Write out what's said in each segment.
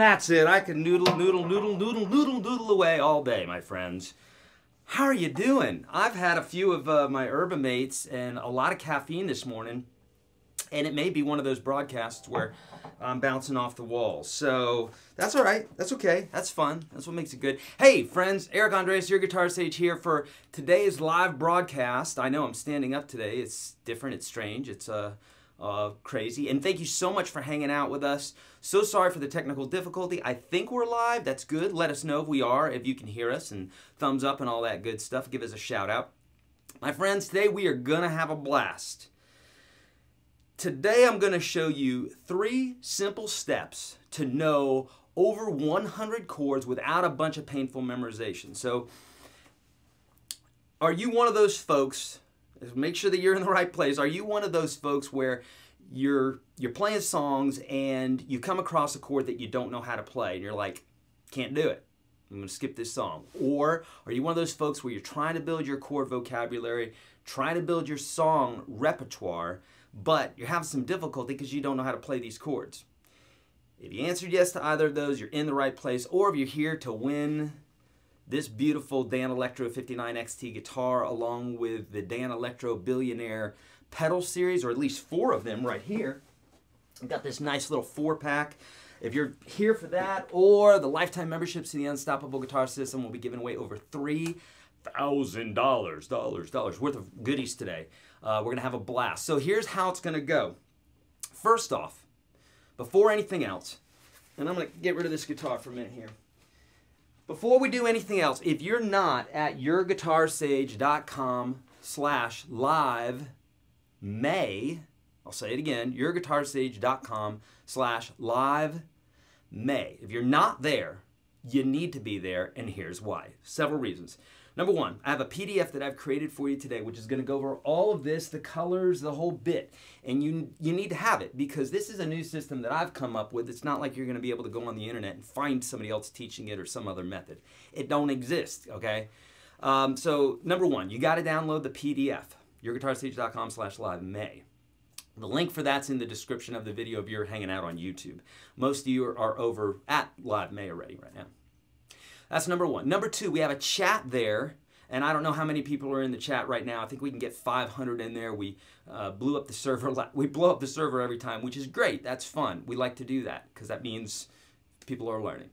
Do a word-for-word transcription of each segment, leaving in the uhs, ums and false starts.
and that's it. I can noodle, noodle, noodle, noodle, noodle, noodle away all day, my friends. How are you doing? I've had a few of uh, my Herba mates and a lot of caffeine this morning, and it may be one of those broadcasts where I'm bouncing off the wall. So that's all right. That's okay. That's fun. That's what makes it good. Hey, friends, Erich Andreas, Your Guitar Sage here for today's live broadcast. I know I'm standing up today. It's different. It's strange. It's uh, uh, crazy. And thank you so much for hanging out with us. So sorry for the technical difficulty. I think we're live. That's good. Let us know if we are, if you can hear us, and thumbs up and all that good stuff. Give us a shout out. My friends, today we are going to have a blast. Today I'm going to show you three simple steps to know over one hundred chords without a bunch of painful memorization. So are you one of those folks, make sure that you're in the right place, are you one of those folks where you're, you're playing songs and you come across a chord that you don't know how to play and you're like, can't do it, I'm going to skip this song? Or are you one of those folks where you're trying to build your chord vocabulary, trying to build your song repertoire, but you're having some difficulty because you don't know how to play these chords? If you answered yes to either of those, you're in the right place. Or if you're here to win this beautiful Danelectro fifty-nine X T guitar along with the Danelectro Billionaire pedal series, or at least four of them right here. I've got this nice little four-pack. If you're here for that, or the lifetime memberships to the Unstoppable Guitar System, will be giving away over three thousand dollars dollars, dollars worth of goodies today. Uh, we're going to have a blast. So here's how it's going to go. First off, before anything else, and I'm going to get rid of this guitar for a minute here. Before we do anything else, if you're not at yourguitarsage.com slash live May, I'll say it again, yourguitarsage.com slash live May. If you're not there, you need to be there, and here's why. Several reasons. Number one, I have a P D F that I've created for you today, which is going to go over all of this, the colors, the whole bit. And you, you need to have it because this is a new system that I've come up with. It's not like you're going to be able to go on the internet and find somebody else teaching it or some other method. It don't exist, okay? Um, so number one, you got to download the P D F, yourguitarsage.com slash live May. The link for that's in the description of the video if you're hanging out on YouTube. Most of you are, are over at Live May already right now. That's number one. Number two, we have a chat there, and I don't know how many people are in the chat right now. I think we can get five hundred in there. We uh, blew up the server. We blow up the server every time, which is great. That's fun. We like to do that because that means people are learning.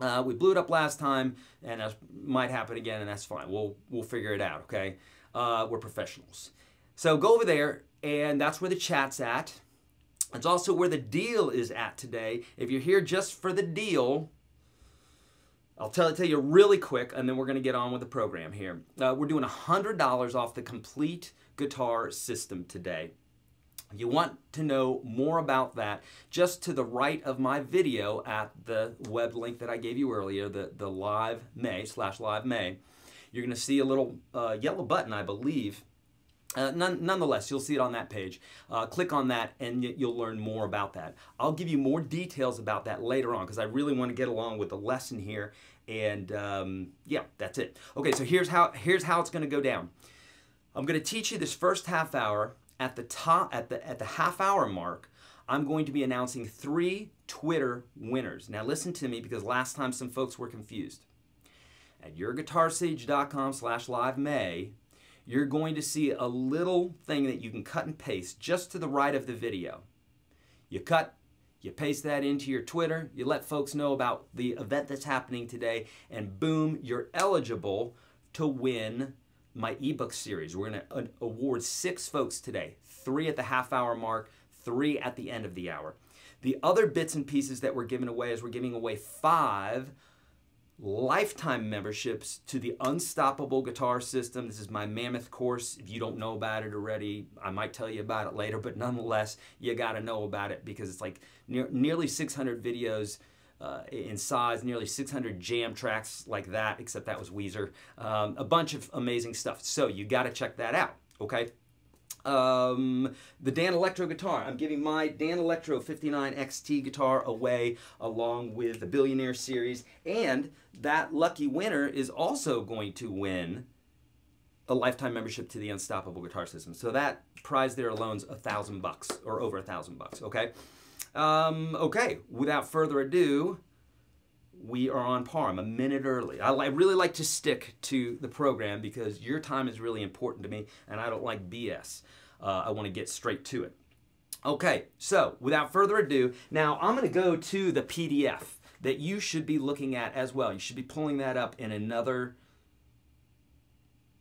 Uh, we blew it up last time, and that might happen again, and that's fine. We'll we'll figure it out. Okay, uh, we're professionals. So go over there, and that's where the chat's at. It's also where the deal is at today. If you're here just for the deal, I'll tell, tell you really quick, and then we're going to get on with the program here. Uh, we're doing one hundred dollars off the complete guitar system today. If you want to know more about that, just to the right of my video at the web link that I gave you earlier, the, the Live May, slash Live May, you're going to see a little uh, yellow button, I believe. Uh, none, nonetheless, you'll see it on that page. Uh, click on that and you'll learn more about that. I'll give you more details about that later on because I really want to get along with the lesson here. And um, yeah, that's it. Okay, so here's how, here's how it's going to go down. I'm going to teach you this first half hour. At the top, at the, at the half hour mark, I'm going to be announcing three Twitter winners. Now listen to me because last time some folks were confused. At yourguitarsage.com slash live May, you're going to see a little thing that you can cut and paste just to the right of the video. You cut, you paste that into your Twitter, you let folks know about the event that's happening today, and boom, you're eligible to win my ebook series. We're going to award six folks today, three at the half hour mark, three at the end of the hour. The other bits and pieces that we're giving away is we're giving away five lifetime memberships to the Unstoppable Guitar System. This is my mammoth course. If you don't know about it already, I might tell you about it later, but nonetheless, you got to know about it because it's like ne nearly six hundred videos uh, in size, nearly six hundred jam tracks like that, except that was Weezer. Um, a bunch of amazing stuff. So you got to check that out, okay? Um, the Danelectro guitar. I'm giving my Danelectro fifty-nine X T guitar away along with the Billionaire series, and that lucky winner is also going to win a lifetime membership to the Unstoppable Guitar System. So that prize there alone's a thousand bucks or over a thousand bucks. Okay. Um, okay. Without further ado, we are on par. I'm a minute early. I, I really like to stick to the program because your time is really important to me, and I don't like B S. Uh, I want to get straight to it. Okay, so without further ado, now I'm going to go to the P D F that you should be looking at as well. You should be pulling that up in another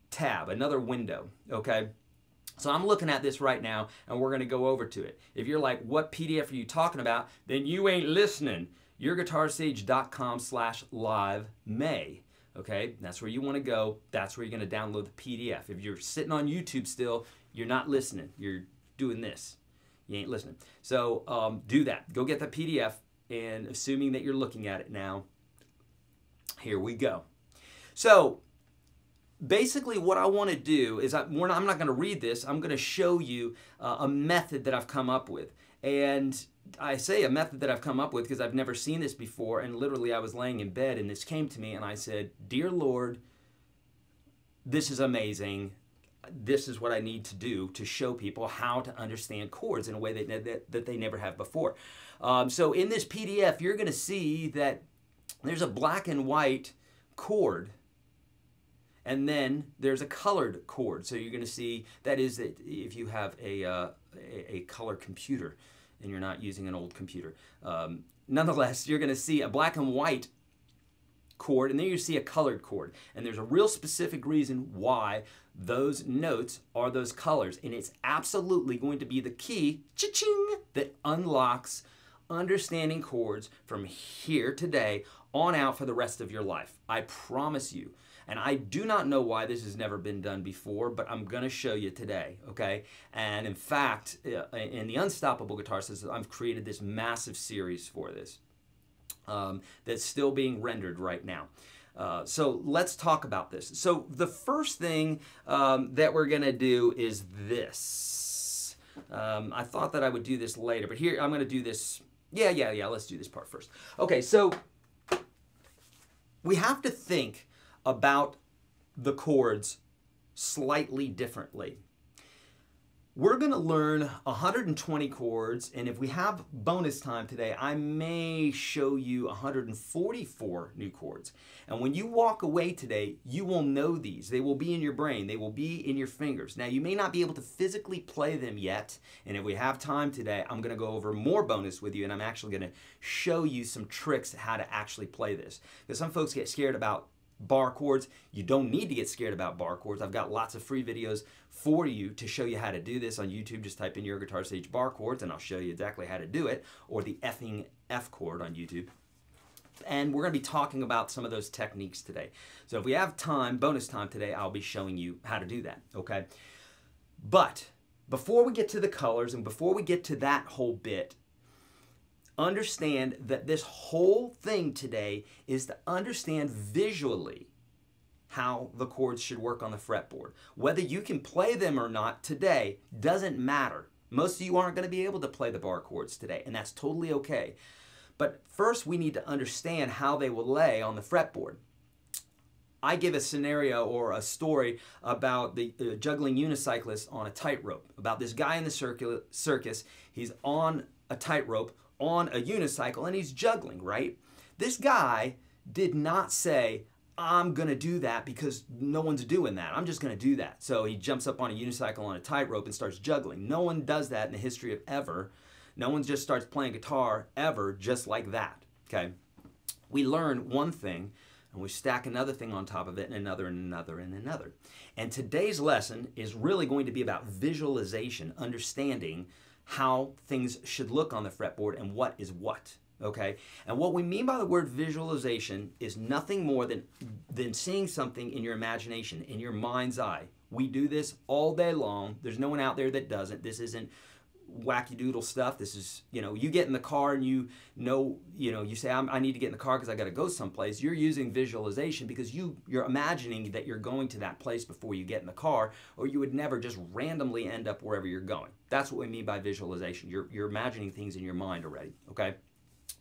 tab, another window, okay? So I'm looking at this right now, and we're going to go over to it. If you're like, what P D F are you talking about? Then you ain't listening. YourGuitarSage dot com slash live May. Okay, that's where you want to go. That's where you're going to download the P D F. If you're sitting on YouTube still, you're not listening. You're doing this. You ain't listening. So um, do that. Go get the P D F, and assuming that you're looking at it now, here we go. So basically what I want to do is, I, we're not, I'm not going to read this. I'm going to show you uh, a method that I've come up with. And I say a method that I've come up with because I've never seen this before, and literally I was laying in bed and this came to me, and I said, Dear Lord, this is amazing. This is what I need to do to show people how to understand chords in a way that, that, that they never have before. Um, so in this P D F, you're going to see that there's a black and white chord, and then there's a colored chord. So you're going to see, that is it, if you have a, uh, a, a color computer and you're not using an old computer. Um, nonetheless, you're going to see a black and white chord, and then you see a colored chord. And there's a real specific reason why those notes are those colors. And it's absolutely going to be the key, cha-ching, that unlocks understanding chords from here today on out for the rest of your life. I promise you. And I do not know why this has never been done before, but I'm going to show you today, okay? And in fact, in the Unstoppable Guitar System, I've created this massive series for this um, that's still being rendered right now. Uh, so let's talk about this. So the first thing um, that we're going to do is this. Um, I thought that I would do this later, but here I'm going to do this. Yeah, yeah, yeah, let's do this part first. Okay, so we have to think about the chords slightly differently. We're going to learn one hundred twenty chords, and if we have bonus time today, I may show you one hundred forty-four new chords. And when you walk away today, you will know these. They will be in your brain. They will be in your fingers. Now, you may not be able to physically play them yet, and if we have time today, I'm going to go over more bonus with you, and I'm actually going to show you some tricks how to actually play this. Because some folks get scared about bar chords. You don't need to get scared about bar chords. I've got lots of free videos for you to show you how to do this on YouTube. Just type in Your Guitar Sage bar chords and I'll show you exactly how to do it, or the effing F chord on YouTube. And we're going to be talking about some of those techniques today. So if we have time, bonus time today, I'll be showing you how to do that, okay? But before we get to the colors and before we get to that whole bit, understand that this whole thing today is to understand visually how the chords should work on the fretboard. Whether you can play them or not today doesn't matter. Most of you aren't going to be able to play the bar chords today, and that's totally okay. But first, we need to understand how they will lay on the fretboard. I give a scenario or a story about the uh, juggling unicyclist on a tightrope, about this guy in the circus. He's on a tightrope on a unicycle and he's juggling, right? This guy did not say, I'm gonna do that because no one's doing that. I'm just gonna do that. So he jumps up on a unicycle on a tightrope and starts juggling. No one does that in the history of ever. No one just starts playing guitar ever just like that, okay? We learn one thing and we stack another thing on top of it, and another and another and another. And today's lesson is really going to be about visualization, understanding how things should look on the fretboard and what is what, okay? And what we mean by the word visualization is nothing more than, than seeing something in your imagination, in your mind's eye. We do this all day long. There's no one out there that doesn't. This isn't wacky doodle stuff. This is, you know, you get in the car and you know, you know, you say, I'm, I need to get in the car because I got to go someplace. You're using visualization because you, you're imagining that you're going to that place before you get in the car, or you would never just randomly end up wherever you're going. That's what we mean by visualization. You're, you're imagining things in your mind already, okay?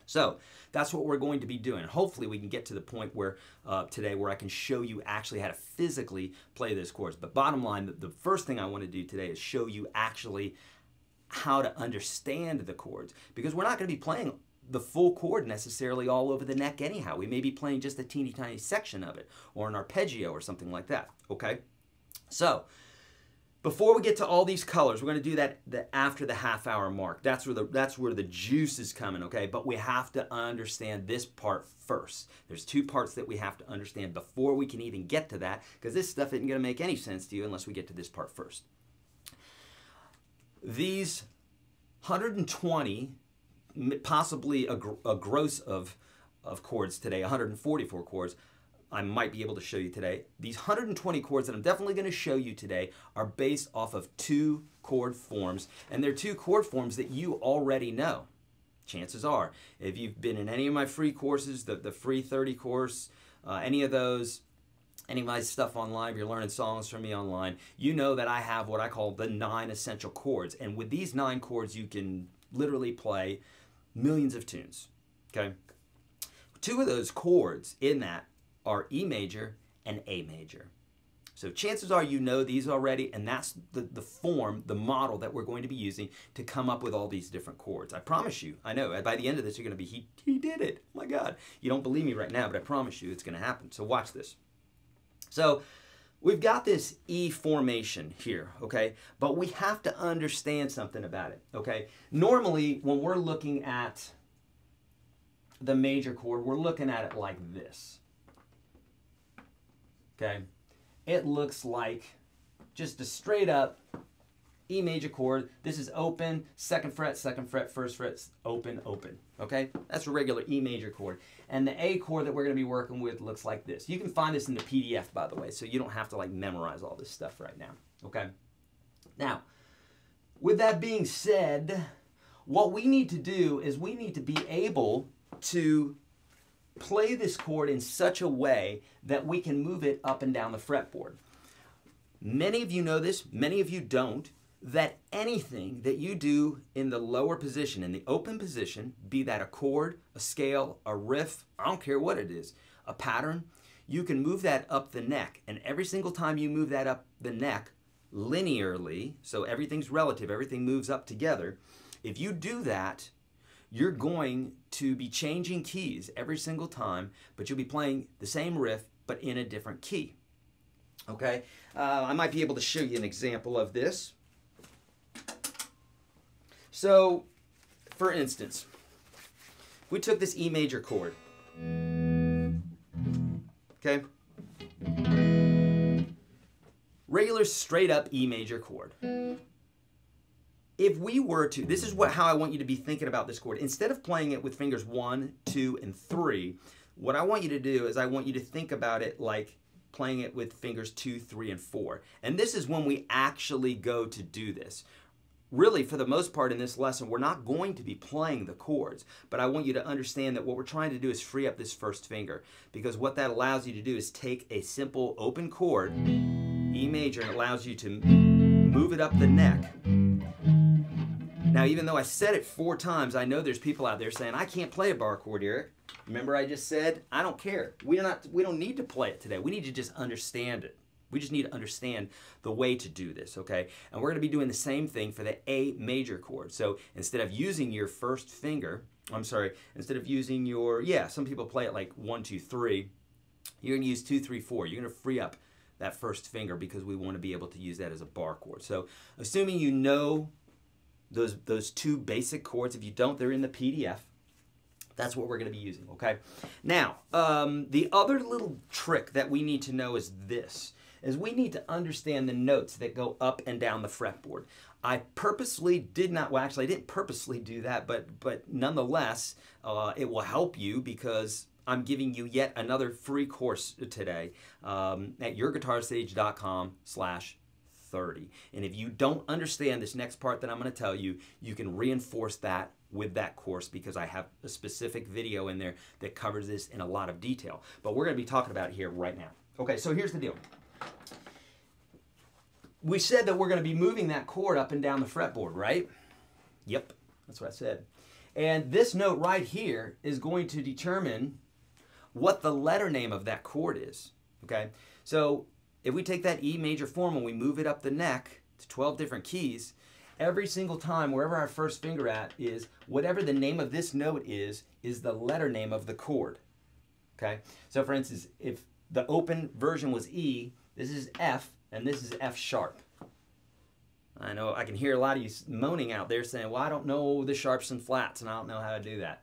So that's what we're going to be doing. Hopefully we can get to the point where uh, today where I can show you actually how to physically play this chords. But bottom line, the, the first thing I want to do today is show you actually how to understand the chords, because we're not going to be playing the full chord necessarily all over the neck anyhow. We may be playing just a teeny tiny section of it, or an arpeggio or something like that, okay? So, before we get to all these colors, we're gonna do that the, after the half hour mark. That's where, the, that's where the juice is coming, okay? But we have to understand this part first. There's two parts that we have to understand before we can even get to that, because this stuff isn't gonna make any sense to you unless we get to this part first. These one hundred twenty, possibly a, gr a gross of, of chords today, one hundred forty-four chords, I might be able to show you today. These one hundred twenty chords that I'm definitely going to show you today are based off of two chord forms, and they're two chord forms that you already know. Chances are, if you've been in any of my free courses, the, the free thirty course, uh, any of those, any of my stuff online, if you're learning songs from me online, you know that I have what I call the nine essential chords. And with these nine chords, you can literally play millions of tunes, okay? Two of those chords in that are E major and A major. So chances are you know these already, and that's the, the form, the model that we're going to be using to come up with all these different chords. I promise you, I know, by the end of this you're gonna be, he, he did it, oh my God. You don't believe me right now, but I promise you it's gonna happen, so watch this. So we've got this E formation here, okay? But we have to understand something about it, okay? Normally, when we're looking at the major chord, we're looking at it like this. Okay, it looks like just a straight up E major chord. This is open, second fret, second fret, first fret, open, open. Okay, that's a regular E major chord. And the A chord that we're going to be working with looks like this. You can find this in the P D F, by the way, so you don't have to like memorize all this stuff right now. Okay, now with that being said, what we need to do is we need to be able to play this chord in such a way that we can move it up and down the fretboard. Many of you know this, many of you don't, that anything that you do in the lower position, in the open position, be that a chord, a scale, a riff, I don't care what it is, a pattern, you can move that up the neck. And every single time you move that up the neck linearly, so everything's relative, everything moves up together, if you do that, you're going to be changing keys every single time, but you'll be playing the same riff, but in a different key, okay? Uh, I might be able to show you an example of this. So, for instance, we took this E major chord, okay? Regular straight up E major chord. If we were to, this is what, how I want you to be thinking about this chord. Instead of playing it with fingers one, two, and three, what I want you to do is I want you to think about it like playing it with fingers two, three, and four. And this is when we actually go to do this. Really, for the most part in this lesson, we're not going to be playing the chords, but I want you to understand that what we're trying to do is free up this first finger, because what that allows you to do is take a simple open chord, E major, and it allows you to move it up the neck. Now, even though I said it four times, I know there's people out there saying, I can't play a bar chord, Eric. Remember I just said, I don't care. We don't, we don't need to play it today. We need to just understand it. We just need to understand the way to do this, okay? And we're going to be doing the same thing for the A major chord. So instead of using your first finger, I'm sorry, instead of using your, yeah, some people play it like one, two, three. You're going to use two, three, four. You're going to free up that first finger because we want to be able to use that as a bar chord. So assuming you know Those, those two basic chords. If you don't, they're in the P D F. That's what we're going to be using, okay? Now, um, the other little trick that we need to know is this, is we need to understand the notes that go up and down the fretboard. I purposely did not, well, actually, I didn't purposely do that, but, but nonetheless, uh, it will help you because I'm giving you yet another free course today um, at your guitar sage dot com slash thirty. And if you don't understand this next part that I'm going to tell you, you can reinforce that with that course because I have a specific video in there that covers this in a lot of detail. But we're going to be talking about it here right now. Okay, so here's the deal. We said that we're going to be moving that chord up and down the fretboard, right? Yep, that's what I said. And this note right here is going to determine what the letter name of that chord is, okay? So if we take that E major form and we move it up the neck to twelve different keys, every single time, wherever our first finger at is, whatever the name of this note is, is the letter name of the chord. Okay? So for instance, if the open version was E, this is F, and this is F sharp. I know I can hear a lot of you moaning out there saying, well, I don't know the sharps and flats, and I don't know how to do that.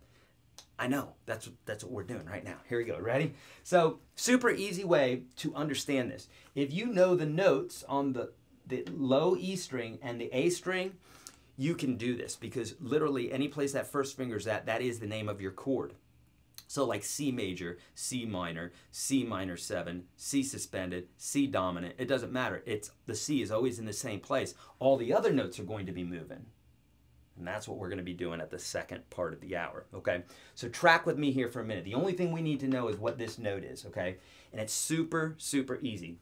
I know, that's, that's what we're doing right now. Here we go, ready? So, super easy way to understand this. If you know the notes on the, the low E string and the A string, you can do this because literally any place that first finger's at, that is the name of your chord. So like C major, C minor, C minor seven, C suspended, C dominant, it doesn't matter. It's, the C is always in the same place. All the other notes are going to be moving. And that's what we're going to be doing at the second part of the hour, okay? So track with me here for a minute. The only thing we need to know is what this note is, okay? And it's super, super easy.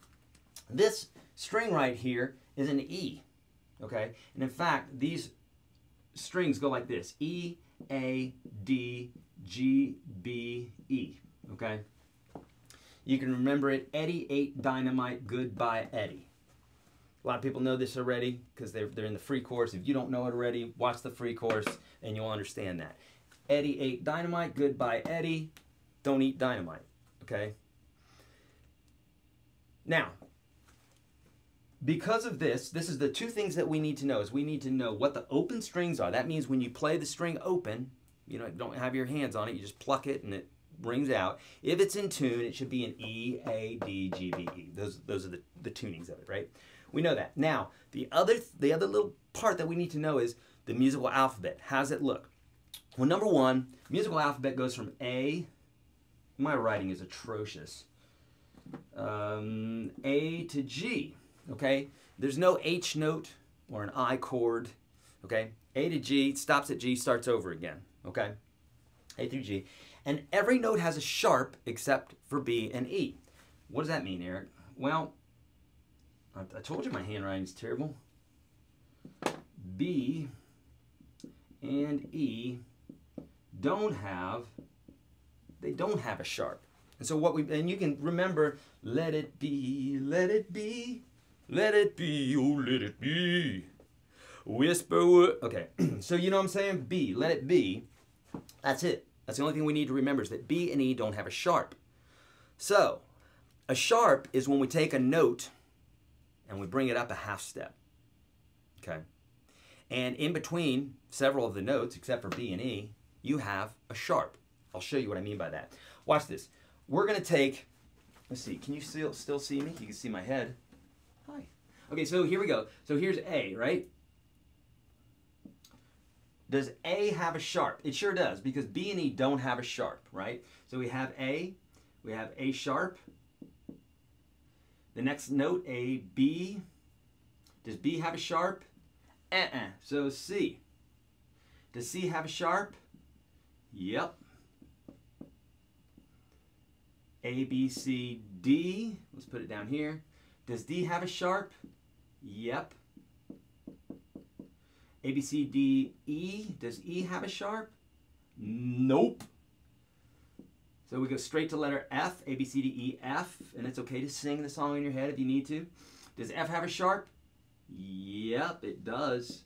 This string right here is an E, okay? And in fact, these strings go like this. E, A, D, G, B, E, okay? You can remember it, Eddie ate dynamite, goodbye, Eddie. A lot of people know this already because they're, they're in the free course. If you don't know it already, watch the free course and you'll understand that. Eddie ate dynamite. Goodbye, Eddie. Don't eat dynamite, okay? Now, because of this, this is the two things that we need to know is we need to know what the open strings are. That means when you play the string open, you know, don't have your hands on it. You just pluck it and it rings out. If it's in tune, it should be an E, A, D, G, B, E. Those, those are the, the tunings of it, right? We know that. Now, the other the other little part that we need to know is the musical alphabet. How does it look? Well, number one, musical alphabet goes from A. My writing is atrocious. Um, A to G, okay? There's no H note or an I chord, okay? A to G, stops at G, starts over again, okay? A through G. And every note has a sharp except for B and E. What does that mean, Eric? Well, I told you my handwriting's terrible. B and E don't have, they don't have a sharp. And so what we, and you can remember, let it be, let it be, let it be, oh let it be, whisper, okay. So you know what I'm saying? B, let it be, that's it. That's the only thing we need to remember is that B and E don't have a sharp. So, a sharp is when we take a note and we bring it up a half step, okay? And in between several of the notes, except for B and E, you have a sharp. I'll show you what I mean by that. Watch this. We're gonna take, let's see, can you still, still see me? You can see my head. Hi. Okay, so here we go. So here's A, right? Does A have a sharp? It sure does, because B and E don't have a sharp, right? So we have A, we have A sharp, the next note, A, B. Does B have a sharp? Uh-uh. So C. Does C have a sharp? Yep. A, B, C, D. Let's put it down here. Does D have a sharp? Yep. A, B, C, D, E. Does E have a sharp? Nope. So we go straight to letter F, A, B, C, D, E, F, and it's okay to sing the song in your head if you need to. Does F have a sharp? Yep, it does.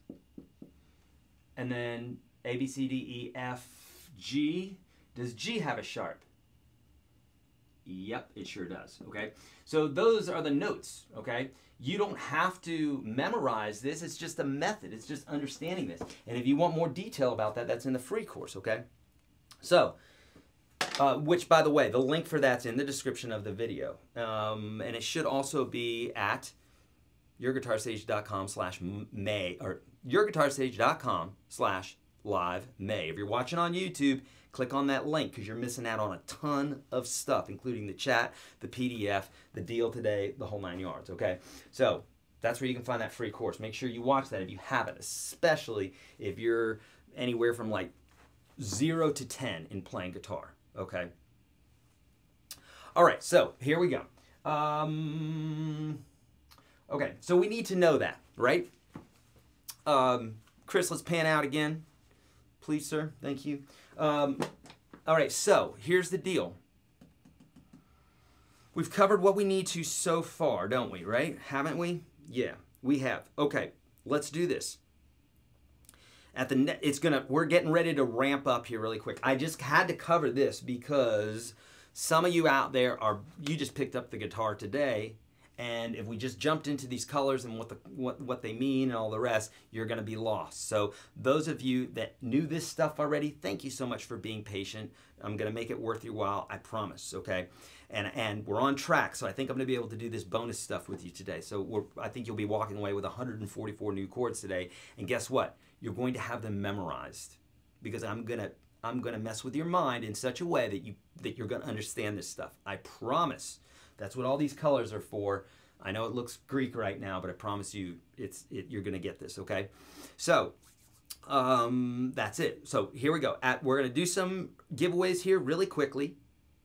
And then A, B, C, D, E, F, G. Does G have a sharp? Yep, it sure does, okay? So those are the notes, okay? You don't have to memorize this, it's just a method, it's just understanding this. And if you want more detail about that, that's in the free course, okay? So, Uh, which, by the way, the link for that's in the description of the video. Um, and it should also be at yourguitarsage.com slash May, or yourguitarsage.com slash live May. If you're watching on YouTube, click on that link because you're missing out on a ton of stuff, including the chat, the P D F, the deal today, the whole nine yards, okay? So that's where you can find that free course. Make sure you watch that if you haven't, especially if you're anywhere from like zero to ten in playing guitar. Okay. All right, so here we go. Um, okay, so we need to know that, right? Um, Chris, let's pan out again. Please, sir. Thank you. Um, all right, so here's the deal. We've covered what we need to so far, don't we, right? Haven't we? Yeah, we have. Okay, let's do this. at the net, it's gonna, we're getting ready to ramp up here really quick. I just had to cover this because some of you out there are, you just picked up the guitar today, and if we just jumped into these colors and what the what what they mean and all the rest, you're gonna be lost. So those of you that knew this stuff already, thank you so much for being patient. I'm gonna make it worth your while, I promise, okay? And and we're on track, so I think I'm gonna be able to do this bonus stuff with you today. So we're, I think you'll be walking away with one hundred forty-four new chords today, and guess what? You're going to have them memorized, because I'm gonna I'm gonna mess with your mind in such a way that you that you're gonna understand this stuff. I promise. That's what all these colors are for. I know it looks Greek right now, but I promise you, it's it, you're gonna get this, okay? So um, that's it. So here we go. At, we're gonna do some giveaways here really quickly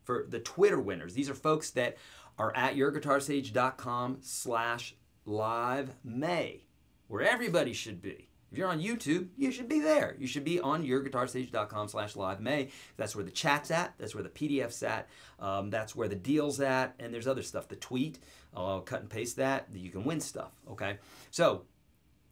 for the Twitter winners. These are folks that are at your guitar sage dot com slash live May, where everybody should be. If you're on YouTube, you should be there. You should be on your guitar sage dot com slash live May. That's where the chat's at. That's where the P D F's at. Um, that's where the deal's at. And there's other stuff. The tweet, I'll cut and paste that. You can win stuff, okay? So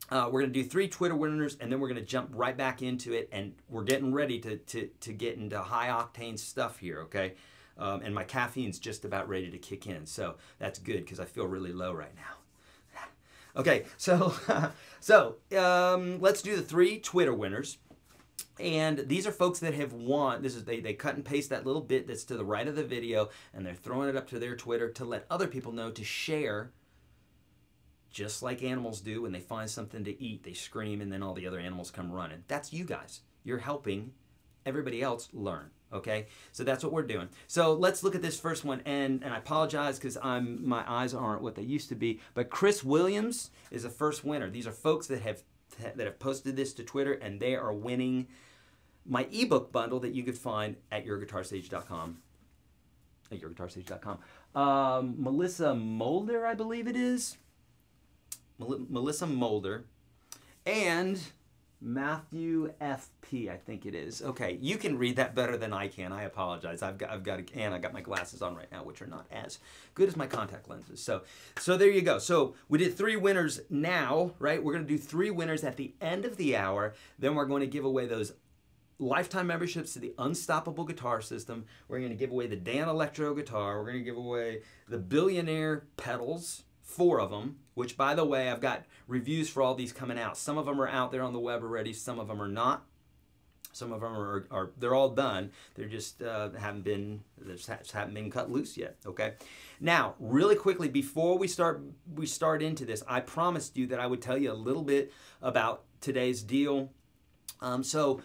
uh, we're going to do three Twitter winners, and then we're going to jump right back into it. And we're getting ready to, to, to get into high-octane stuff here, okay? Um, and my caffeine's just about ready to kick in. So that's good, because I feel really low right now. Okay, so so um, let's do the three Twitter winners, and these are folks that have won. This is they they cut and paste that little bit that's to the right of the video, and they're throwing it up to their Twitter to let other people know to share. Just like animals do when they find something to eat, they scream, and then all the other animals come running. That's you guys. You're helping everybody else learn. Okay, so that's what we're doing. So let's look at this first one, and, and I apologize because I'm my eyes aren't what they used to be, but Chris Williams is the first winner. These are folks that have that have posted this to Twitter, and they are winning my ebook bundle that you could find at your guitar sage dot com. At your guitar sage dot com. Um, Melissa Mulder, I believe it is. Mel Melissa Mulder. And Matthew F P, I think it is. Okay, you can read that better than I can. I apologize. I've got, I've got, a, and I got my glasses on right now, which are not as good as my contact lenses. So, so there you go. So we did three winners now, right? We're going to do three winners at the end of the hour. Then we're going to give away those lifetime memberships to the Unstoppable Guitar System. We're going to give away the Danelectro guitar. We're going to give away the Billionaire pedals. Four of them, which, by the way, I've got reviews for all these coming out. Some of them are out there on the web already. Some of them are not. Some of them are, are they're all done. They're just uh, haven't been, they just haven't been cut loose yet. Okay. Now, really quickly, before we start, we start into this, I promised you that I would tell you a little bit about today's deal. Um, so,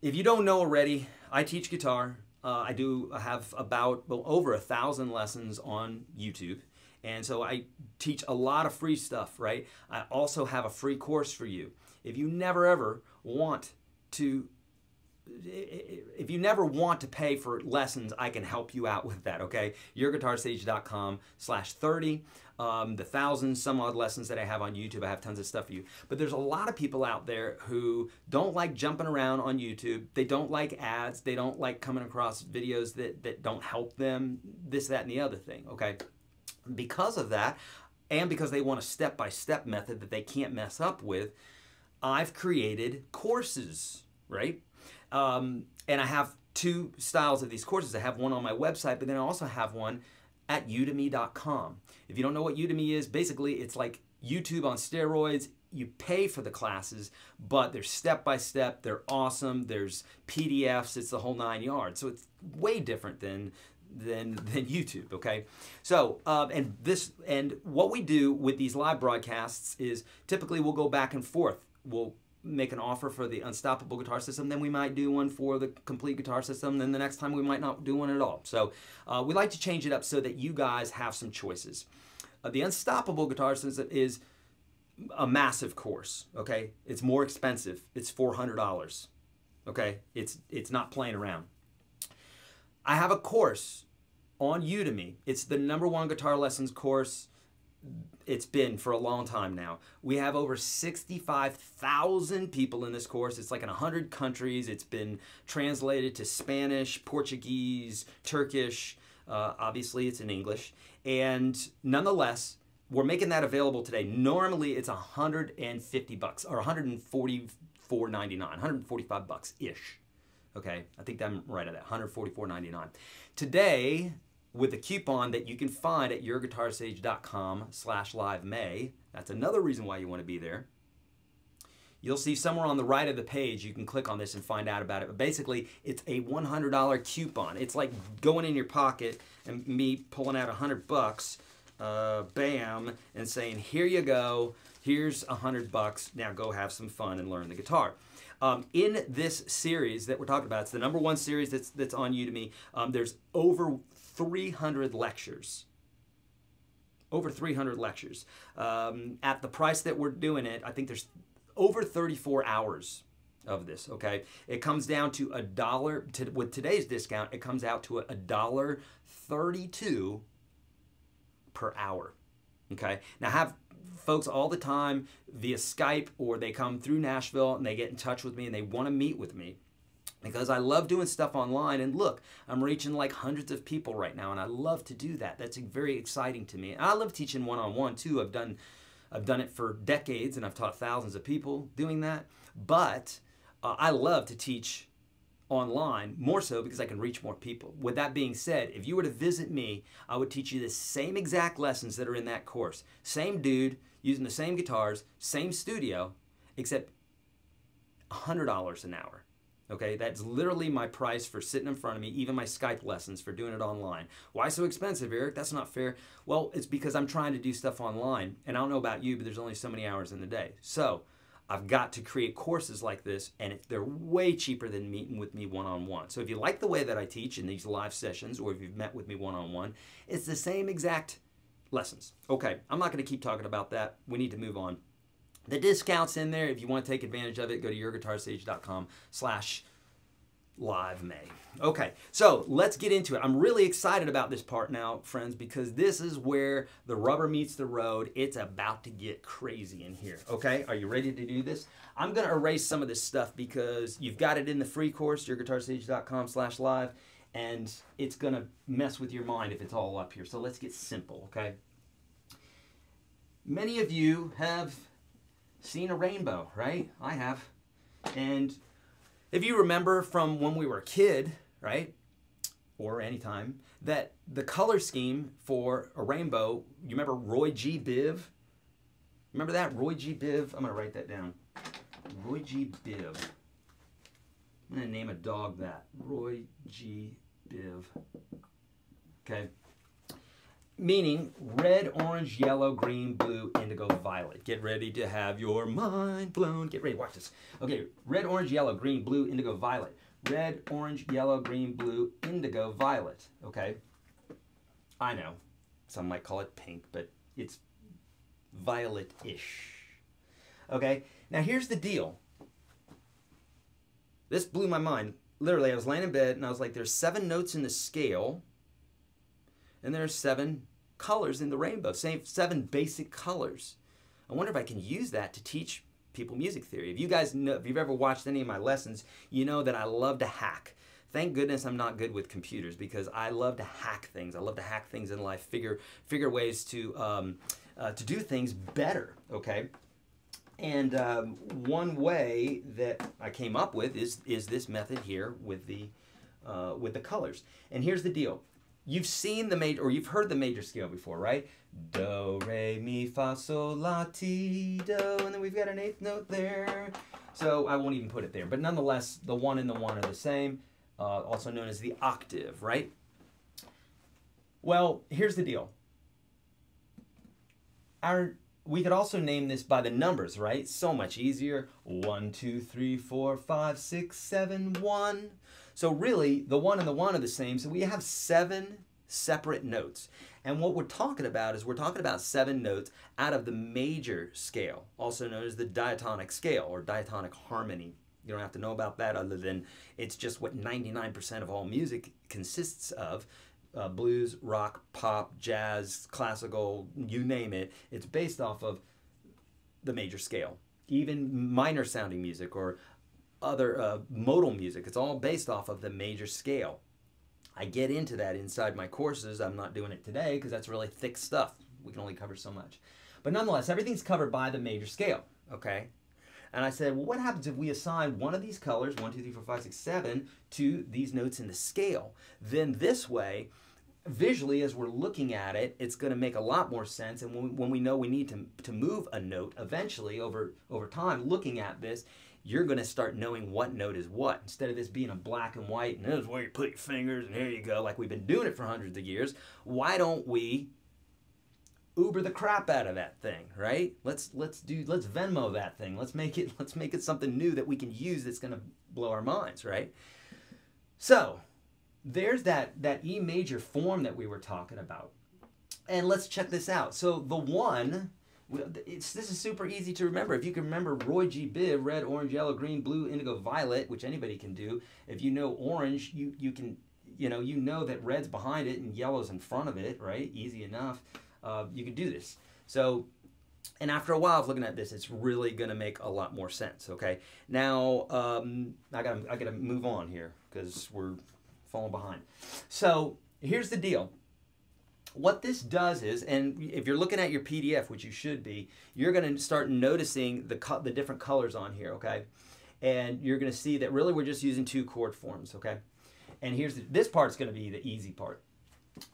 if you don't know already, I teach guitar. Uh, I do have about well, over a thousand lessons on YouTube. And so I teach a lot of free stuff, right? I also have a free course for you. If you never ever want to, if you never want to pay for lessons, I can help you out with that, okay? your guitar sage dot com slash thirty. Um, the thousand some odd lessons that I have on YouTube, I have tons of stuff for you. But there's a lot of people out there who don't like jumping around on YouTube. They don't like ads. They don't like coming across videos that, that don't help them, this, that, and the other thing, okay? Because of that, and because they want a step-by-step method that they can't mess up with, I've created courses, right? Um, and I have two styles of these courses. I have one on my website, but then I also have one at udemy dot com. If you don't know what Udemy is, basically it's like YouTube on steroids. You pay for the classes, but they're step-by-step. They're awesome. There's P D Fs. It's the whole nine yards. So it's way different than Than, than YouTube, okay? So, uh, and this, and what we do with these live broadcasts is typically we'll go back and forth. We'll make an offer for the Unstoppable Guitar System, then we might do one for the Complete Guitar System, then the next time we might not do one at all. So, uh, we like to change it up so that you guys have some choices. Uh, the Unstoppable Guitar System is a massive course, okay? It's more expensive. It's four hundred dollars, okay? It's, it's not playing around. I have a course on Udemy. It's the number one guitar lessons course. It's been for a long time now. We have over sixty-five thousand people in this course. It's like in one hundred countries. It's been translated to Spanish, Portuguese, Turkish. Uh, obviously, it's in English. And nonetheless, we're making that available today. Normally, it's one hundred fifty bucks or one hundred forty one hundred forty-four ninety-nine, one hundred forty-five bucks-ish. Okay, I think I'm right at that, one hundred forty-four ninety-nine. Today, with a coupon that you can find at your guitar sage dot com slash live may, that's another reason why you want to be there. You'll see somewhere on the right of the page, you can click on this and find out about it. But basically, it's a one hundred dollar coupon. It's like going in your pocket and me pulling out one hundred bucks, uh, bam, and saying, here you go, here's one hundred bucks, now go have some fun and learn the guitar. Um, in this series that we're talking about, it's the number one series that's, that's on Udemy, um, there's over three hundred lectures. Over three hundred lectures. Um, at the price that we're doing it, I think there's over thirty-four hours of this, okay? It comes down to a dollar, to, with today's discount, it comes out to a dollar thirty-two per hour, okay? Now, I have folks all the time via Skype, or they come through Nashville and they get in touch with me and they want to meet with me because I love doing stuff online. And look, I'm reaching like hundreds of people right now, and I love to do that. That's very exciting to me. And I love teaching one-on-one too. I've done I've done it for decades, and I've taught thousands of people doing that. But uh, I love to teach online, more so because I can reach more people. With that being said, if you were to visit me, I would teach you the same exact lessons that are in that course. Same dude, using the same guitars, same studio, except one hundred dollars an hour. Okay, that's literally my price for sitting in front of me, even my Skype lessons, for doing it online. Why so expensive, Eric? That's not fair. Well, it's because I'm trying to do stuff online, and I don't know about you, but there's only so many hours in the day. So I've got to create courses like this, and they're way cheaper than meeting with me one-on-one. So if you like the way that I teach in these live sessions, or if you've met with me one-on-one, it's the same exact lessons. Okay, I'm not going to keep talking about that. We need to move on. The discount's in there. If you want to take advantage of it, go to your guitar sage dot com slash live may. Okay, so let's get into it. I'm really excited about this part now, friends, because this is where the rubber meets the road. It's about to get crazy in here, okay? Are you ready to do this? I'm going to erase some of this stuff because you've got it in the free course, your guitar sage dot com slash live, and it's going to mess with your mind if it's all up here. So let's get simple, okay? Many of you have seen a rainbow, right? I have. And if you remember from when we were a kid, right, or anytime, that the color scheme for a rainbow, you remember Roy G. Biv? Remember that? Roy G. Biv? I'm going to write that down. Roy G. Biv. I'm going to name a dog that. Roy G. Biv. Okay. Meaning red, orange, yellow, green, blue, indigo, violet. Get ready to have your mind blown. Get ready, watch this. Okay, red, orange, yellow, green, blue, indigo, violet. Red, orange, yellow, green, blue, indigo, violet. Okay, I know, some might call it pink, but it's violet-ish. Okay, now here's the deal. This blew my mind. Literally, I was laying in bed and I was like, there's seven notes in the scale, and there are seven colors in the rainbow, same seven basic colors. I wonder if I can use that to teach people music theory. If you guys know, if you've ever watched any of my lessons, you know that I love to hack. Thank goodness I'm not good with computers, because I love to hack things. I love to hack things in life, figure figure ways to um, uh, to do things better. Okay, and um, one way that I came up with is is this method here with the uh, with the colors. And here's the deal. You've seen the major, or you've heard the major scale before, right? Do, re, mi, fa, sol, la, ti, do, and then we've got an eighth note there. So I won't even put it there, but nonetheless, the one and the one are the same, uh, also known as the octave, right? Well, here's the deal. Our, we could also name this by the numbers, right? So much easier. One, two, three, four, five, six, seven, one. So really, the one and the one are the same, so we have seven separate notes. And what we're talking about is we're talking about seven notes out of the major scale, also known as the diatonic scale or diatonic harmony. You don't have to know about that other than it's just what ninety-nine percent of all music consists of. Uh, blues, rock, pop, jazz, classical, you name it. It's based off of the major scale. Even minor sounding music or other uh, modal music, it's all based off of the major scale. I get into that inside my courses. I'm not doing it today because that's really thick stuff. We can only cover so much. But nonetheless, everything's covered by the major scale, okay? And I said, well, what happens if we assign one of these colors, one, two, three, four, five, six, seven, to these notes in the scale? Then this way, visually, as we're looking at it, it's going to make a lot more sense. And when we, when we know we need to, to move a note eventually over, over time, looking at this, you're going to start knowing what note is what. Instead of this being a black and white, and this is where you put your fingers, and here you go, like we've been doing it for hundreds of years, why don't we Uber the crap out of that thing, right? Let's let's do let's Venmo that thing. Let's make it let's make it something new that we can use that's going to blow our minds, right? So there's that that E major form that we were talking about, and let's check this out. So the one, it's this is super easy to remember. If you can remember Roy G. Biv, red, orange, yellow, green, blue, indigo, violet, which anybody can do. If you know orange, you you can you know you know that red's behind it and yellow's in front of it, right? Easy enough. Uh, you can do this. So, and after a while of looking at this, it's really going to make a lot more sense. Okay. Now, um, I got I got to move on here because we're falling behind. So here's the deal. What this does is, and if you're looking at your P D F, which you should be, you're going to start noticing the co the different colors on here. Okay. And you're going to see that really we're just using two chord forms. Okay. And here's the, this part's going to be the easy part.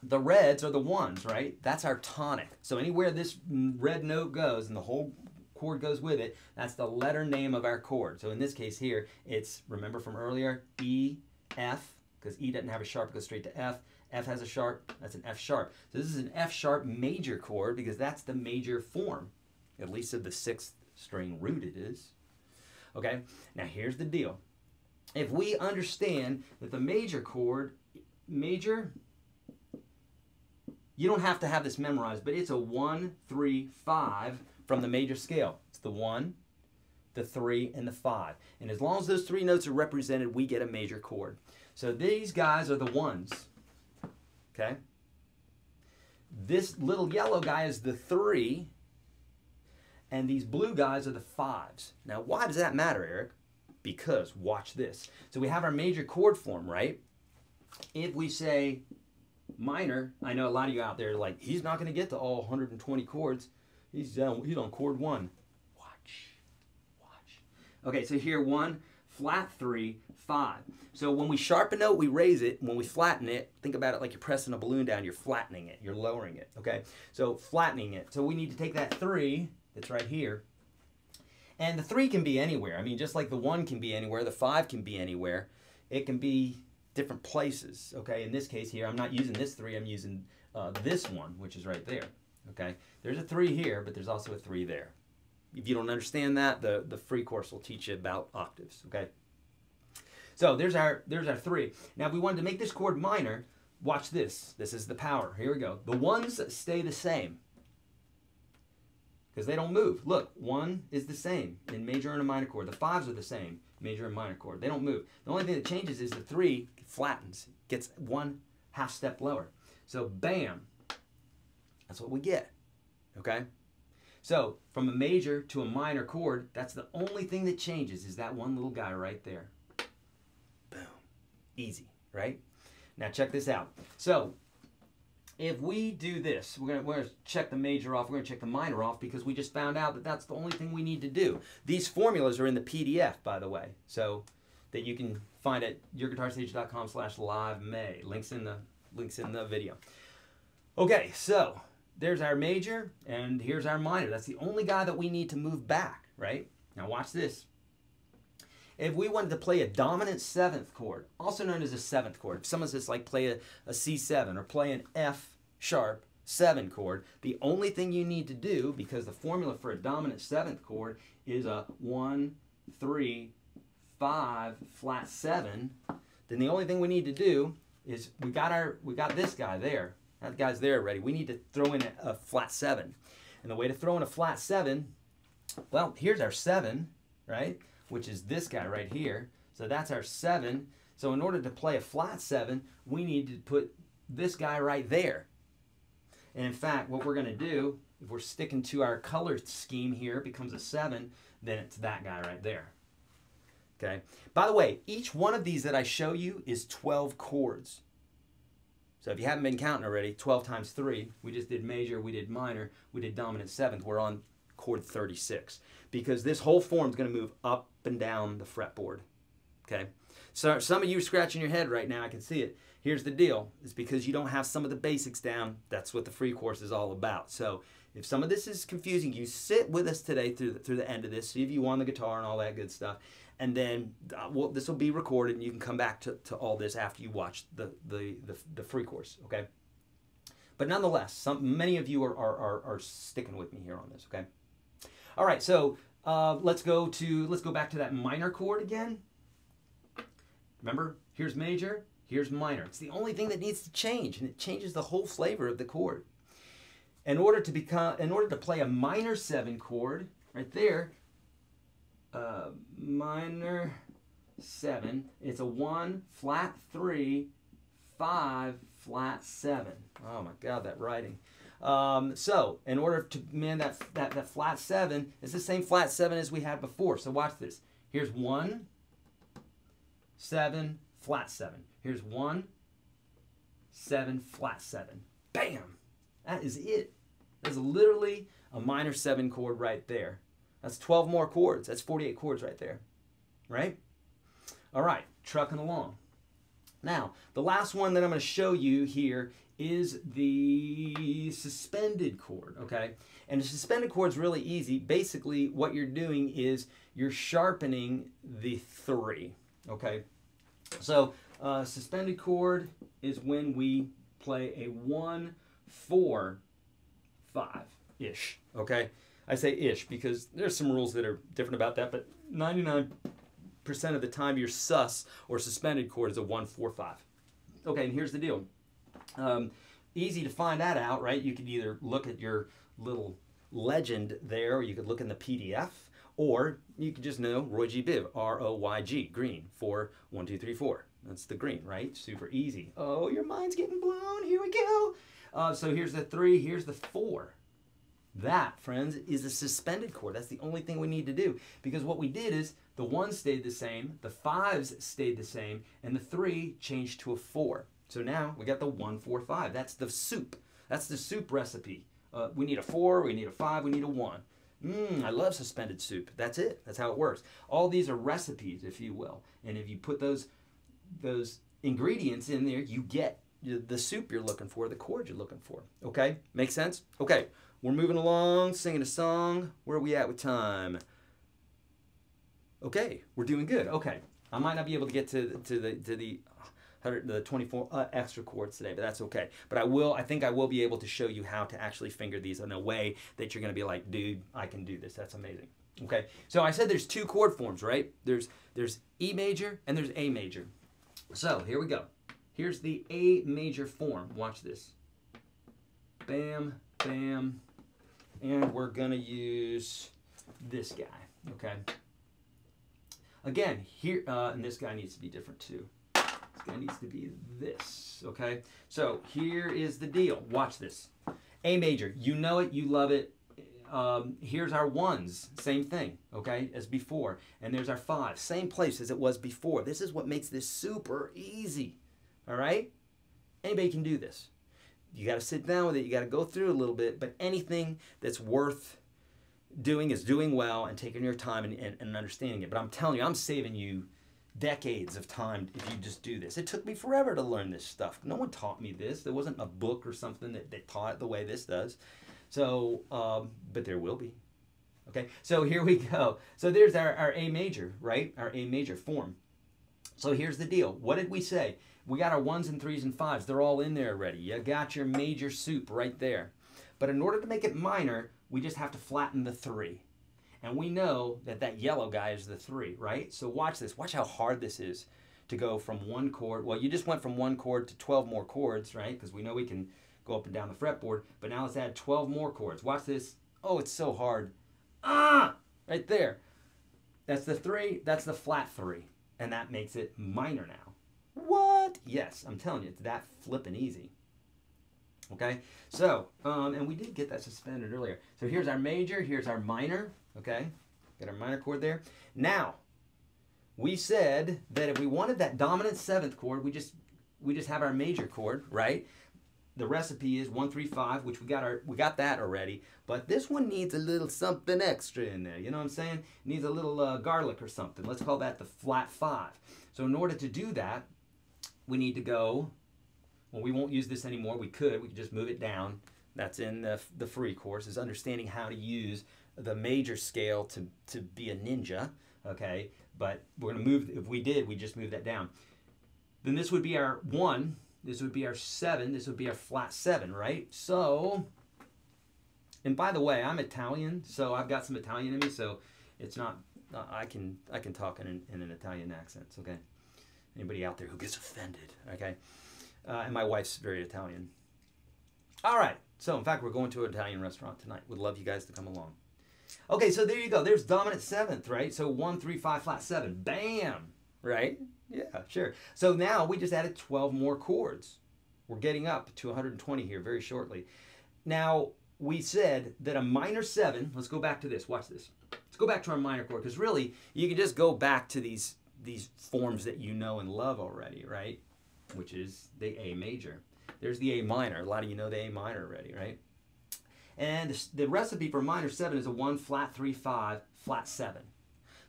The reds are the ones, right? That's our tonic. So anywhere this red note goes and the whole chord goes with it, that's the letter name of our chord. So in this case here, it's, remember from earlier, E, F, because E doesn't have a sharp, it goes straight to F. F has a sharp, that's an F sharp. So this is an F sharp major chord because that's the major form, at least of the sixth string root it is. Okay, now here's the deal. If we understand that the major chord, major, you don't have to have this memorized, but it's a one, three, five from the major scale. It's the one, the three, and the five. And as long as those three notes are represented, we get a major chord. So these guys are the ones, okay? This little yellow guy is the three, and these blue guys are the fives. Now, why does that matter, Eric? Because, watch this. So we have our major chord form, right? If we say minor, I know a lot of you out there are like, he's not going to get to all one hundred twenty chords. He's on, he's on chord one. Watch. Watch. Okay, so here one, flat three, five. So when we sharpen a note, we raise it. When we flatten it, think about it like you're pressing a balloon down. You're flattening it. You're lowering it. Okay, so flattening it. So we need to take that three that's right here. And the three can be anywhere. I mean, just like the one can be anywhere, the five can be anywhere. It can be different places, okay? In this case here, I'm not using this three, I'm using uh, this one, which is right there, okay? There's a three here, but there's also a three there. If you don't understand that, the, the free course will teach you about octaves, okay? So there's our, there's our three. Now, if we wanted to make this chord minor, watch this. This is the power. Here we go. The ones stay the same because they don't move. Look, one is the same in major and a minor chord. The fives are the same, major and minor chord. They don't move. The only thing that changes is the three flattens, gets one half step lower. So bam, that's what we get, okay? So from a major to a minor chord, that's the only thing that changes is that one little guy right there. Boom, easy, right? Now check this out. So if we do this, we're going to check the major off, we're going to check the minor off because we just found out that that's the only thing we need to do. These formulas are in the P D F, by the way, so that you can find at your guitar sage dot com slash live may. Links in the links in the video. Okay, so there's our major and here's our minor. That's the only guy that we need to move back, right? Now watch this. If we wanted to play a dominant seventh chord, also known as a seventh chord, if someone says like play a, a C seven or play an F sharp seven chord, the only thing you need to do, because the formula for a dominant seventh chord is a one, three, five, flat seven, then the only thing we need to do is we got our we got this guy there. That guy's there already. We need to throw in a, a flat seven. And the way to throw in a flat seven, well, here's our seven, right? Which is this guy right here. So that's our seven. So in order to play a flat seven, we need to put this guy right there. And in fact, what we're gonna do, if we're sticking to our color scheme here, it becomes a seven, then it's that guy right there. Okay. By the way, each one of these that I show you is twelve chords. So if you haven't been counting already, twelve times three, we just did major, we did minor, we did dominant seventh, we're on chord thirty-six, because this whole form's going to move up and down the fretboard. Okay, so some of you are scratching your head right now, I can see it. Here's the deal, it's because you don't have some of the basics down. That's what the free course is all about. So if some of this is confusing you, sit with us today through the, through the end of this, see if you want the guitar and all that good stuff, and then uh, well, this will be recorded and you can come back to, to all this after you watch the, the, the, the free course, okay? But nonetheless, some, many of you are, are, are, are sticking with me here on this, okay? All right, so uh, let's go to, let's go back to that minor chord again. Remember, here's major, here's minor. It's the only thing that needs to change, and it changes the whole flavor of the chord. In order to become, in order to play a minor seven chord, right there, uh, minor seven, it's a one, flat three, five, flat seven. Oh my God, that writing. Um, so, in order to man that, that that flat seven, it's the same flat seven as we had before. So watch this. Here's one, seven, flat seven. Here's one, seven, flat seven. Bam! That is it. That's literally a minor seven chord right there. That's twelve more chords. That's forty-eight chords right there. Right? All right, trucking along. Now, the last one that I'm going to show you here is the suspended chord, okay? And the suspended chord is really easy. Basically, what you're doing is you're sharpening the three, okay? So, uh, suspended chord is when we play a one, four, five-ish, okay? I say ish because there's some rules that are different about that, but ninety-nine percent of the time your sus or suspended chord is a one, four, five. Okay, and here's the deal. Um, easy to find that out, right? You could either look at your little legend there, or you could look in the P D F, or you could just know Roy G. Biv, R O Y G, green, for one, two, three, four. That's the green, right? Super easy. Oh, your mind's getting blown. Here we go. Uh, so here's the three, here's the four. That, friends, is a suspended chord. That's the only thing we need to do, because what we did is the one stayed the same, the fives stayed the same, and the three changed to a four. So now we got the one, four, five. That's the soup. That's the soup recipe. Uh, we need a four, we need a five, we need a one. Mmm, I love suspended soup. That's it. That's how it works. All these are recipes, if you will. And if you put those, those ingredients in there, you get the soup you're looking for, the chord you're looking for. Okay? Make sense? Okay. We're moving along, singing a song. Where are we at with time? Okay. We're doing good. Okay. I might not be able to get to, to the... To the the twenty-four uh, extra chords today, but that's okay. But I will, I think I will be able to show you how to actually finger these in a way that you're going to be like, dude, I can do this. That's amazing. Okay. So I said there's two chord forms, right? There's, there's E major and there's A major. So here we go. Here's the A major form. Watch this. Bam, bam. And we're going to use this guy. Okay. Again, here, uh, and this guy needs to be different too. It needs to be this, okay? So here is the deal. Watch this. A major. You know it. You love it. Um, here's our ones. Same thing, okay, as before. And there's our five. Same place as it was before. This is what makes this super easy, all right? Anybody can do this. You got to sit down with it. You got to go through a little bit. But anything that's worth doing is doing well and taking your time and, and, and understanding it. But I'm telling you, I'm saving you decades of time if you just do this. It took me forever to learn this stuff. No one taught me this. There wasn't a book or something that, that taught it the way this does. So, um, but there will be. Okay, so here we go. So there's our, our A major, right? Our A major form. So here's the deal. What did we say? We got our ones and threes and fives. They're all in there already. You got your major soup right there. But in order to make it minor, we just have to flatten the three. And we know that that yellow guy is the three, right? So watch this. Watch how hard this is to go from one chord. Well, you just went from one chord to twelve more chords, right? Because we know we can go up and down the fretboard. But now let's add twelve more chords. Watch this. Oh, it's so hard. Ah! Right there. That's the three. That's the flat three. And that makes it minor now. What? Yes, I'm telling you. It's that flippin' easy. Okay? So, um, and we did get that suspended earlier. So here's our major. Here's our minor. Okay, got our minor chord there. Now, we said that if we wanted that dominant seventh chord, we just we just have our major chord, right? the recipe is one three five, which we got our we got that already, but this one needs a little something extra in there, you know what I'm saying? It needs a little uh, garlic or something. Let's call that the flat five. So in order to do that, we need to go, well, we won't use this anymore. We could, we could just move it down. That's in the, the free course, is understanding how to use the major scale to, to be a ninja, okay? But we're gonna move, if we did, we just move that down. Then this would be our one, this would be our seven, this would be our flat seven, right? So, and by the way, I'm Italian, so I've got some Italian in me, so it's not, uh, I can I can talk in an, in an Italian accent, okay? Anybody out there who gets offended, okay? Uh, and my wife's very Italian. All right, so in fact, we're going to an Italian restaurant tonight. Would love you guys to come along. Okay, so there you go. There's dominant seventh, right? So one, three, five, flat, seven. Bam, right? Yeah, sure. So now we just added twelve more chords. We're getting up to one hundred twenty here very shortly. Now, we said that a minor seven, let's go back to this, watch this. Let's go back to our minor chord, because really, you can just go back to these, these forms that you know and love already, right? Which is the A major. There's the A minor. A lot of you know the A minor already, right? And the recipe for minor seven is a one, flat, three, five, flat, seven.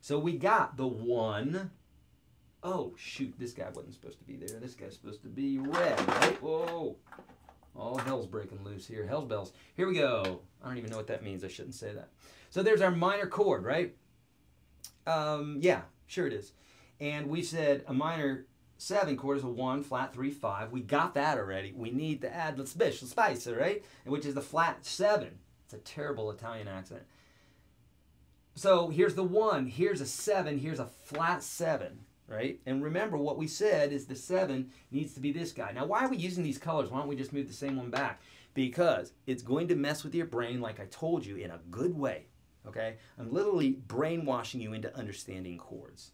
So we got the one. Oh, shoot, this guy wasn't supposed to be there. This guy's supposed to be red, right? Whoa. All hell's breaking loose here. Hell's bells. Here we go. I don't even know what that means. I shouldn't say that. So there's our minor chord, right? Um, yeah, sure it is. And we said a minor seven chord is a one, flat, three, five. We got that already. We need to add the special spice, all right? Which is the flat seven. It's a terrible Italian accent. So here's the one, here's a seven, here's a flat seven, right? And remember what we said is the seven needs to be this guy. Now why are we using these colors? Why don't we just move the same one back? Because it's going to mess with your brain, like I told you, in a good way, okay? I'm literally brainwashing you into understanding chords.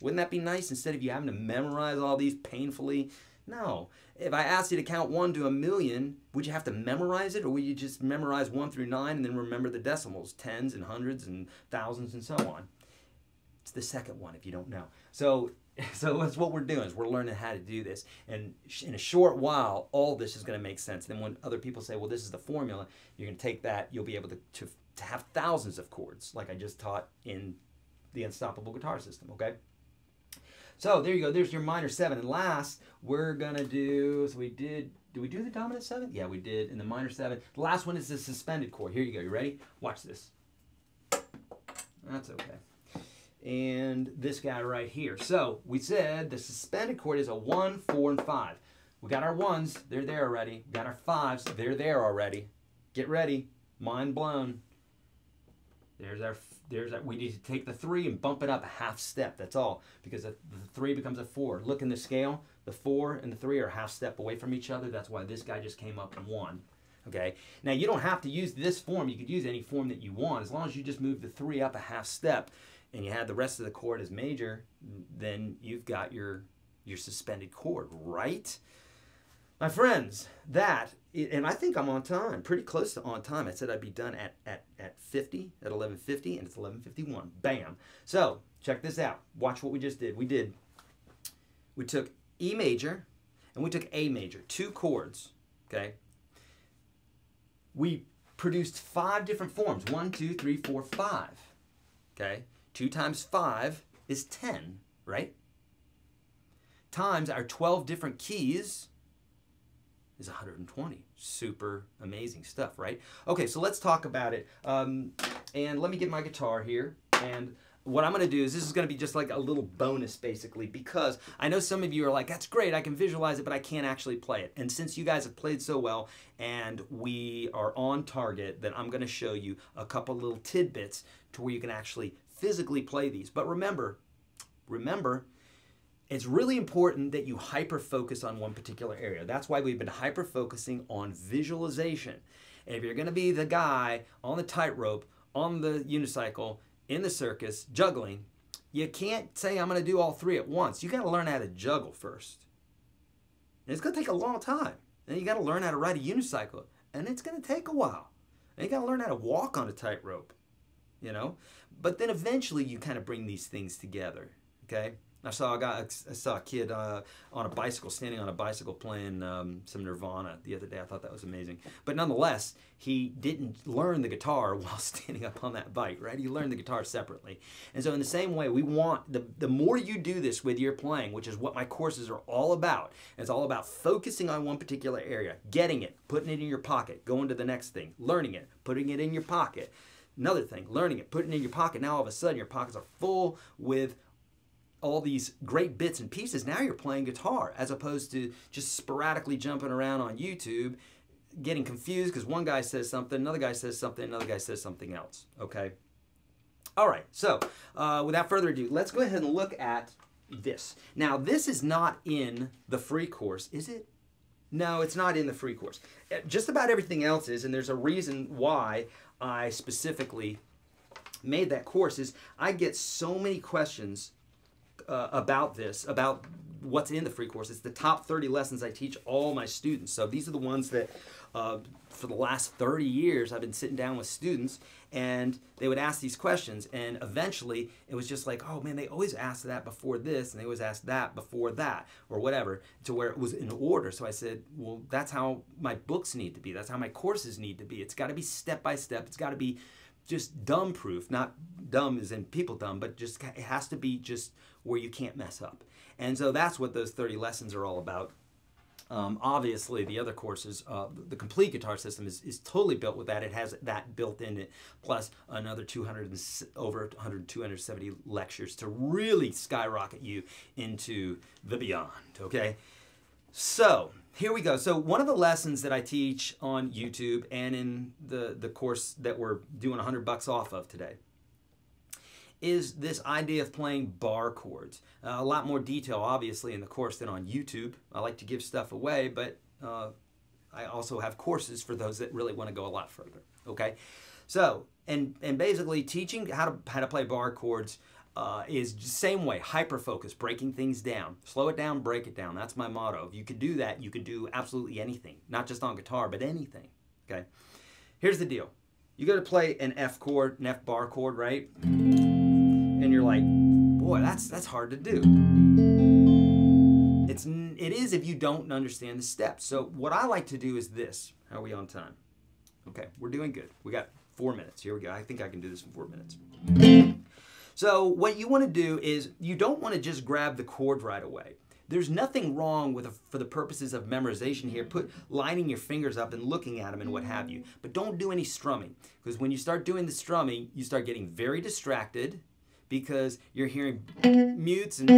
Wouldn't that be nice instead of you having to memorize all these painfully? No. If I asked you to count one to a million, would you have to memorize it, or would you just memorize one through nine and then remember the decimals, tens and hundreds and thousands and so on? It's the second one if you don't know. So, so that's what we're doing, is we're learning how to do this. And in a short while, all this is going to make sense. Then when other people say, well, this is the formula, you're going to take that, you'll be able to, to, to have thousands of chords, like I just taught in the Unstoppable Guitar System, okay? So there you go, there's your minor seven. And last, we're gonna do, so we did, did we do the dominant seven? Yeah, we did, in the minor seven. The last one is the suspended chord. Here you go, you ready? Watch this. That's okay. And this guy right here. So we said the suspended chord is a one, four, and five. We got our ones, they're there already. We got our fives, they're there already. Get ready, mind blown. There's our, there's our, we need to take the three and bump it up a half step, that's all. Because the three becomes a four. Look in the scale, the four and the three are a half step away from each other. That's why this guy just came up one, okay? Now you don't have to use this form. You could use any form that you want. As long as you just move the three up a half step and you had the rest of the chord as major, then you've got your, your suspended chord, right? My friends, that, and I think I'm on time, pretty close to on time. I said I'd be done at, at, at fifty, at eleven fifty, and it's eleven fifty-one. Bam. So, check this out. Watch what we just did. We did, we took E major, and we took A major, two chords, okay? We produced five different forms. One, two, three, four, five, okay? Two times five is ten, right? Times our twelve different keys is one hundred twenty. Super amazing stuff, right? Okay, so let's talk about it. Um, and let me get my guitar here. And what I'm gonna do is, this is gonna be just like a little bonus basically, because I know some of you are like, that's great, I can visualize it, but I can't actually play it. And since you guys have played so well and we are on target, then I'm gonna show you a couple little tidbits to where you can actually physically play these. But remember, remember, it's really important that you hyper-focus on one particular area. That's why we've been hyper-focusing on visualization. And if you're gonna be the guy on the tightrope, on the unicycle, in the circus, juggling, you can't say, I'm gonna do all three at once. You gotta learn how to juggle first. And it's gonna take a long time. And you gotta learn how to ride a unicycle. And it's gonna take a while. And you gotta learn how to walk on a tightrope, you know? But then eventually you kind of bring these things together, okay? I saw a guy, I saw a kid uh, on a bicycle, standing on a bicycle playing um, some Nirvana the other day. I thought that was amazing. But nonetheless, he didn't learn the guitar while standing up on that bike, right? He learned the guitar separately. And so in the same way, we want, the, the more you do this with your playing, which is what my courses are all about, it's all about focusing on one particular area, getting it, putting it in your pocket, going to the next thing, learning it, putting it in your pocket. Another thing, learning it, putting it in your pocket. Now all of a sudden your pockets are full with all these great bits and pieces. Now you're playing guitar as opposed to just sporadically jumping around on YouTube, getting confused because one guy says something, another guy says something, another guy says something else, okay? All right, so uh, without further ado, let's go ahead and look at this. Now this is not in the free course, is it? No, it's not in the free course. Just about everything else is, and there's a reason why I specifically made that course, is I get so many questions Uh, about this, about what's in the free course. It's the top thirty lessons I teach all my students. So these are the ones that uh, for the last thirty years I've been sitting down with students, and they would ask these questions, and eventually it was just like, oh man, they always asked that before this, and they always asked that before that, or whatever, to where it was in order. So I said, well, that's how my books need to be. That's how my courses need to be. It's got to be step by step. It's got to be just dumb proof, not dumb as in people dumb, but just it has to be just where you can't mess up. And so that's what those thirty lessons are all about. Um, obviously, the other courses, uh, the complete guitar system is, is totally built with that. It has that built in it, plus another two hundred, over one hundred, two hundred seventy lectures to really skyrocket you into the beyond, okay? So here we go. So one of the lessons that I teach on YouTube and in the, the course that we're doing a hundred bucks off of today is this idea of playing bar chords. Uh, a lot more detail, obviously, in the course than on YouTube. I like to give stuff away, but uh, I also have courses for those that really want to go a lot further, okay? So, and, and basically teaching how to, how to play bar chords Uh, is same way, hyper-focus, breaking things down. Slow it down, break it down. That's my motto. If you can do that, you can do absolutely anything. Not just on guitar, but anything, okay? Here's the deal. You go to play an F chord, an F bar chord, right? And you're like, boy, that's, that's hard to do. It's, it is if you don't understand the steps. So what I like to do is this. How are we on time? Okay, we're doing good. We got four minutes. Here we go. I think I can do this in four minutes. So what you want to do is you don't want to just grab the chord right away. There's nothing wrong with, a, for the purposes of memorization here, put lining your fingers up and looking at them and what have you. But don't do any strumming, because when you start doing the strumming, you start getting very distracted because you're hearing mutes and,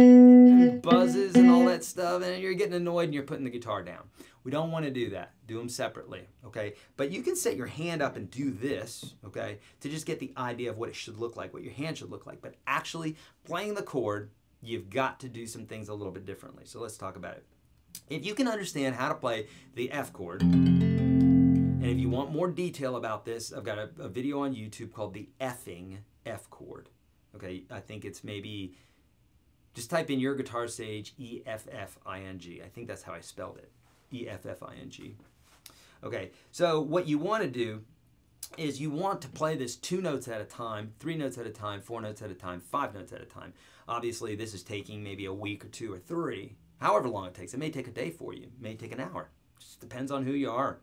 and buzzes and all that stuff, and you're getting annoyed and you're putting the guitar down. We don't want to do that. Do them separately, okay? But you can set your hand up and do this, okay, to just get the idea of what it should look like, what your hand should look like. But actually, playing the chord, you've got to do some things a little bit differently. So let's talk about it. If you can understand how to play the F chord, and if you want more detail about this, I've got a, a video on YouTube called the Effing F chord. Okay, I think it's maybe, just type in your guitar sage, E F F I N G. I think that's how I spelled it, E F F I N G. Okay, so what you want to do is you want to play this two notes at a time, three notes at a time, four notes at a time, five notes at a time. Obviously, this is taking maybe a week or two or three, however long it takes. It may take a day for you. It may take an hour. It just depends on who you are.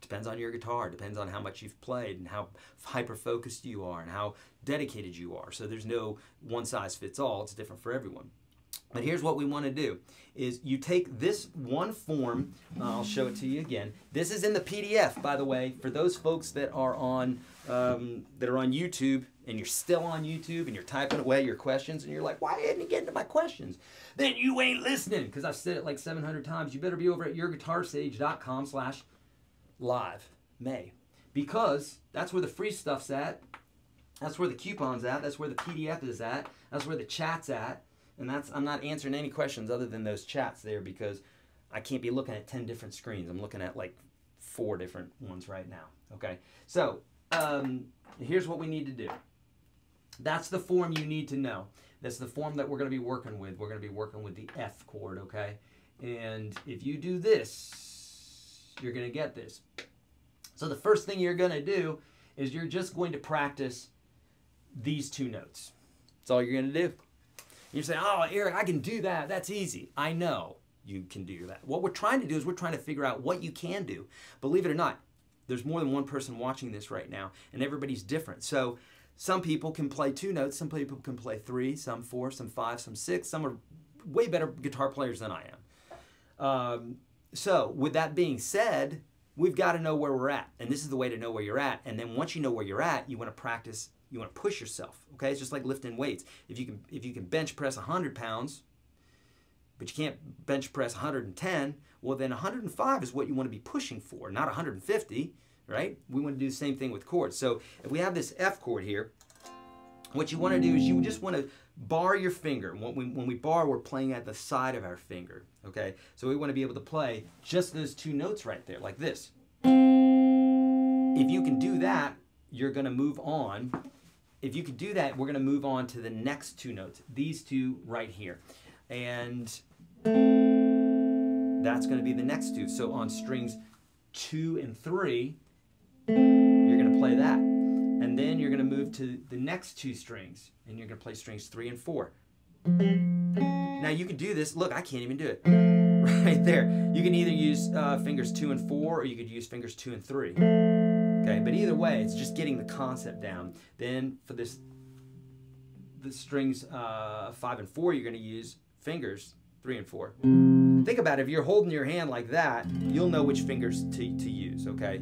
Depends on your guitar, depends on how much you've played and how hyper-focused you are and how dedicated you are. So there's no one size fits all, it's different for everyone. But here's what we want to do, is you take this one form, I'll show it to you again. This is in the P D F, by the way, for those folks that are on, um, that are on YouTube, and you're still on YouTube and you're typing away your questions and you're like, why didn't he get into my questions? Then you ain't listening, because I've said it like seven hundred times. You better be over at your guitar sage dot com slash live May, because that's where the free stuff's at, that's where the coupon's at, that's where the P D F is at, that's where the chat's at, and that's, I'm not answering any questions other than those chats there, because I can't be looking at ten different screens. I'm looking at like four different ones right now, okay? So um, here's what we need to do. That's the form you need to know. That's the form that we're going to be working with. We're going to be working with the F chord, okay? And if you do this, you're going to get this. So the first thing you're going to do is you're just going to practice these two notes. That's all you're going to do. You're saying, oh, Erich, I can do that. That's easy. I know you can do that. What we're trying to do is we're trying to figure out what you can do. Believe it or not, there's more than one person watching this right now, and everybody's different. So some people can play two notes, some people can play three, some four, some five, some six. Some are way better guitar players than I am. Um, so with that being said, we've got to know where we're at, and this is the way to know where you're at. And then once you know where you're at, you want to practice, you want to push yourself, okay? It's just like lifting weights. If you can, if you can bench press one hundred pounds, but you can't bench press one hundred ten, well then one hundred five is what you want to be pushing for, not one hundred fifty, right? We want to do the same thing with chords. So if we have this F chord here, what you want to do is you just want to bar your finger. When we, when we bar, we're playing at the side of our finger, okay? So we want to be able to play just those two notes right there, like this. If you can do that, you're going to move on. If you can do that, we're going to move on to the next two notes, these two right here. And that's going to be the next two. So on strings two and three, you're going to play that. And then you're going to move to the next two strings, and you're going to play strings three and four. Now you can do this. Look, I can't even do it. Right there. You can either use uh, fingers two and four, or you could use fingers two and three. Okay, but either way, it's just getting the concept down. Then for this, the strings uh, five and four, you're going to use fingers three and four. Think about it. If you're holding your hand like that, you'll know which fingers to, to use, okay?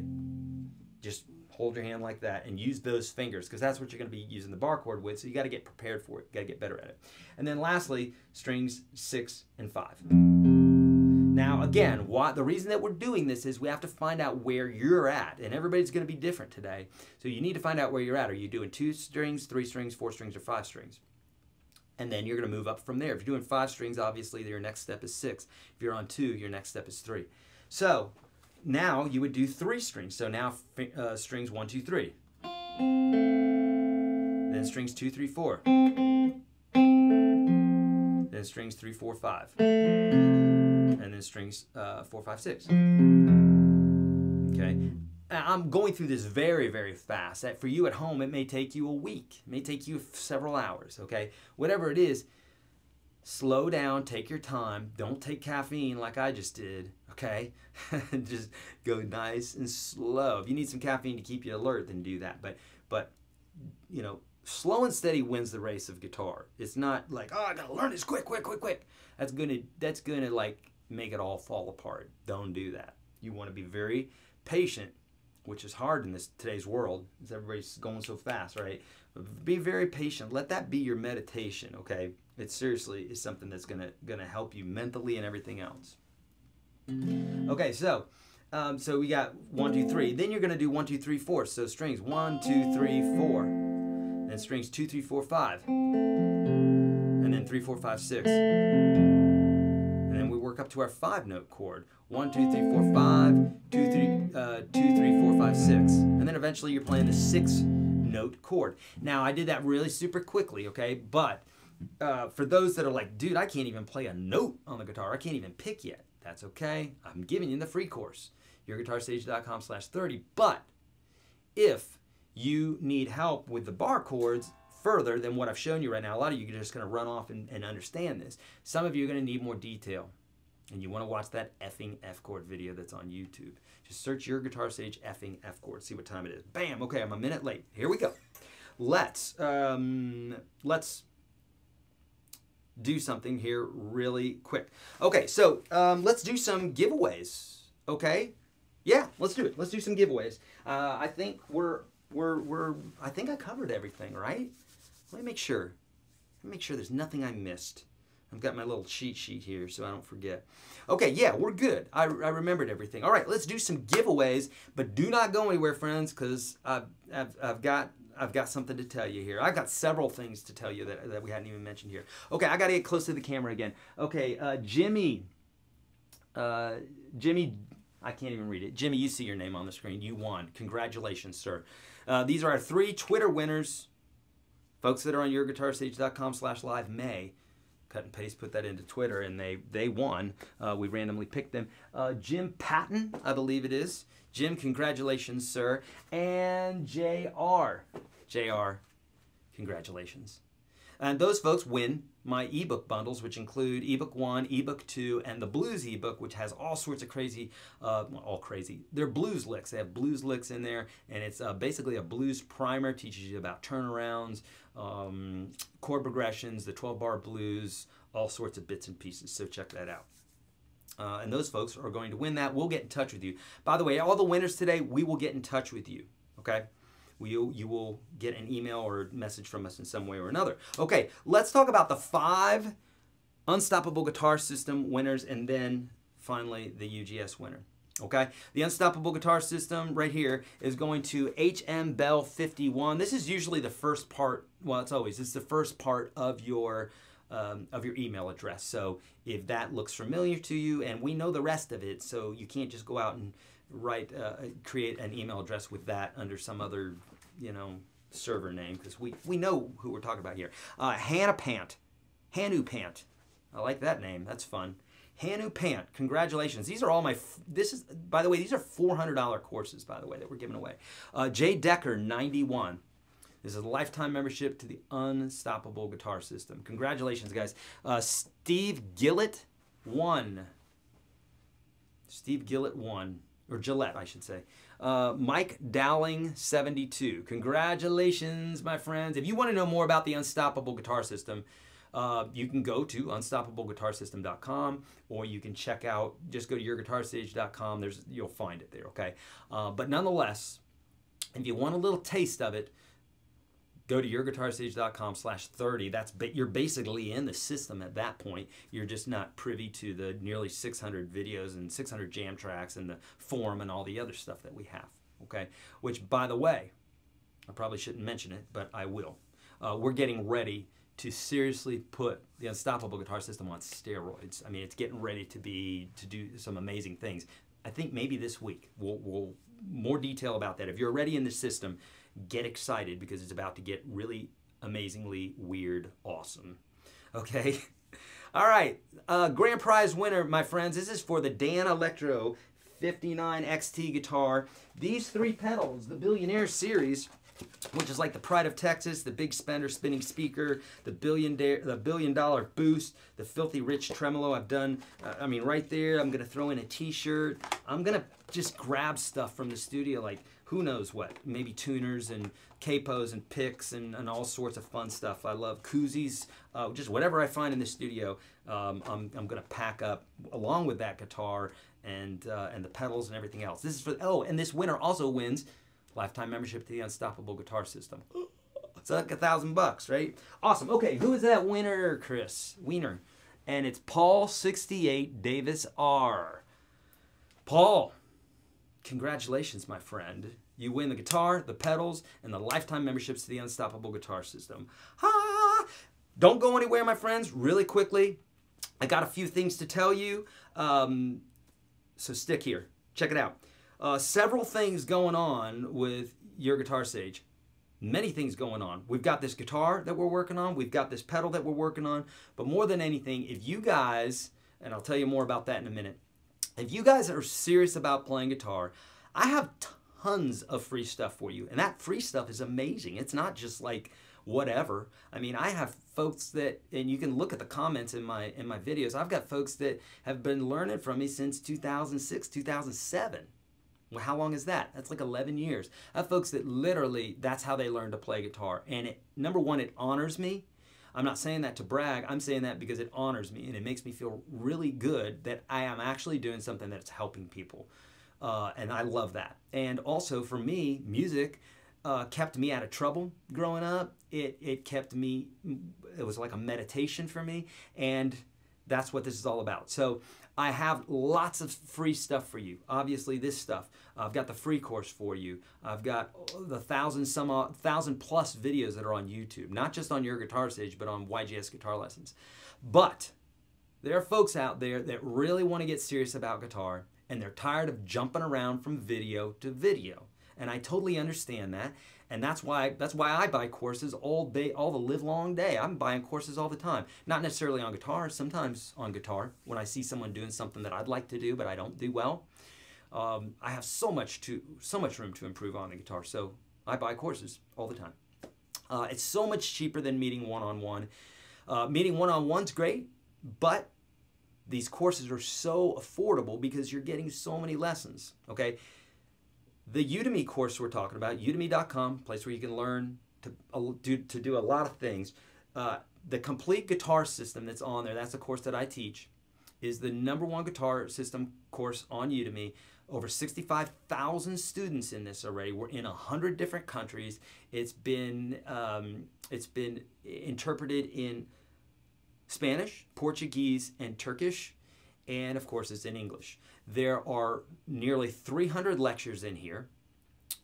Just hold your hand like that and use those fingers, because that's what you're going to be using the bar chord with, so you got to get prepared for it. You got to get better at it. And then lastly, strings six and five. Now again, why, the reason that we're doing this is we have to find out where you're at, and everybody's going to be different today. So you need to find out where you're at. Are you doing two strings, three strings, four strings, or five strings? And then you're going to move up from there. If you're doing five strings, obviously your next step is six. If you're on two, your next step is three. So now you would do three strings. So now uh, strings one, two, three. Then strings two, three, four. Then strings three, four, five. And then strings uh, four, five, six. Okay. I'm going through this very, very fast. That for you at home, it may take you a week. It may take you several hours, okay? Whatever it is, slow down, take your time. Don't take caffeine like I just did, okay? Just go nice and slow. If you need some caffeine to keep you alert, then do that. But, but you know, slow and steady wins the race of guitar. It's not like, oh, I gotta learn this quick, quick, quick, quick. That's gonna, that's gonna like make it all fall apart. Don't do that. You wanna be very patient, which is hard in this today's world, because everybody's going so fast, right? But be very patient. Let that be your meditation, okay? It seriously is something that's gonna gonna help you mentally and everything else. Okay, so um, so we got one, two, three. Then you're gonna do one, two, three, four. So strings one, two, three, four, then strings two, three, four, five, and then three, four, five, six, and then we work up to our five note chord. One, two, three, four, five, two, three, uh, two, three, four, five, six. And then eventually you're playing the six note chord. Now I did that really super quickly, okay? But uh, for those that are like, dude, I can't even play a note on the guitar. I can't even pick yet. That's okay. I'm giving you the free course, your guitar sage dot com slash thirty. But if you need help with the bar chords further than what I've shown you right now, a lot of you are just gonna run off and, and understand this. Some of you are gonna need more detail. And you want to watch that effing F chord video that's on YouTube. Just search Your Guitar Sage effing F chord. See what time it is. Bam! Okay, I'm a minute late. Here we go. Let's um, let's do something here really quick. Okay, so um, let's do some giveaways. Okay, yeah, let's do it. Let's do some giveaways. Uh, I think we're we're we're. I think I covered everything, right? Let me make sure. Let me make sure there's nothing I missed. I've got my little cheat sheet here so I don't forget. Okay, yeah, we're good. I, I remembered everything. All right, let's do some giveaways, but do not go anywhere, friends, because I've, I've, I've, got, I've got something to tell you here. I've got several things to tell you that, that we hadn't even mentioned here. Okay, I got to get close to the camera again. Okay, uh, Jimmy, uh, Jimmy, I can't even read it. Jimmy, you see your name on the screen. You won. Congratulations, sir. Uh, these are our three Twitter winners, folks that are on your guitar sage dot com slash live May. Cut and paste, put that into Twitter, and they, they won. Uh, we randomly picked them. Uh, Jim Patton, I believe it is. Jim, congratulations, sir. And J R. J R, congratulations. And those folks win my ebook bundles, which include ebook one, ebook two, and the blues ebook, which has all sorts of crazy, uh, all crazy, they're blues licks. They have blues licks in there, and it's uh, basically a blues primer, teaches you about turnarounds, um, chord progressions, the twelve bar blues, all sorts of bits and pieces. So check that out. Uh, and those folks are going to win that. We'll get in touch with you. By the way, all the winners today, we will get in touch with you, okay? We, you will get an email or message from us in some way or another. Okay, let's talk about the five Unstoppable Guitar System winners and then finally the U G S winner, okay? The Unstoppable Guitar System right here is going to H M Bell fifty-one. This is usually the first part, well, it's always, it's the first part of your Um, of your email address. So if that looks familiar to you, and we know the rest of it, so you can't just go out and write, uh, create an email address with that under some other, you know, server name, because we, we know who we're talking about here. Uh, Hannah Pant, Hanu Pant. I like that name. That's fun. Hanu Pant, congratulations. These are all my, f this is, by the way, these are four hundred dollar courses, by the way, that we're giving away. Uh, Jay Decker, ninety-one. This is a lifetime membership to the Unstoppable Guitar System. Congratulations, guys. Uh, Steve Gillett won. Steve Gillett won, or Gillette, I should say. Uh, Mike Dowling, seventy-two. Congratulations, my friends. If you want to know more about the Unstoppable Guitar System, uh, you can go to unstoppable guitar system dot com, or you can check out, just go to your guitar sage dot com. There's, you'll find it there, okay? Uh, but nonetheless, if you want a little taste of it, go to your guitar sage dot com slash thirty. That's ba you're basically in the system at that point. You're just not privy to the nearly six hundred videos and six hundred jam tracks and the forum and all the other stuff that we have, okay? Which, by the way, I probably shouldn't mention it, but I will. Uh, we're getting ready to seriously put the Unstoppable Guitar System on steroids. I mean, it's getting ready to be to do some amazing things. I think maybe this week we'll, we'll more detail about that. If you're already in the system, get excited, because it's about to get really amazingly weird awesome, okay? All right, uh, grand prize winner, my friends. This is for the Danelectro fifty-nine X T guitar. These three pedals, the Billionaire series, which is like the Pride of Texas, the Big Spender Spinning Speaker, the Billion, the billion Dollar Boost, the Filthy Rich Tremolo. I've done, uh, I mean, right there, I'm going to throw in a t-shirt. I'm going to just grab stuff from the studio, like who knows what, maybe tuners and capos and picks and, and all sorts of fun stuff. I love koozies, uh, just whatever I find in the studio, um, I'm, I'm going to pack up along with that guitar and, uh, and the pedals and everything else. This is for, oh, and this winner also wins lifetime membership to the Unstoppable Guitar System. It's like a thousand bucks, right? Awesome. Okay, who is that winner, Chris? Wiener. And it's Paul sixty-eight Davis R. Paul, congratulations, my friend. You win the guitar, the pedals, and the lifetime memberships to the Unstoppable Guitar System. Ha! Don't go anywhere, my friends. Really quickly, I got a few things to tell you, um, so stick here. Check it out. Uh, several things going on with Your Guitar Sage. Many things going on. We've got this guitar that we're working on. We've got this pedal that we're working on. But more than anything, if you guys, and I'll tell you more about that in a minute, if you guys are serious about playing guitar, I have tons of free stuff for you. And that free stuff is amazing. It's not just like whatever. I mean, I have folks that, and you can look at the comments in my in my videos, I've got folks that have been learning from me since two thousand six, two thousand seven. Well, how long is that? That's like eleven years. I have folks that literally, that's how they learn to play guitar. And it, number one, it honors me. I'm not saying that to brag. I'm saying that because it honors me and it makes me feel really good that I am actually doing something that's helping people. Uh, and I love that. And also for me, music uh, kept me out of trouble growing up. It, it kept me, it was like a meditation for me. And that's what this is all about. So I have lots of free stuff for you. Obviously this stuff. I've got the free course for you. I've got the thousand some odd, thousand plus videos that are on YouTube, not just on Your Guitar Sage, but on Y G S Guitar Lessons. But there are folks out there that really want to get serious about guitar, and they're tired of jumping around from video to video. And I totally understand that. And that's why that's why I buy courses all day, all the live long day. I'm buying courses all the time. Not necessarily on guitar, sometimes on guitar when I see someone doing something that I'd like to do but I don't do well. Um, I have so much to so much room to improve on the guitar, so I buy courses all the time. Uh, it's so much cheaper than meeting one-on-one. Uh, meeting one-on-one's great, but these courses are so affordable because you're getting so many lessons, okay? The Udemy course we're talking about, udemy dot com, place where you can learn to, uh, do, to do a lot of things. Uh, the complete guitar system that's on there, that's a course that I teach, is the number one guitar system course on Udemy. Over sixty-five thousand students in this already. We're in one hundred different countries. It's been, um, it's been interpreted in Spanish, Portuguese, and Turkish, and of course it's in English. There are nearly three hundred lectures in here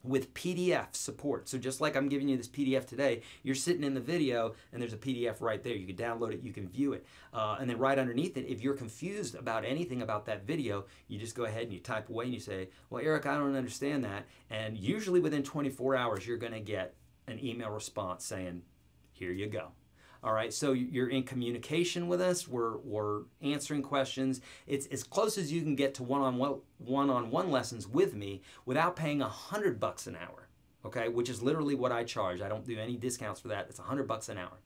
with P D F support. So just like I'm giving you this P D F today, you're sitting in the video and there's a P D F right there. You can download it, you can view it. Uh, and then right underneath it, if you're confused about anything about that video, you just go ahead and you type away and you say, well, Eric, I don't understand that. And usually within twenty-four hours, you're gonna get an email response saying, here you go. All right, so you're in communication with us. We're, we're answering questions. It's as close as you can get to one-on-one, one-on-one lessons with me without paying a hundred bucks an hour, okay? Which is literally what I charge. I don't do any discounts for that. It's a hundred bucks an hour.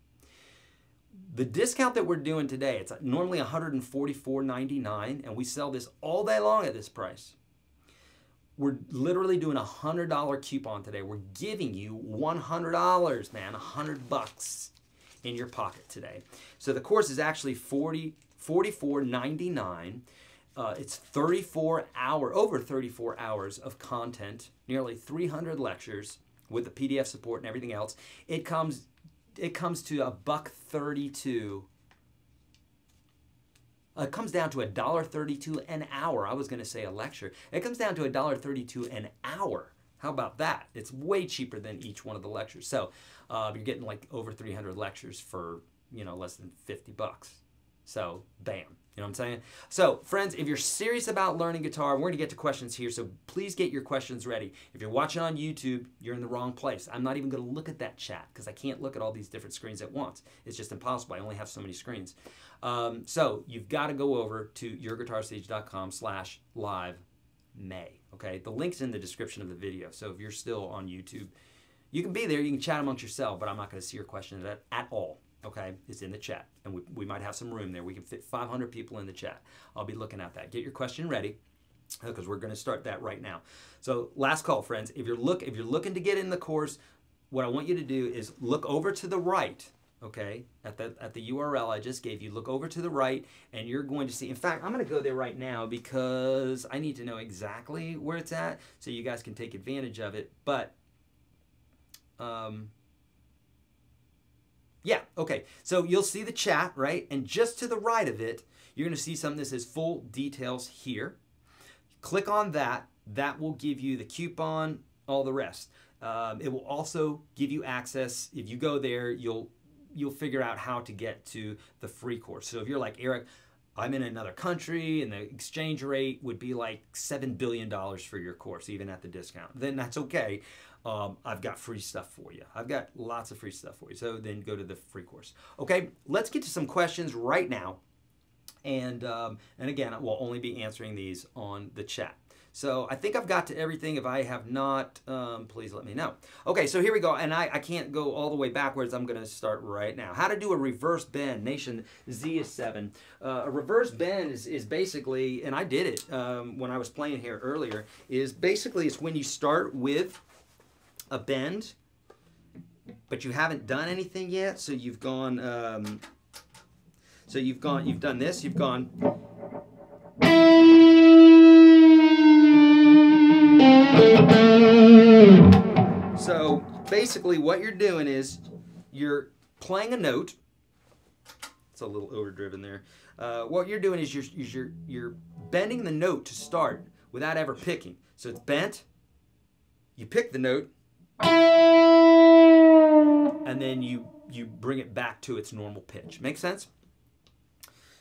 The discount that we're doing today, it's normally one hundred forty-four ninety-nine, and we sell this all day long at this price. We're literally doing a hundred dollar coupon today. We're giving you one hundred dollars, man, a hundred bucks. In your pocket today. So the course is actually forty-four ninety-nine. Uh, it's thirty-four hour, over thirty-four hours of content, nearly three hundred lectures with the P D F support and everything else. It comes, it comes to a buck thirty-two. Uh, it comes down to a dollar thirty-two an hour. I was going to say a lecture. It comes down to a dollar thirty-two an hour. How about that? It's way cheaper than each one of the lectures. So uh, you're getting like over three hundred lectures for, you know, less than fifty bucks. So bam, you know what I'm saying? So friends, if you're serious about learning guitar, we're gonna get to questions here. So please get your questions ready. If you're watching on YouTube, you're in the wrong place. I'm not even gonna look at that chat because I can't look at all these different screens at once. It's just impossible. I only have so many screens. Um, so you've gotta go over to your guitar sage dot com slash live May. Okay, the link's in the description of the video. So if you're still on YouTube, you can be there, you can chat amongst yourself, but I'm not going to see your question at, at all. Okay, it's in the chat, and we, we might have some room there. We can fit five hundred people in the chat. I'll be looking at that. Get your question ready, because we're going to start that right now. So last call, friends. If you're look if you're looking to get in the course, what I want you to do is look over to the right. Okay, at the at the U R L I just gave you, look over to the right, and you're going to see. In fact, I'm going to go there right now because I need to know exactly where it's at, so you guys can take advantage of it. But, um, yeah, okay. So you'll see the chat, right? And just to the right of it, you're going to see something that says "Full Details" here. Click on that. That will give you the coupon, all the rest. Um, it will also give you access. If you go there, you'll you'll figure out how to get to the free course. So if you're like, Eric, I'm in another country and the exchange rate would be like seven billion dollars for your course, even at the discount, then that's okay. Um, I've got free stuff for you. I've got lots of free stuff for you. So then go to the free course. Okay, let's get to some questions right now. And, um, and again, we'll only be answering these on the chat. So I think I've got to everything. If I have not, um, please let me know. Okay, so here we go. And I, I can't go all the way backwards. I'm going to start right now. How to do a reverse bend. Nation Z is seven. Uh, a reverse bend is, is basically, and I did it um, when I was playing here earlier, is basically it's when you start with a bend, but you haven't done anything yet. So you've gone, um, so you've gone, you've done this, you've gone... So basically what you're doing is you're playing a note. It's a little overdriven there. Uh, what you're doing is you're, you're, you're bending the note to start without ever picking. So it's bent, you pick the note, and then you, you bring it back to its normal pitch. Make sense?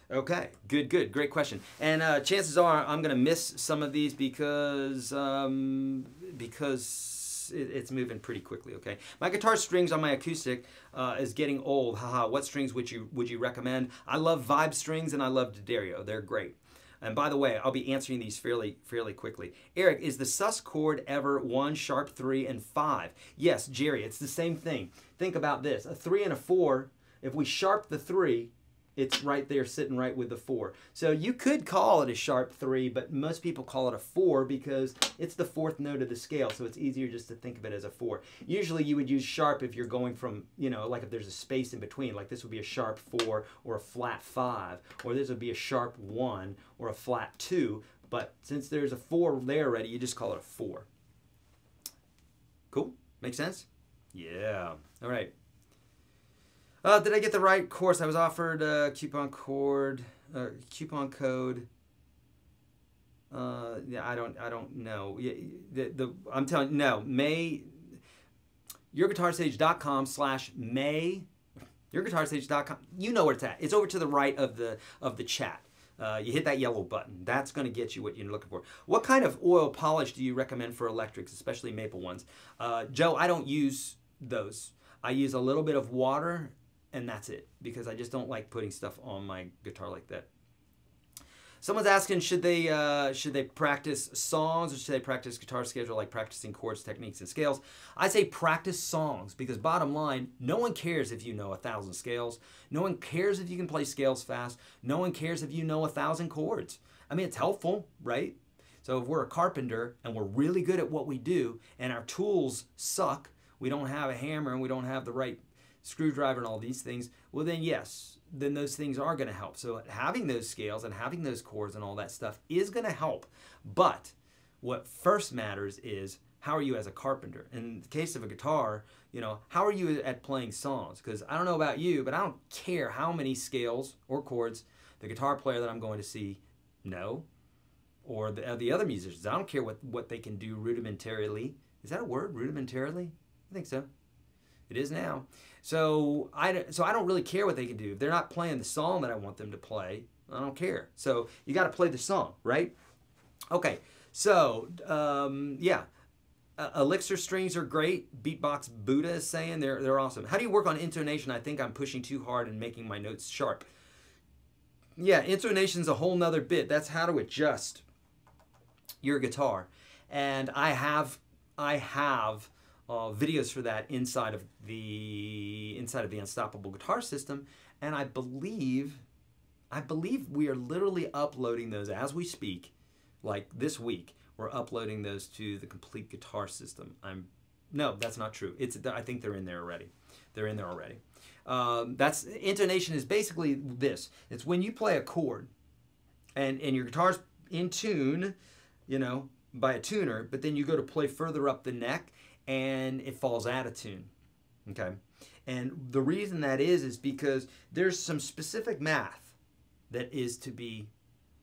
Okay, good, good, great question. And uh, chances are I'm gonna miss some of these because um, because it, it's moving pretty quickly. Okay, my guitar strings on my acoustic uh, is getting old. Haha, what strings would you would you recommend? I love Vibe strings and I love D'Addario. They're great. And by the way, I'll be answering these fairly fairly quickly. Eric, is the sus chord ever one, sharp, three, and five? Yes, Jerry, it's the same thing. Think about this. A three and a four, if we sharp the three, it's right there sitting right with the four. So you could call it a sharp three, but most people call it a four because it's the fourth note of the scale, so it's easier just to think of it as a four. Usually you would use sharp if you're going from, you know, like if there's a space in between, like this would be a sharp four or a flat five, or this would be a sharp one or a flat two, but since there's a four there already, you just call it a four. Cool? Make sense? Yeah. All right. Uh, did I get the right course? I was offered a coupon code. Uh, coupon code. Uh, yeah, I don't. I don't know. The, the I'm telling no. May. YourGuitarSage dot com slash May. YourGuitarSage dot com. You know where it's at. It's over to the right of the of the chat. Uh, you hit that yellow button. That's going to get you what you're looking for. What kind of oil polish do you recommend for electrics, especially maple ones? Uh, Joe, I don't use those. I use a little bit of water. And that's it, because I just don't like putting stuff on my guitar like that. Someone's asking, should they uh, should they practice songs or should they practice guitar schedule, like practicing chords, techniques, and scales? I say practice songs, because bottom line, no one cares if you know a thousand scales. No one cares if you can play scales fast. No one cares if you know a thousand chords. I mean, it's helpful, right? So if we're a carpenter and we're really good at what we do and our tools suck, we don't have a hammer and we don't have the right screwdriver and all these things, well then yes, then those things are going to help. So having those scales and having those chords and all that stuff is going to help. But what first matters is how are you as a carpenter? In the case of a guitar, you know, how are you at playing songs? Because I don't know about you, but I don't care how many scales or chords the guitar player that I'm going to see know, or the, or the other musicians. I don't care what, what they can do rudimentarily. Is that a word, rudimentarily? I think so. It is now. So I, so I don't really care what they can do. If they're not playing the song that I want them to play, I don't care. So you got to play the song, right? Okay, so um, yeah. Uh, Elixir strings are great. Beatbox Buddha is saying they're, they're awesome. How do you work on intonation? I think I'm pushing too hard and making my notes sharp. Yeah, intonation's a whole nother bit. That's how to adjust your guitar. And I have, I have... Uh, videos for that inside of the inside of the Unstoppable Guitar System, and I believe I believe we are literally uploading those as we speak. Like this week, we're uploading those to the complete guitar system. I'm no, that's not true. It's I think they're in there already. They're in there already. Um, that's intonation is basically this. It's when you play a chord, and and your guitar's in tune, you know, by a tuner, but then you go to play further up the neck, and it falls out of tune, okay? And the reason that is is because there's some specific math that is to be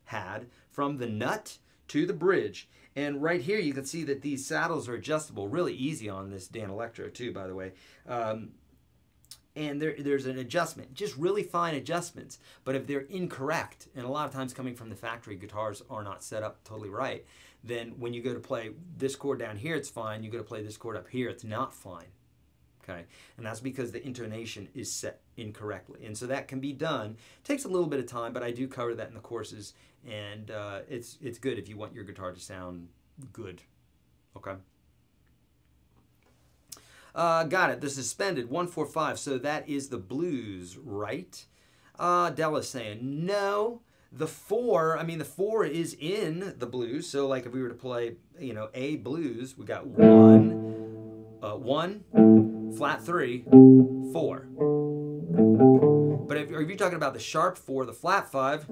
had from the nut to the bridge. And right here you can see that these saddles are adjustable, really easy on this Danelectro too, by the way. Um, and there, there's an adjustment, just really fine adjustments, but if they're incorrect, and a lot of times coming from the factory, guitars are not set up totally right, then when you go to play this chord down here, it's fine. You go to play this chord up here, it's not fine, okay? And that's because the intonation is set incorrectly. And so that can be done. It takes a little bit of time, but I do cover that in the courses, and uh, it's, it's good if you want your guitar to sound good, okay? Uh, got it, the suspended, one four five, so that is the blues, right? Uh, Della's saying, no. The four, I mean, the four is in the blues. So like if we were to play, you know, A blues, we got one, uh, one, flat three, four. But if, if you're talking about the sharp four, the flat five,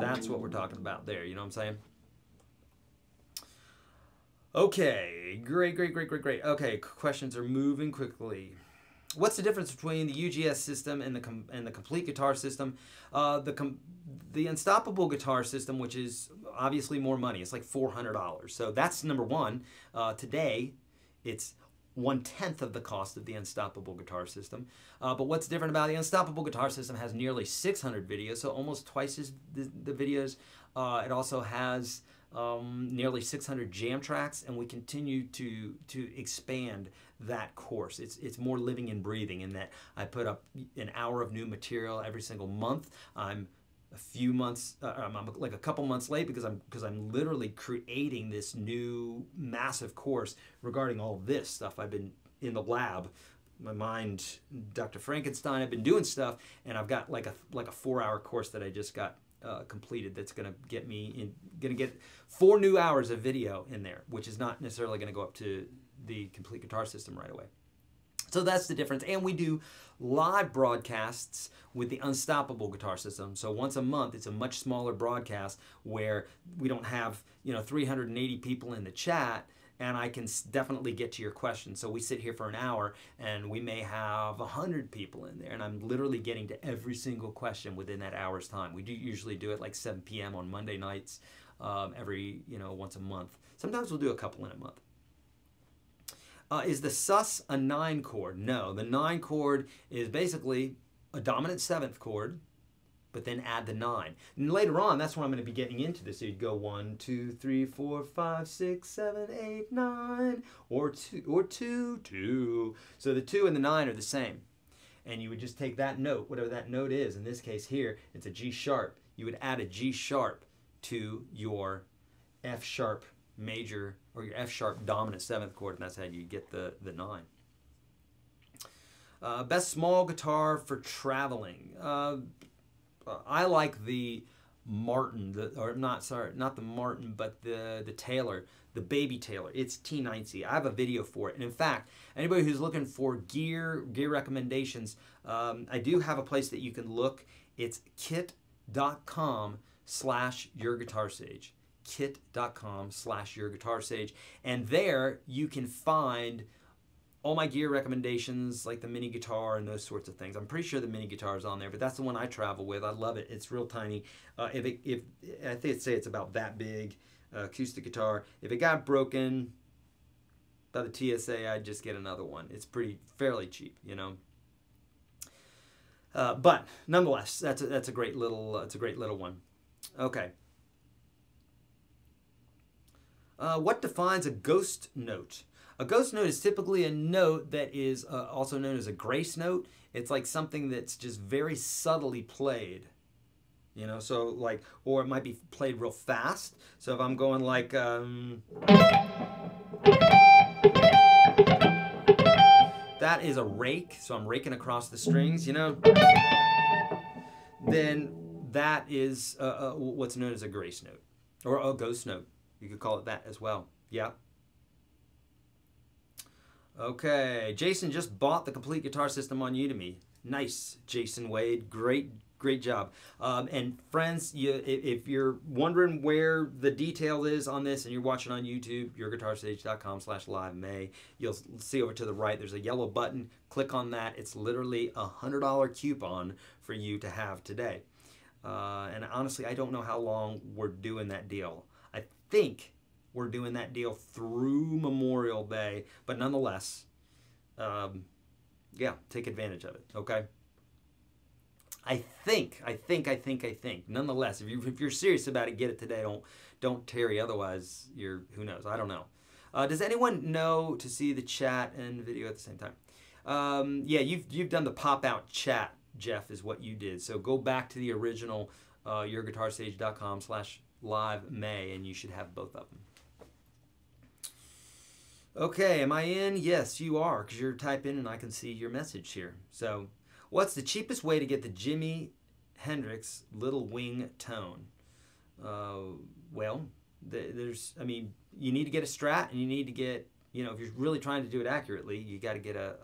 that's what we're talking about there. You know what I'm saying? Okay, great, great, great, great, great. Okay, questions are moving quickly. What's the difference between the U G S system and the com and the complete guitar system? Uh, the com the Unstoppable Guitar System, which is obviously more money, it's like four hundred dollars. So that's number one. Uh, today, it's one tenth of the cost of the Unstoppable Guitar System. Uh, but what's different about the Unstoppable Guitar System has nearly six hundred videos, so almost twice as the, the videos. Uh, it also has um, nearly six hundred jam tracks, and we continue to to expand that course. It's, it's more living and breathing in that I put up an hour of new material every single month. I'm a few months, uh, I'm like a couple months late because I'm because I'm literally creating this new massive course regarding all this stuff. I've been in the lab, my mind, Doctor Frankenstein. I've been doing stuff, and I've got like a like a four-hour course that I just got uh, completed. That's gonna get me in, gonna get four new hours of video in there, which is not necessarily gonna go up to the complete guitar system right away. So that's the difference. And we do live broadcasts with the Unstoppable Guitar System. So once a month, it's a much smaller broadcast where we don't have, you know, three hundred eighty people in the chat, and I can definitely get to your questions. So we sit here for an hour, and we may have one hundred people in there, and I'm literally getting to every single question within that hour's time. We do usually do it like seven p m on Monday nights, um, every, you know, once a month. Sometimes we'll do a couple in a month. Uh, is the sus a nine chord? No, the nine chord is basically a dominant seventh chord, but then add the nine. And later on, that's when I'm going to be getting into this. So you'd go one, two, three, four, five, six, seven, eight, nine, or two, or two, two. So the two and the nine are the same. And you would just take that note, whatever that note is. In this case here, it's a G sharp. You would add a G sharp to your F sharp major or your F sharp dominant seventh chord, and that's how you get the the nine. Uh, best small guitar for traveling. Uh, I like the Martin, the, or not sorry, not the Martin, but the the Taylor, the baby Taylor. It's T ninety. I have a video for it, and in fact, anybody who's looking for gear gear recommendations, um, I do have a place that you can look. It's kit dot com slash your guitar sage. kit dot com slash your guitar sage, and there you can find all my gear recommendations, like the mini guitar and those sorts of things. I'm pretty sure the mini guitar is on there, but that's the one I travel with. I love it. It's real tiny. Uh, if it, if I think it'd say it's about that big, uh, acoustic guitar. If it got broken by the T S A, I'd just get another one. It's pretty fairly cheap, you know. Uh, but nonetheless, that's a, that's a great little. Uh, it's a great little one. Okay. Uh, what defines a ghost note? A ghost note is typically a note that is uh, also known as a grace note. It's like something that's just very subtly played, you know. So like, or it might be played real fast. So if I'm going like, um, that is a rake. So I'm raking across the strings, you know. Then that is uh, uh, what's known as a grace note or a ghost note. You could call it that as well. Yeah. Okay. Jason just bought the complete guitar system on Udemy. Nice, Jason Wade. Great, great job. Um, and friends, you, if you're wondering where the detail is on this and you're watching on YouTube, your guitar sage dot com slash live may, you'll see over to the right, there's a yellow button. Click on that. It's literally a one hundred dollar coupon for you to have today. Uh, and honestly, I don't know how long we're doing that deal. Think we're doing that deal through Memorial Day, but nonetheless, um, yeah, take advantage of it. Okay. I think, I think, I think, I think. Nonetheless, if you if you're serious about it, get it today. Don't don't tarry. Otherwise, you're who knows. I don't know. Uh, does anyone know to see the chat and video at the same time? Um, yeah, you've you've done the pop out chat. Jeff is what you did. So go back to the original uh, your guitar sage dot com slash live may, and you should have both of them. Okay, am I in? Yes, you are, because you're typing and I can see your message here. So, what's the cheapest way to get the Jimi Hendrix Little Wing tone? Uh, well, th there's, I mean, you need to get a Strat, and you need to get, you know, if you're really trying to do it accurately, you got to get a,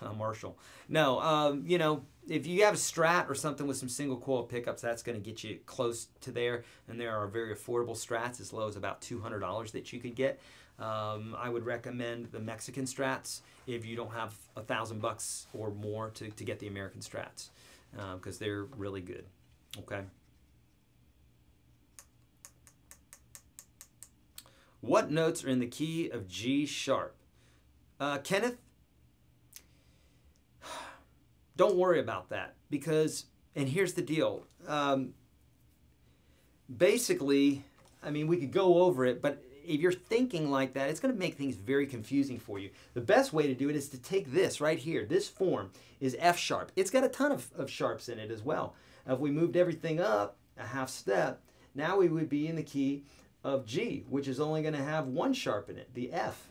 a, a Marshall. No, um, you know, if you have a Strat or something with some single coil pickups, that's going to get you close to there. And there are very affordable Strats as low as about two hundred dollars that you could get. Um, I would recommend the Mexican Strats if you don't have a thousand bucks or more to, to get the American Strats, because uh, they're really good. Okay. What notes are in the key of G sharp? Uh, Kenneth, don't worry about that, because, and here's the deal. Um, basically, I mean, we could go over it, but if you're thinking like that, it's going to make things very confusing for you. The best way to do it is to take this right here. This form is F sharp. It's got a ton of, of sharps in it as well. Now, if we moved everything up a half step, now we would be in the key of G, which is only going to have one sharp in it, the F.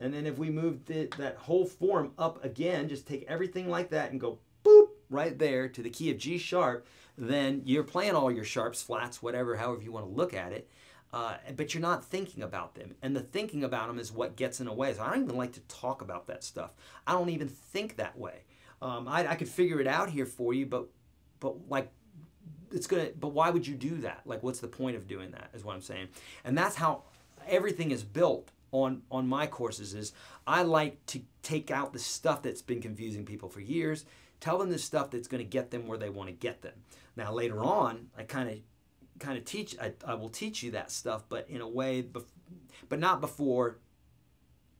And then if we moved it, that whole form up again, just take everything like that and go boop right there to the key of G sharp, then you're playing all your sharps, flats, whatever, however you want to look at it. Uh, but you're not thinking about them. And the thinking about them is what gets in the way. So I don't even like to talk about that stuff. I don't even think that way. Um, I, I could figure it out here for you, but but like it's gonna. But why would you do that? Like, what's the point of doing that? Is what I'm saying. And that's how everything is built on on my courses. Is I like to take out the stuff that's been confusing people for years. Tell them the stuff that's going to get them where they want to get them. Now later on, I kind of kind of teach, I, I will teach you that stuff, but in a way, but not before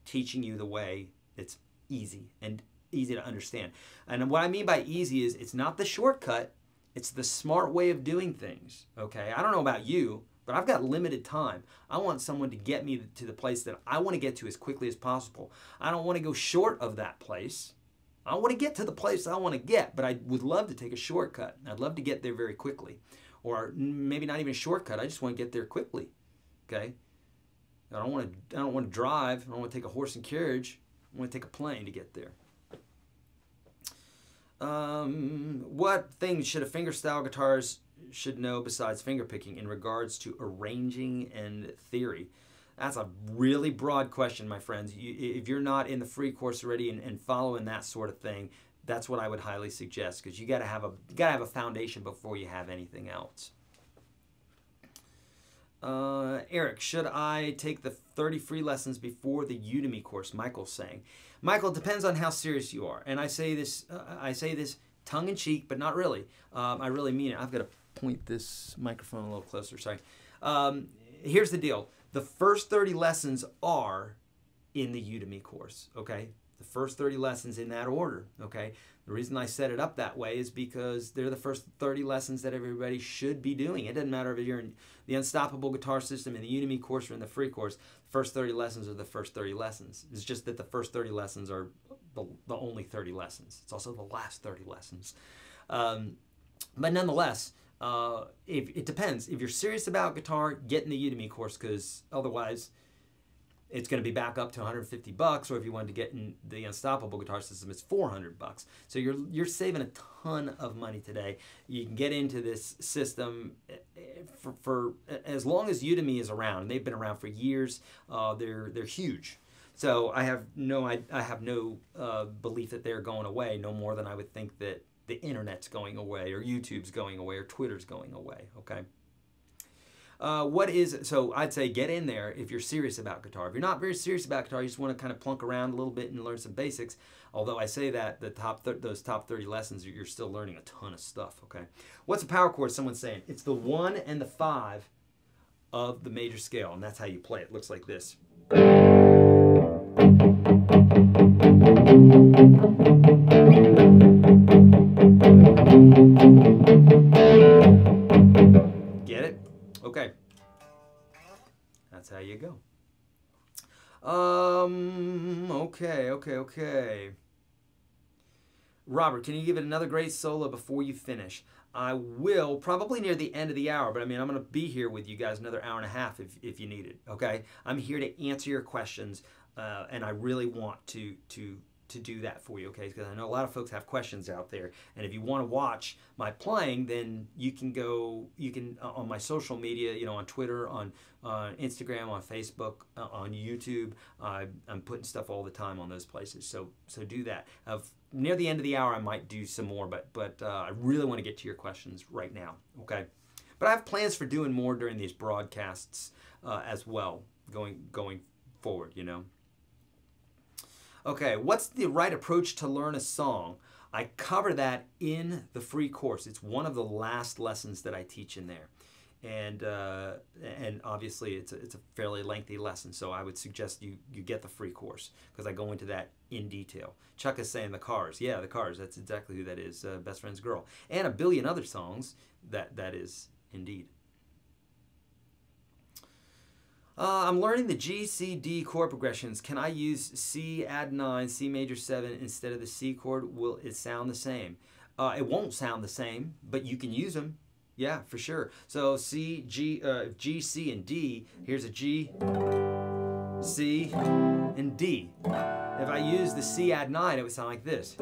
teaching you the way it's easy and easy to understand. And what I mean by easy is it's not the shortcut, it's the smart way of doing things, okay? I don't know about you, but I've got limited time. I want someone to get me to the place that I want to get to as quickly as possible. I don't want to go short of that place. I want to get to the place I want to get, but I would love to take a shortcut. I'd love to get there very quickly. Or maybe not even a shortcut, I just want to get there quickly, okay? I don't want to, I don't want to drive, I don't want to take a horse and carriage, I want to take a plane to get there. Um, what things should a fingerstyle guitarist should know besides fingerpicking in regards to arranging and theory? That's a really broad question, my friends. You, if you're not in the free course already and, and following that sort of thing, that's what I would highly suggest, because you got to have a got to have a foundation before you have anything else. Uh, Eric, should I take the thirty free lessons before the Udemy course? Michael's saying. Michael, it depends on how serious you are, and I say this uh, I say this tongue in cheek, but not really. Um, I really mean it. I've got to point this microphone a little closer. Sorry. Um, here's the deal: the first thirty lessons are in the Udemy course. Okay. The first thirty lessons in that order, okay? The reason I set it up that way is because they're the first thirty lessons that everybody should be doing. It doesn't matter if you're in the Unstoppable Guitar System, in the Udemy course, or in the free course. The first thirty lessons are the first thirty lessons. It's just that the first thirty lessons are the, the only thirty lessons. It's also the last thirty lessons. Um, but nonetheless, uh, if, it depends. If you're serious about guitar, get in the Udemy course, because otherwise, it's going to be back up to one hundred fifty bucks, or if you wanted to get in the Unstoppable Guitar System, it's four hundred bucks. So you're you're saving a ton of money today. You can get into this system for, for as long as Udemy is around. They've been around for years. Uh, they're they're huge. So I have no I, I have no uh, belief that they're going away. No more than I would think that the internet's going away, or YouTube's going away, or Twitter's going away. Okay. Uh, what is, so I'd say get in there if you're serious about guitar. If you're not very serious about guitar, you just want to kind of plunk around a little bit and learn some basics. Although I say that, the top th those top thirty lessons, you're still learning a ton of stuff, okay? What's a power chord, someone's saying? It's the one and the five of the major scale, and that's how you play it. It looks like this. Okay, that's how you go. Um, okay, okay, okay. Robert, can you give it another great solo before you finish? I will, probably near the end of the hour, but I mean, I'm going to be here with you guys another hour and a half if, if you need it, okay? I'm here to answer your questions, uh, and I really want to, to, to do that for you, okay? Because I know a lot of folks have questions out there, and if you want to watch my playing, then you can go, you can uh, on my social media, you know, on Twitter, on uh, Instagram, on Facebook, uh, on YouTube. Uh, I'm putting stuff all the time on those places, so so do that. Uh, near the end of the hour, I might do some more, but but uh, I really want to get to your questions right now, okay? But I have plans for doing more during these broadcasts uh, as well, going going forward, you know. Okay, what's the right approach to learn a song? I cover that in the free course. It's one of the last lessons that I teach in there. And uh, and obviously it's a, it's a fairly lengthy lesson, so I would suggest you, you get the free course, because I go into that in detail. Chuck is saying The Cars. Yeah, The Cars, that's exactly who that is, uh, Best Friend's Girl. And a billion other songs, that, that is indeed. Uh, I'm learning the G, C, D chord progressions. Can I use C, add nine, C major seven instead of the C chord? Will it sound the same? Uh, it won't sound the same, but you can use them. Yeah, for sure. So C, G, uh, G, C, and D. Here's a G, C, and D. If I use the C add nine, it would sound like this. If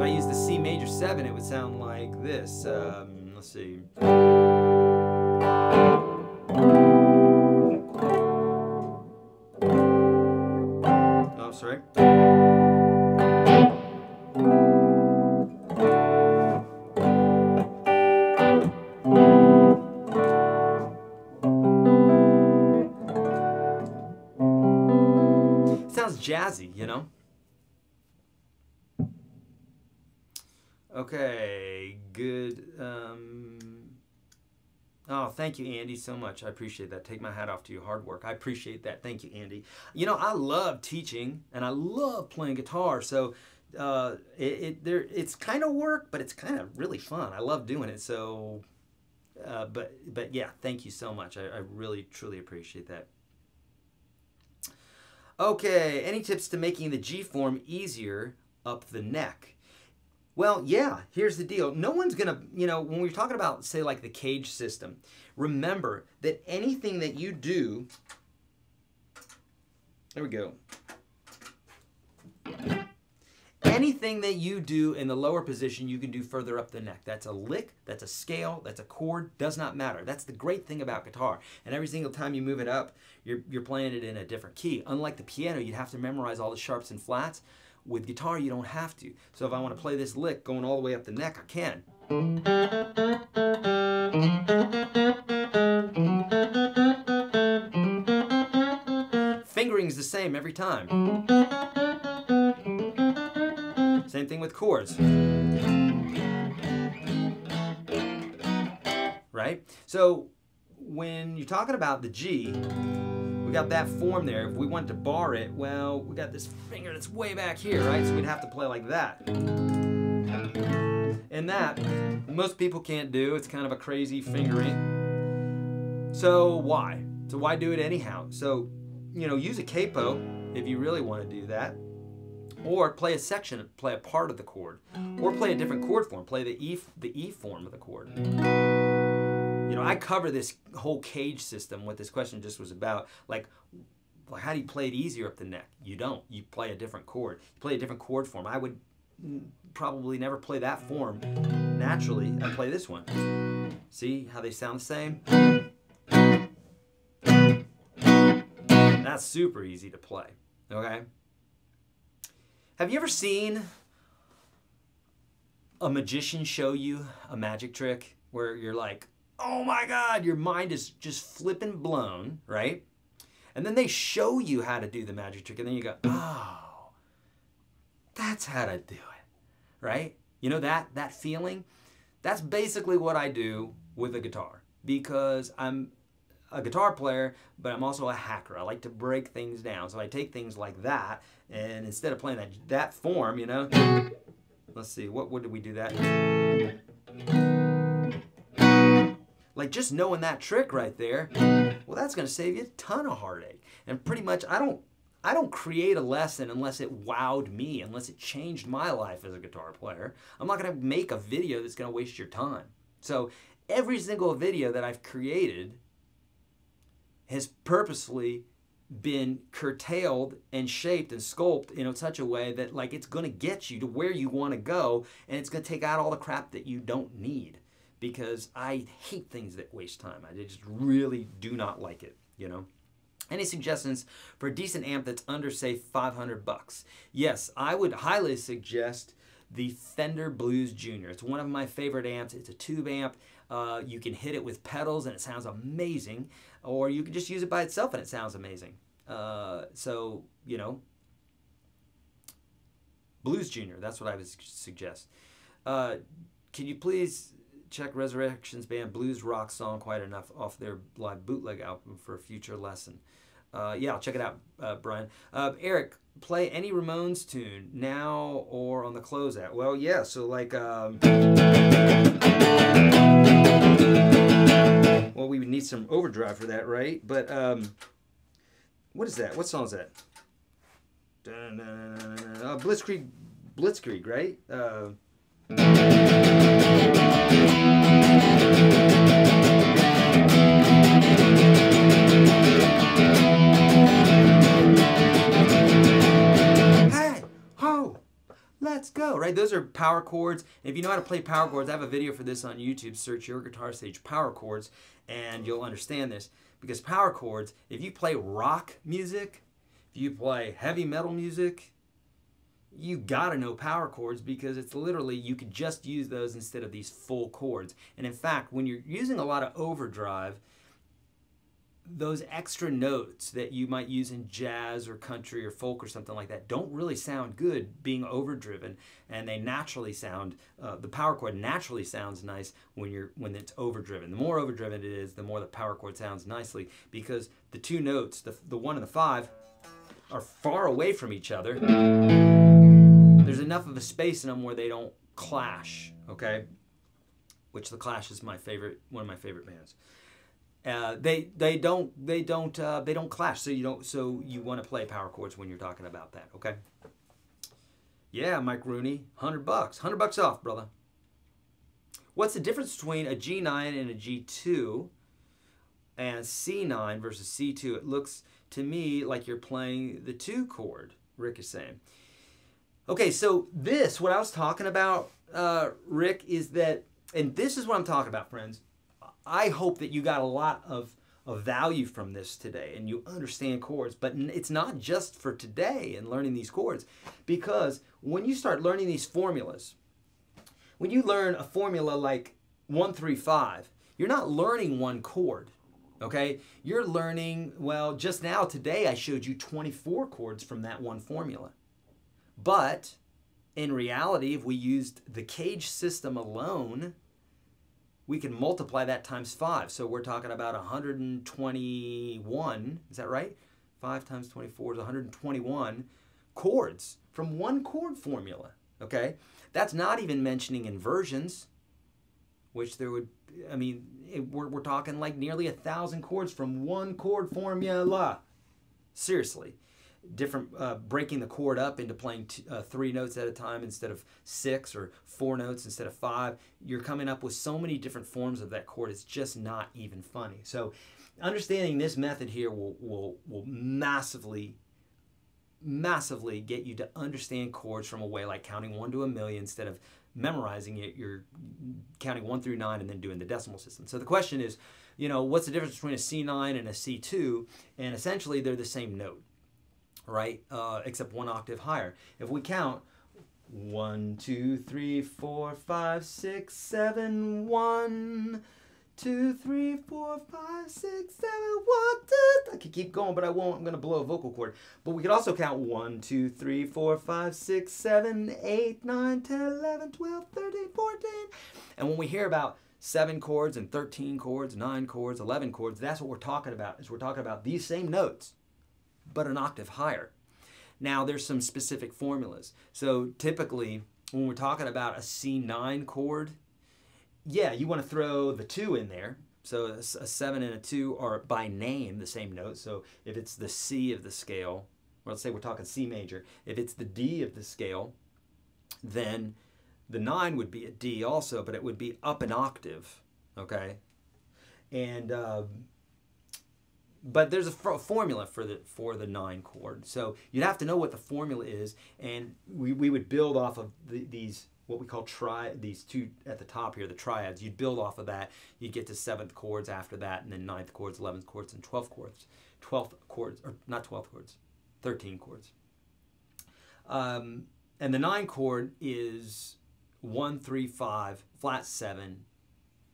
I use the C major seven, it would sound like this. Um, Let's see. Oh, sorry. It sounds jazzy, you know? Okay, good. Um, oh, thank you, Andy, so much. I appreciate that. Take my hat off to your hard work. I appreciate that. Thank you, Andy. You know, I love teaching, and I love playing guitar, so uh, it, it, there, it's kind of work, but it's kind of really fun. I love doing it, so, uh, but, but yeah, thank you so much. I, I really, truly appreciate that. Okay, any tips to making the G form easier up the neck? Well, yeah, here's the deal. No one's gonna, you know, when we're talking about, say, like the CAGE system, remember that anything that you do, there we go. Anything that you do in the lower position, you can do further up the neck. That's a lick, that's a scale, that's a chord, does not matter. That's the great thing about guitar. And every single time you move it up, you're, you're playing it in a different key. Unlike the piano, you'd have to memorize all the sharps and flats. With guitar, you don't have to. So if I want to play this lick going all the way up the neck, I can. Fingering's the same every time. Same thing with chords. Right? So when you're talking about the G, got that form there. If we wanted to bar it, well, we got this finger that's way back here, right? So we'd have to play like that. And that, most people can't do. It's kind of a crazy fingering. So why? So why do it anyhow? So, you know, use a capo if you really want to do that. Or play a section, play a part of the chord. Or play a different chord form. Play the E, the E form of the chord. You know, I cover this whole CAGE system, what this question just was about. Like, like, how do you play it easier up the neck? You don't. You play a different chord. You play a different chord form. I would probably never play that form naturally. I play this one. See how they sound the same? That's super easy to play, okay? Have you ever seen a magician show you a magic trick where you're like, oh my God, your mind is just flipping blown, right? And then they show you how to do the magic trick, and then you go, oh, that's how to do it, right? You know that, that feeling? That's basically what I do with a guitar, because I'm a guitar player, but I'm also a hacker. I like to break things down. So I take things like that, and instead of playing that, that form, you know, let's see, what, what did we do that? Like, just knowing that trick right there, well, that's going to save you a ton of heartache. And pretty much, I don't, I don't create a lesson unless it wowed me, unless it changed my life as a guitar player. I'm not going to make a video that's going to waste your time. So every single video that I've created has purposely been curtailed and shaped and sculpted in such a way that, like, it's going to get you to where you want to go, and it's going to take out all the crap that you don't need. Because I hate things that waste time. I just really do not like it, you know. Any suggestions for a decent amp that's under, say, five hundred bucks? Yes, I would highly suggest the Fender Blues Junior. It's one of my favorite amps. It's a tube amp. Uh, you can hit it with pedals and it sounds amazing. Or you can just use it by itself and it sounds amazing. Uh, so, you know, Blues Junior, that's what I would suggest. Uh, can you please check Resurrection's band Blues Rock Song Quite Enough off their live bootleg album for a future lesson? Uh, yeah, I'll check it out, uh, Brian. Uh, Eric, play any Ramones tune now or on the closeout. Well, yeah, so like... Um Well, we would need some overdrive for that, right? But um, what is that? What song is that? Dun, dun, dun, dun, dun. Uh, Blitzkrieg, Blitzkrieg, right? Uh, hey, ho, let's go, right? Those are power chords. And if you know how to play power chords, I have a video for this on YouTube. Search Your Guitar Sage Power Chords, and you'll understand this. Because power chords, if you play rock music, if you play heavy metal music, you gotta know power chords, because it's literally, you could just use those instead of these full chords. And in fact, when you're using a lot of overdrive, those extra notes that you might use in jazz or country or folk or something like that don't really sound good being overdriven, and they naturally sound, uh, the power chord naturally sounds nice when you're when it's overdriven. The more overdriven it is, the more the power chord sounds nicely, because the two notes, the, the one and the five, are far away from each other. There's enough of a space in them where they don't clash, okay? Which the Clash is my favorite, one of my favorite bands. Uh, they they don't they don't uh, they don't clash, so you don't so you want to play power chords when you're talking about that, okay? Yeah, Mike Rooney, hundred bucks, hundred bucks off, brother. What's the difference between a G nine and a G two, and a C nine versus C two? It looks to me like you're playing the two chord, Rick is saying. Okay, so this, what I was talking about, uh, Rick, is that, and this is what I'm talking about, friends. I hope that you got a lot of, of value from this today and you understand chords, but it's not just for today and learning these chords, because when you start learning these formulas, when you learn a formula like one three five, you're not learning one chord. Okay, you're learning, well, just now today I showed you twenty-four chords from that one formula. But in reality, if we used the CAGE system alone, we can multiply that times five. So we're talking about one hundred twenty-one, is that right? Five times twenty-four is one hundred twenty-one chords from one chord formula, okay? That's not even mentioning inversions, which there would, I mean, it, we're, we're talking like nearly a thousand chords from one chord formula. Seriously. Different, uh, breaking the chord up into playing t uh, three notes at a time instead of six, or four notes instead of five. You're coming up with so many different forms of that chord, it's just not even funny. So understanding this method here will, will, will massively, massively get you to understand chords from a way like counting one to a million instead of memorizing it. You're counting one through nine and then doing the decimal system. So the question is, you know, what's the difference between a C nine and a C two? And essentially they're the same note, right? Uh, except one octave higher. If we count one, two, three, four, five, six, seven, one, two, three, four, five, six, seven, one, two, I could keep going, but I won't. I'm gonna blow a vocal chord. But we could also count one, two, three, four, five, six, seven, eight, nine, ten, eleven, twelve, thirteen, fourteen. And when we hear about seven chords and thirteen chords, nine chords, eleven chords, that's what we're talking about, is we're talking about these same notes, but an octave higher. Now there's some specific formulas. So typically when we're talking about a C nine chord, yeah, you want to throw the two in there. So a seven and a two are by name the same note. So if it's the C of the scale, or let's say we're talking C major, if it's the D of the scale, then the nine would be a D also, but it would be up an octave, okay? And uh, but there's a formula for the for the nine chord, so you'd have to know what the formula is, and we, we would build off of the, these what we call tri these two at the top here, the triads. You'd build off of that. You'd get to seventh chords after that, and then ninth chords, eleventh chords, and twelfth chords, twelfth chords, or not twelfth chords, thirteen chords. Um, and the nine chord is one, three, five, flat seven,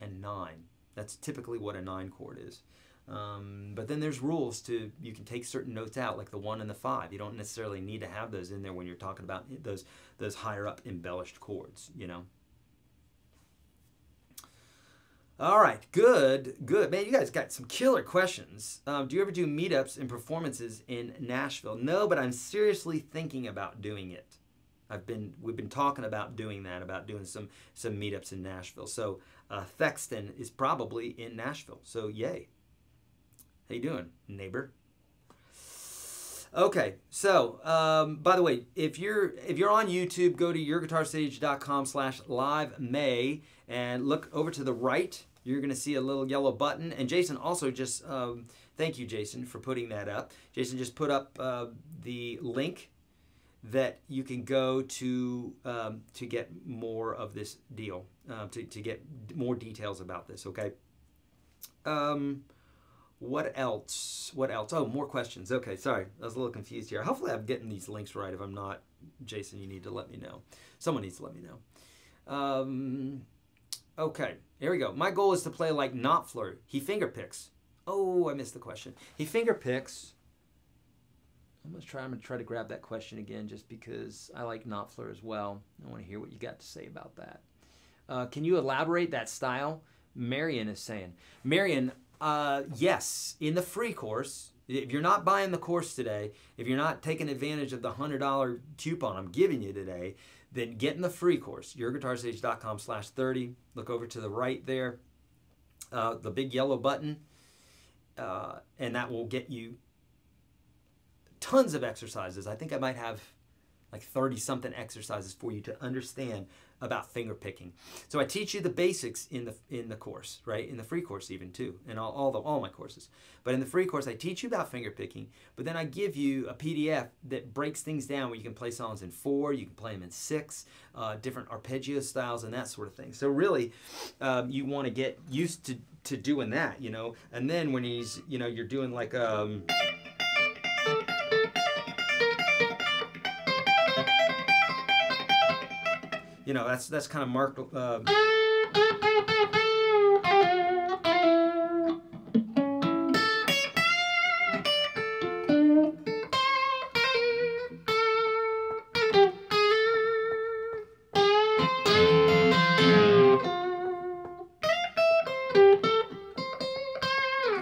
and nine. That's typically what a nine chord is. Um, but then there's rules to, you can take certain notes out, like the one and the five. You don't necessarily need to have those in there when you're talking about those those higher up embellished chords, you know. All right, good, good. Man, you guys got some killer questions. Um, do you ever do meetups and performances in Nashville? No, but I'm seriously thinking about doing it. I've been we've been talking about doing that, about doing some some meetups in Nashville. So uh, Thexton is probably in Nashville. So yay. How you doing, neighbor? Okay, so um, by the way, if you're if you're on YouTube, go to your guitar sage dot com slash live May and look over to the right. You're gonna see a little yellow button. And Jason also just um, thank you, Jason, for putting that up. Jason just put up uh, the link that you can go to um, to get more of this deal, uh, to, to get more details about this, okay? Um, what else? What else? Oh, more questions. Okay, sorry. I was a little confused here. Hopefully I'm getting these links right. If I'm not, Jason, you need to let me know. Someone needs to let me know. Um, okay, here we go. My goal is to play like Knopfler. He finger picks. Oh, I missed the question. He finger picks. I'm gonna try. I'm gonna try to grab that question again, just because I like Knopfler as well. I want to hear what you got to say about that. Uh, can you elaborate that style? Marion is saying. Marion, uh, yes, in the free course. If you're not buying the course today, if you're not taking advantage of the one hundred dollar coupon I'm giving you today, then get in the free course. your guitar sage dot com slash thirty. Look over to the right there, uh, the big yellow button, uh, and that will get you tons of exercises. I think I might have like thirty something exercises for you to understand about finger picking. So I teach you the basics in the in the course, right? In the free course even too, and all all, the, all my courses. But in the free course, I teach you about finger picking, but then I give you a P D F that breaks things down where you can play songs in four, you can play them in six, uh, different arpeggio styles and that sort of thing. So really, um, you want to get used to to doing that, you know. And then when he's, you know, you're doing like um. You know, that's that's kind of Mark. Uh,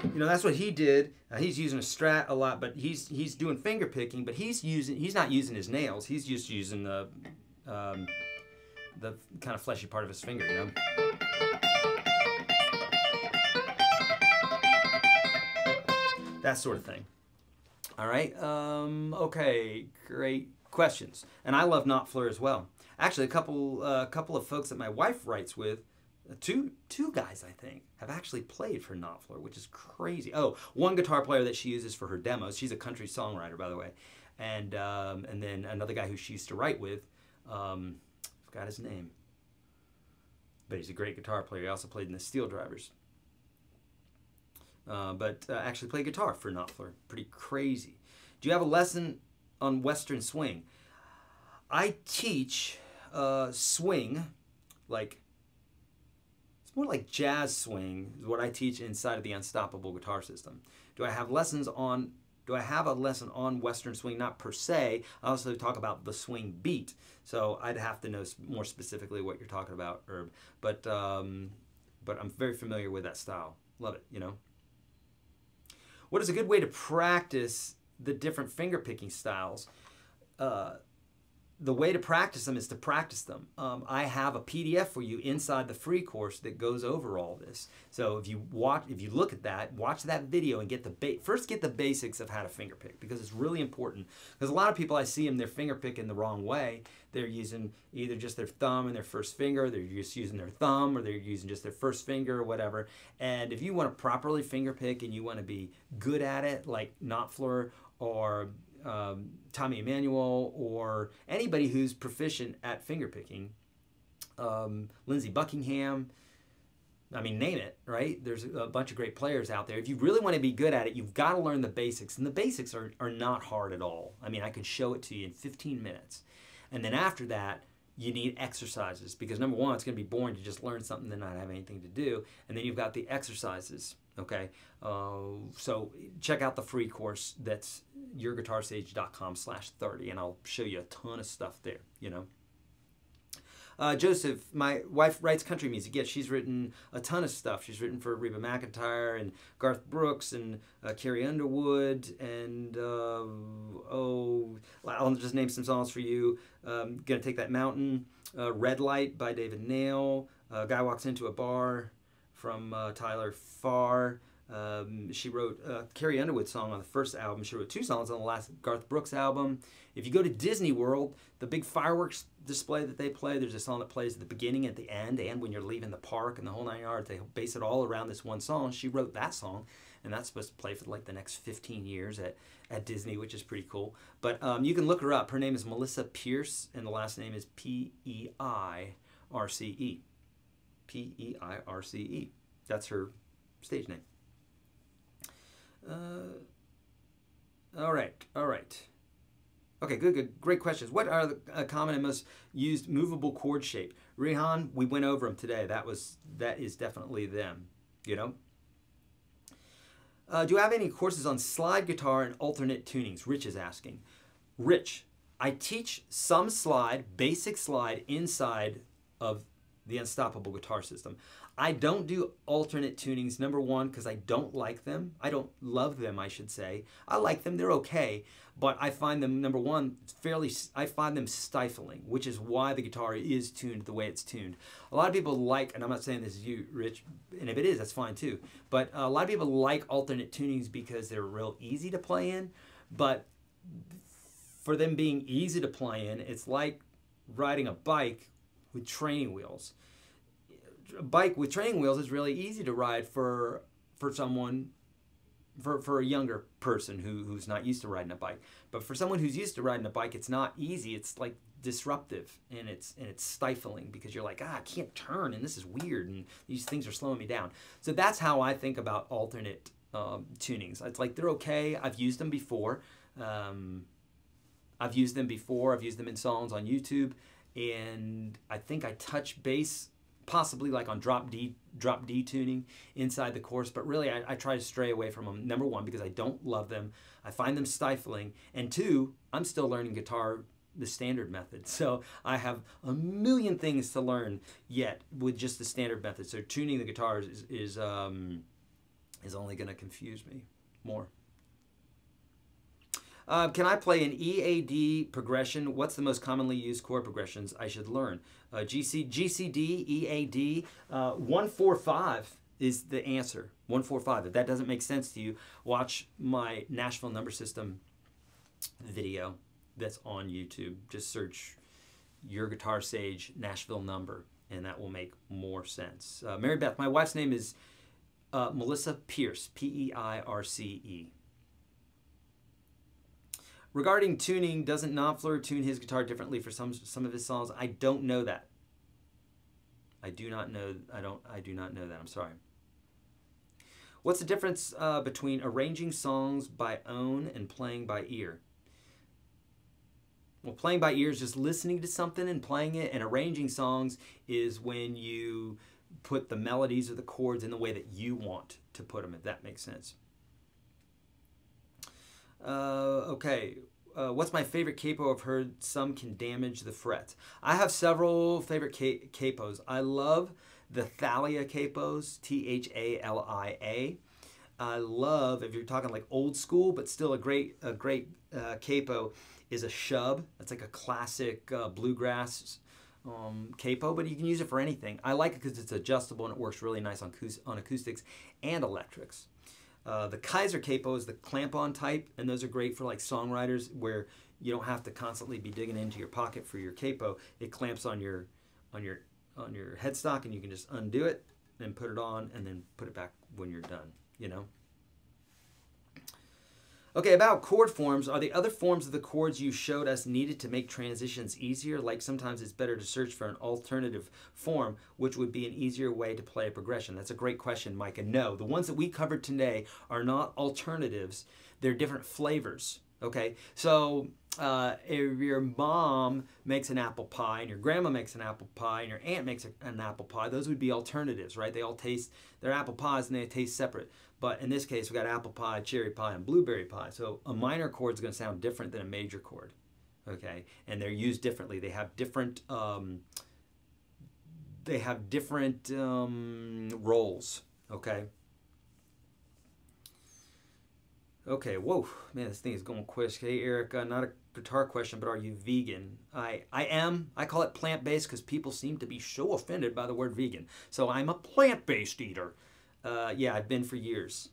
you know, that's what he did. Uh, he's using a Strat a lot, but he's he's doing finger picking. But he's using he's not using his nails. He's just using the. Um, the kind of fleshy part of his finger, you know? That sort of thing. All right, um, okay, great questions. And I love Knopfler as well. Actually, a couple uh, couple of folks that my wife writes with, two, two guys, I think, have actually played for Knopfler, which is crazy. Oh, one guitar player that she uses for her demos, she's a country songwriter, by the way, and, um, and then another guy who she used to write with, um, forgot his name, but he's a great guitar player. He also played in the Steel Drivers, uh, but uh, actually played guitar for Knopfler. Pretty crazy. Do you have a lesson on Western swing? I teach uh, swing, like it's more like jazz swing is what I teach inside of the Unstoppable Guitar System. Do I have lessons on? Do I have a lesson on Western swing? Not per se. I also talk about the swing beat. So I'd have to know more specifically what you're talking about, Herb. But um, but I'm very familiar with that style. Love it, you know. What is a good way to practice the different finger picking styles? Uh, the way to practice them is to practice them. Um, I have a P D F for you inside the free course that goes over all this. So if you watch, if you look at that, watch that video and get the ba first get the basics of how to finger pick, because it's really important. Because a lot of people I see them, they're finger picking the wrong way. They're using either just their thumb and their first finger, they're just using their thumb, or they're using just their first finger or whatever. And if you want to properly finger pick and you want to be good at it, like Knopfler or Um, Tommy Emmanuel or anybody who's proficient at fingerpicking, um, Lindsey Buckingham, I mean, name it, right? There's a bunch of great players out there. If you really want to be good at it, you've got to learn the basics, and the basics are, are not hard at all. I mean, I can show it to you in fifteen minutes, and then after that, you need exercises, because number one, it's going to be boring to just learn something and not have anything to do, and then you've got the exercises. Okay, uh, so check out the free course. That's your guitar sage dot com slash thirty, and I'll show you a ton of stuff there, you know. Uh, Joseph, my wife, writes country music. Yeah, she's written a ton of stuff. She's written for Reba McEntire and Garth Brooks and uh, Carrie Underwood and, uh, oh, I'll just name some songs for you. Um, Gonna Take That Mountain, uh, Red Light by David Nail, uh, Guy Walks Into a Bar from uh, Tyler Farr. Um, she wrote a Carrie Underwood song on the first album. She wrote two songs on the last Garth Brooks album. If you go to Disney World, the big fireworks display that they play, there's a song that plays at the beginning, at the end, and when you're leaving the park and the whole nine yards, they base it all around this one song. She wrote that song, and that's supposed to play for like the next fifteen years at, at Disney, which is pretty cool. But um, you can look her up. Her name is Melissa Pierce, and the last name is P E I R C E. P E I R C E. That's her stage name. Uh, all right, all right. Okay, good, good, great questions. What are the uh, common and most used movable chord shape? Rihan, we went over them today. That was, that is definitely them, you know? Uh, do you have any courses on slide guitar and alternate tunings? Rich is asking. Rich, I teach some slide, basic slide, inside of the Unstoppable Guitar System. I don't do alternate tunings, number one, because I don't like them. I don't love them, I should say. I like them, they're okay, but I find them, number one, fairly, I find them stifling, which is why the guitar is tuned the way it's tuned. A lot of people like, and I'm not saying this is you, Rich, and if it is, that's fine too, but a lot of people like alternate tunings because they're real easy to play in, but for them being easy to play in, it's like riding a bike with training wheels. A bike with training wheels is really easy to ride for for someone, for, for a younger person who, who's not used to riding a bike. But for someone who's used to riding a bike, it's not easy. It's like disruptive and it's and it's stifling because you're like, ah, I can't turn and this is weird and these things are slowing me down. So that's how I think about alternate um, tunings. It's like they're okay. I've used them before. Um, I've used them before. I've used them in songs on YouTube, and I think I touch base possibly like on drop D, drop D tuning inside the course, but really I, I try to stray away from them, number one, because I don't love them, I find them stifling, and two, I'm still learning guitar the standard method, so I have a million things to learn yet with just the standard method, so tuning the guitars is, is, um, is only going to confuse me more. Uh, can I play an E A D progression? What's the most commonly used chord progressions I should learn? Uh, G C, G C D, E A D, uh, one four five is the answer. one four five. If that doesn't make sense to you, watch my Nashville Number System video that's on YouTube. Just search YourGuitarSage Nashville Number, and that will make more sense. Uh, Mary Beth, my wife's name is uh, Melissa Pierce, P E I R C E. Regarding tuning, doesn't Knopfler tune his guitar differently for some some of his songs? I don't know that. I do not know. I don't. I do not know that. I'm sorry. What's the difference uh, between arranging songs by own and playing by ear? Well, playing by ear is just listening to something and playing it, and arranging songs is when you put the melodies or the chords in the way that you want to put them. If that makes sense. Uh, okay, uh, what's my favorite capo? I've heard some can damage the fret. I have several favorite ca capos. I love the Thalia capos, T H A L I A. I love, if you're talking like old school, but still a great, a great uh, capo, is a shub. That's like a classic uh, bluegrass um, capo, but you can use it for anything. I like it because it's adjustable and it works really nice on, on acoustics and electrics. Uh, the Kaiser capo is the clamp-on type, and those are great for like songwriters where you don't have to constantly be digging into your pocket for your capo. It clamps on your on your on your headstock, and you can just undo it and put it on, and then put it back when you're done. You know. Okay, about chord forms, are the other forms of the chords you showed us needed to make transitions easier? Like sometimes it's better to search for an alternative form, which would be an easier way to play a progression. That's a great question, Micah. No, the ones that we covered today are not alternatives. They're different flavors, okay? So uh, if your mom makes an apple pie, and your grandma makes an apple pie, and your aunt makes an apple pie, those would be alternatives, right? They all taste, they're apple pies and they taste separate. But in this case, we got apple pie, cherry pie, and blueberry pie. So a minor chord is going to sound different than a major chord, okay? And they're used differently. They have different um, they have different um, roles, okay? Okay, whoa, man, this thing is going quick. Hey, Eric, uh, not a guitar question, but are you vegan? I, I am. I call it plant-based because people seem to be so offended by the word vegan. So I'm a plant-based eater. Uh, yeah, I've been for years.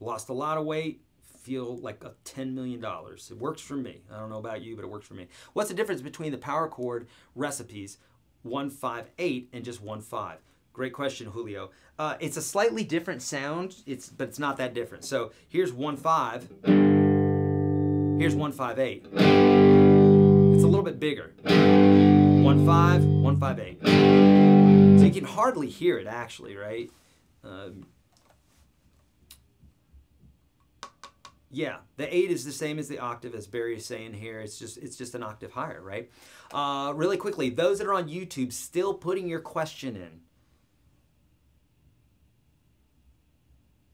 Lost a lot of weight. Feel like a ten million dollars. It works for me. I don't know about you, but it works for me. What's the difference between the power chord recipes one five eight and just one five? Great question, Julio. Uh, it's a slightly different sound, it's, but it's not that different. So here's one five, here's one five eight. It's a little bit bigger. one five, one five eight. So you can hardly hear it actually, right? Um, yeah, the eight is the same as the octave, as Barry is saying here. It's just, it's just an octave higher, right? Uh, really quickly, those that are on YouTube, still putting your question in.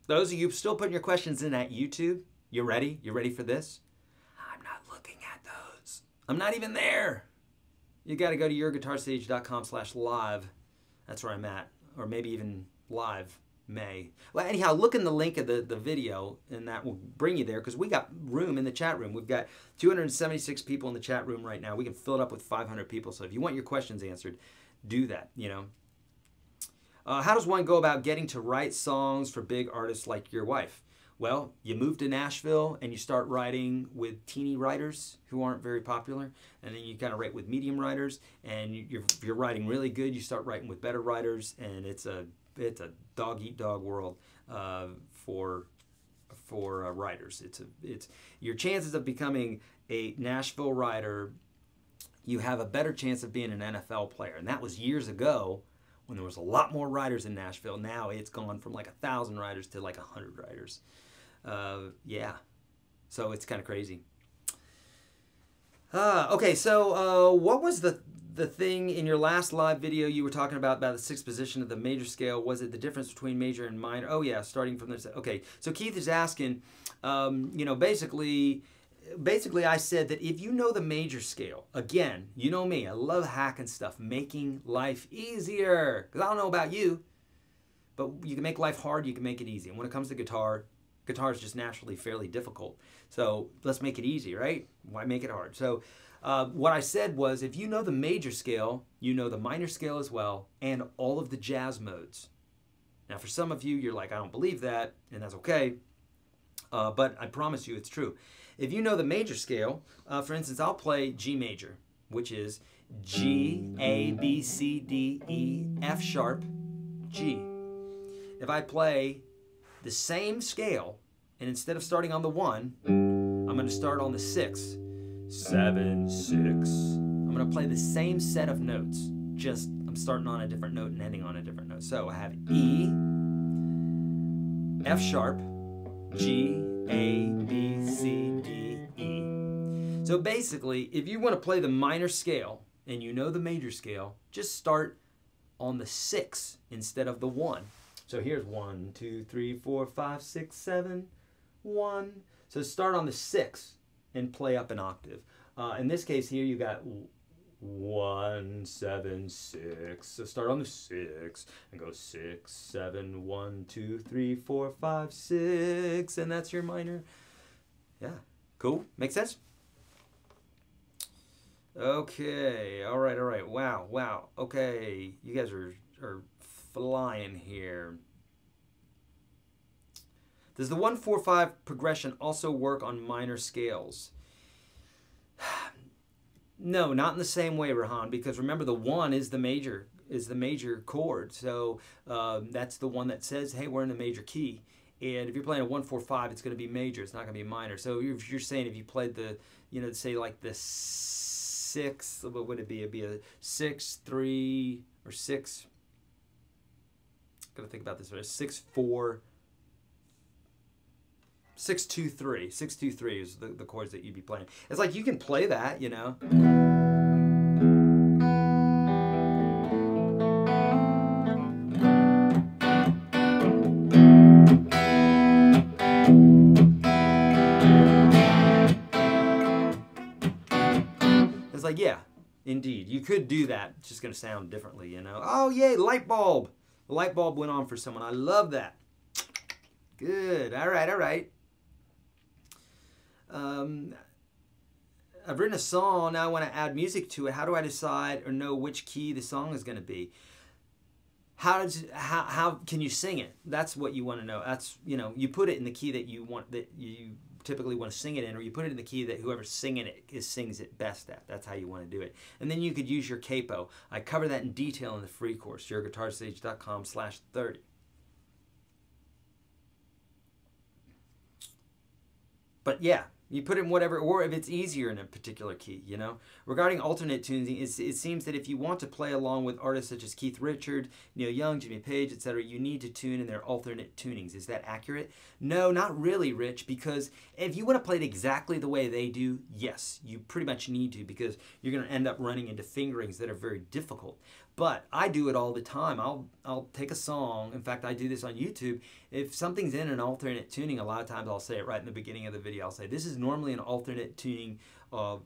Those of you still putting your questions in at YouTube, you ready? You ready for this? I'm not looking at those. I'm not even there. You got to go to your guitar sage dot com slash live. That's where I'm at. Or maybe even live May. Well, anyhow, look in the link of the, the video, and that will bring you there because we got room in the chat room. We've got two hundred seventy-six people in the chat room right now. We can fill it up with five hundred people. So if you want your questions answered, do that, you know. Uh, how does one go about getting to write songs for big artists like your wife? Well, you move to Nashville and you start writing with teeny writers who aren't very popular, and then you kind of write with medium writers, and you're, if you're writing really good, you start writing with better writers, and it's a it's a dog eat dog world uh, for for uh, writers. It's a it's your chances of becoming a Nashville writer. You have a better chance of being an N F L player, and that was years ago, when there was a lot more writers in Nashville. Now it's gone from like a thousand writers to like a hundred writers. Uh, yeah, so it's kind of crazy. Uh, okay, so uh, what was the the thing in your last live video you were talking about, about the sixth position of the major scale? Was it the difference between major and minor? Oh yeah, starting from this. Okay, so Keith is asking, um, you know, basically, Basically, I said that if you know the major scale, again, you know me, I love hacking stuff, making life easier. Because I don't know about you, but you can make life hard, you can make it easy. And when it comes to guitar, guitar is just naturally fairly difficult. So let's make it easy, right? Why make it hard? So uh, what I said was, if you know the major scale, you know the minor scale as well, and all of the jazz modes. Now, for some of you, you're like, I don't believe that, and that's okay. Uh, but I promise you it's true. If you know the major scale, uh, for instance, I'll play G major, which is G, A, B, C, D, E, F sharp, G. If I play the same scale, and instead of starting on the one, I'm going to start on the six. Seven, six. I'm going to play the same set of notes, just I'm starting on a different note and ending on a different note. So I have E, F sharp, G, A, B, C, D, E. So basically, if you want to play the minor scale and you know the major scale, just start on the six instead of the one. So here's one, two, three, four, five, six, seven, one. So start on the six and play up an octave. Uh, in this case here, you got one, seven, six. So start on the six and go six, seven, one, two, three, four, five, six, and that's your minor. Yeah, cool. Make sense? Okay. All right. All right. Wow. Wow. Okay. You guys are are flying here. Does the one, four, five progression also work on minor scales? No, not in the same way, Rahan, because remember the one is the major is the major chord. So um, that's the one that says, hey, we're in the major key. And if you're playing a one, four, five, it's going to be major. It's not going to be minor. So you're, you're saying if you played the, you know, say like the six, what would it be? It'd be a six, three, or six. I've got to think about this. Right? Six, four, Six two three, six two three is the, the chords that you'd be playing. It's like you can play that, you know. It's like, yeah, Indeed, you could do that. It's just going to sound differently, you know. Oh, yay, light bulb. The light bulb went on for someone. I love that. Good. All right, all right. Um, I've written a song. Now I want to add music to it. How do I decide or know which key the song is going to be? How, does, how, how can you sing it? That's what you want to know. That's, you know, you put it in the key that you want, that you typically want to sing it in, or you put it in the key that whoever's singing it is, sings it best at. That's how you want to do it. And then you could use your capo. I cover that in detail in the free course, your guitar sage dot com slash thirty. But yeah, you put it in whatever, or if it's easier in a particular key, you know. Regarding alternate tuning, it's, it seems that if you want to play along with artists such as Keith Richards, Neil Young, Jimmy Page, et cetera, you need to tune in their alternate tunings. Is that accurate? No, not really, Rich, because if you want to play it exactly the way they do, yes, you pretty much need to, because you're going to end up running into fingerings that are very difficult. But I do it all the time. I'll, I'll take a song. In fact, I do this on YouTube. If something's in an alternate tuning, a lot of times I'll say it right in the beginning of the video. I'll say, this is normally an alternate tuning uh,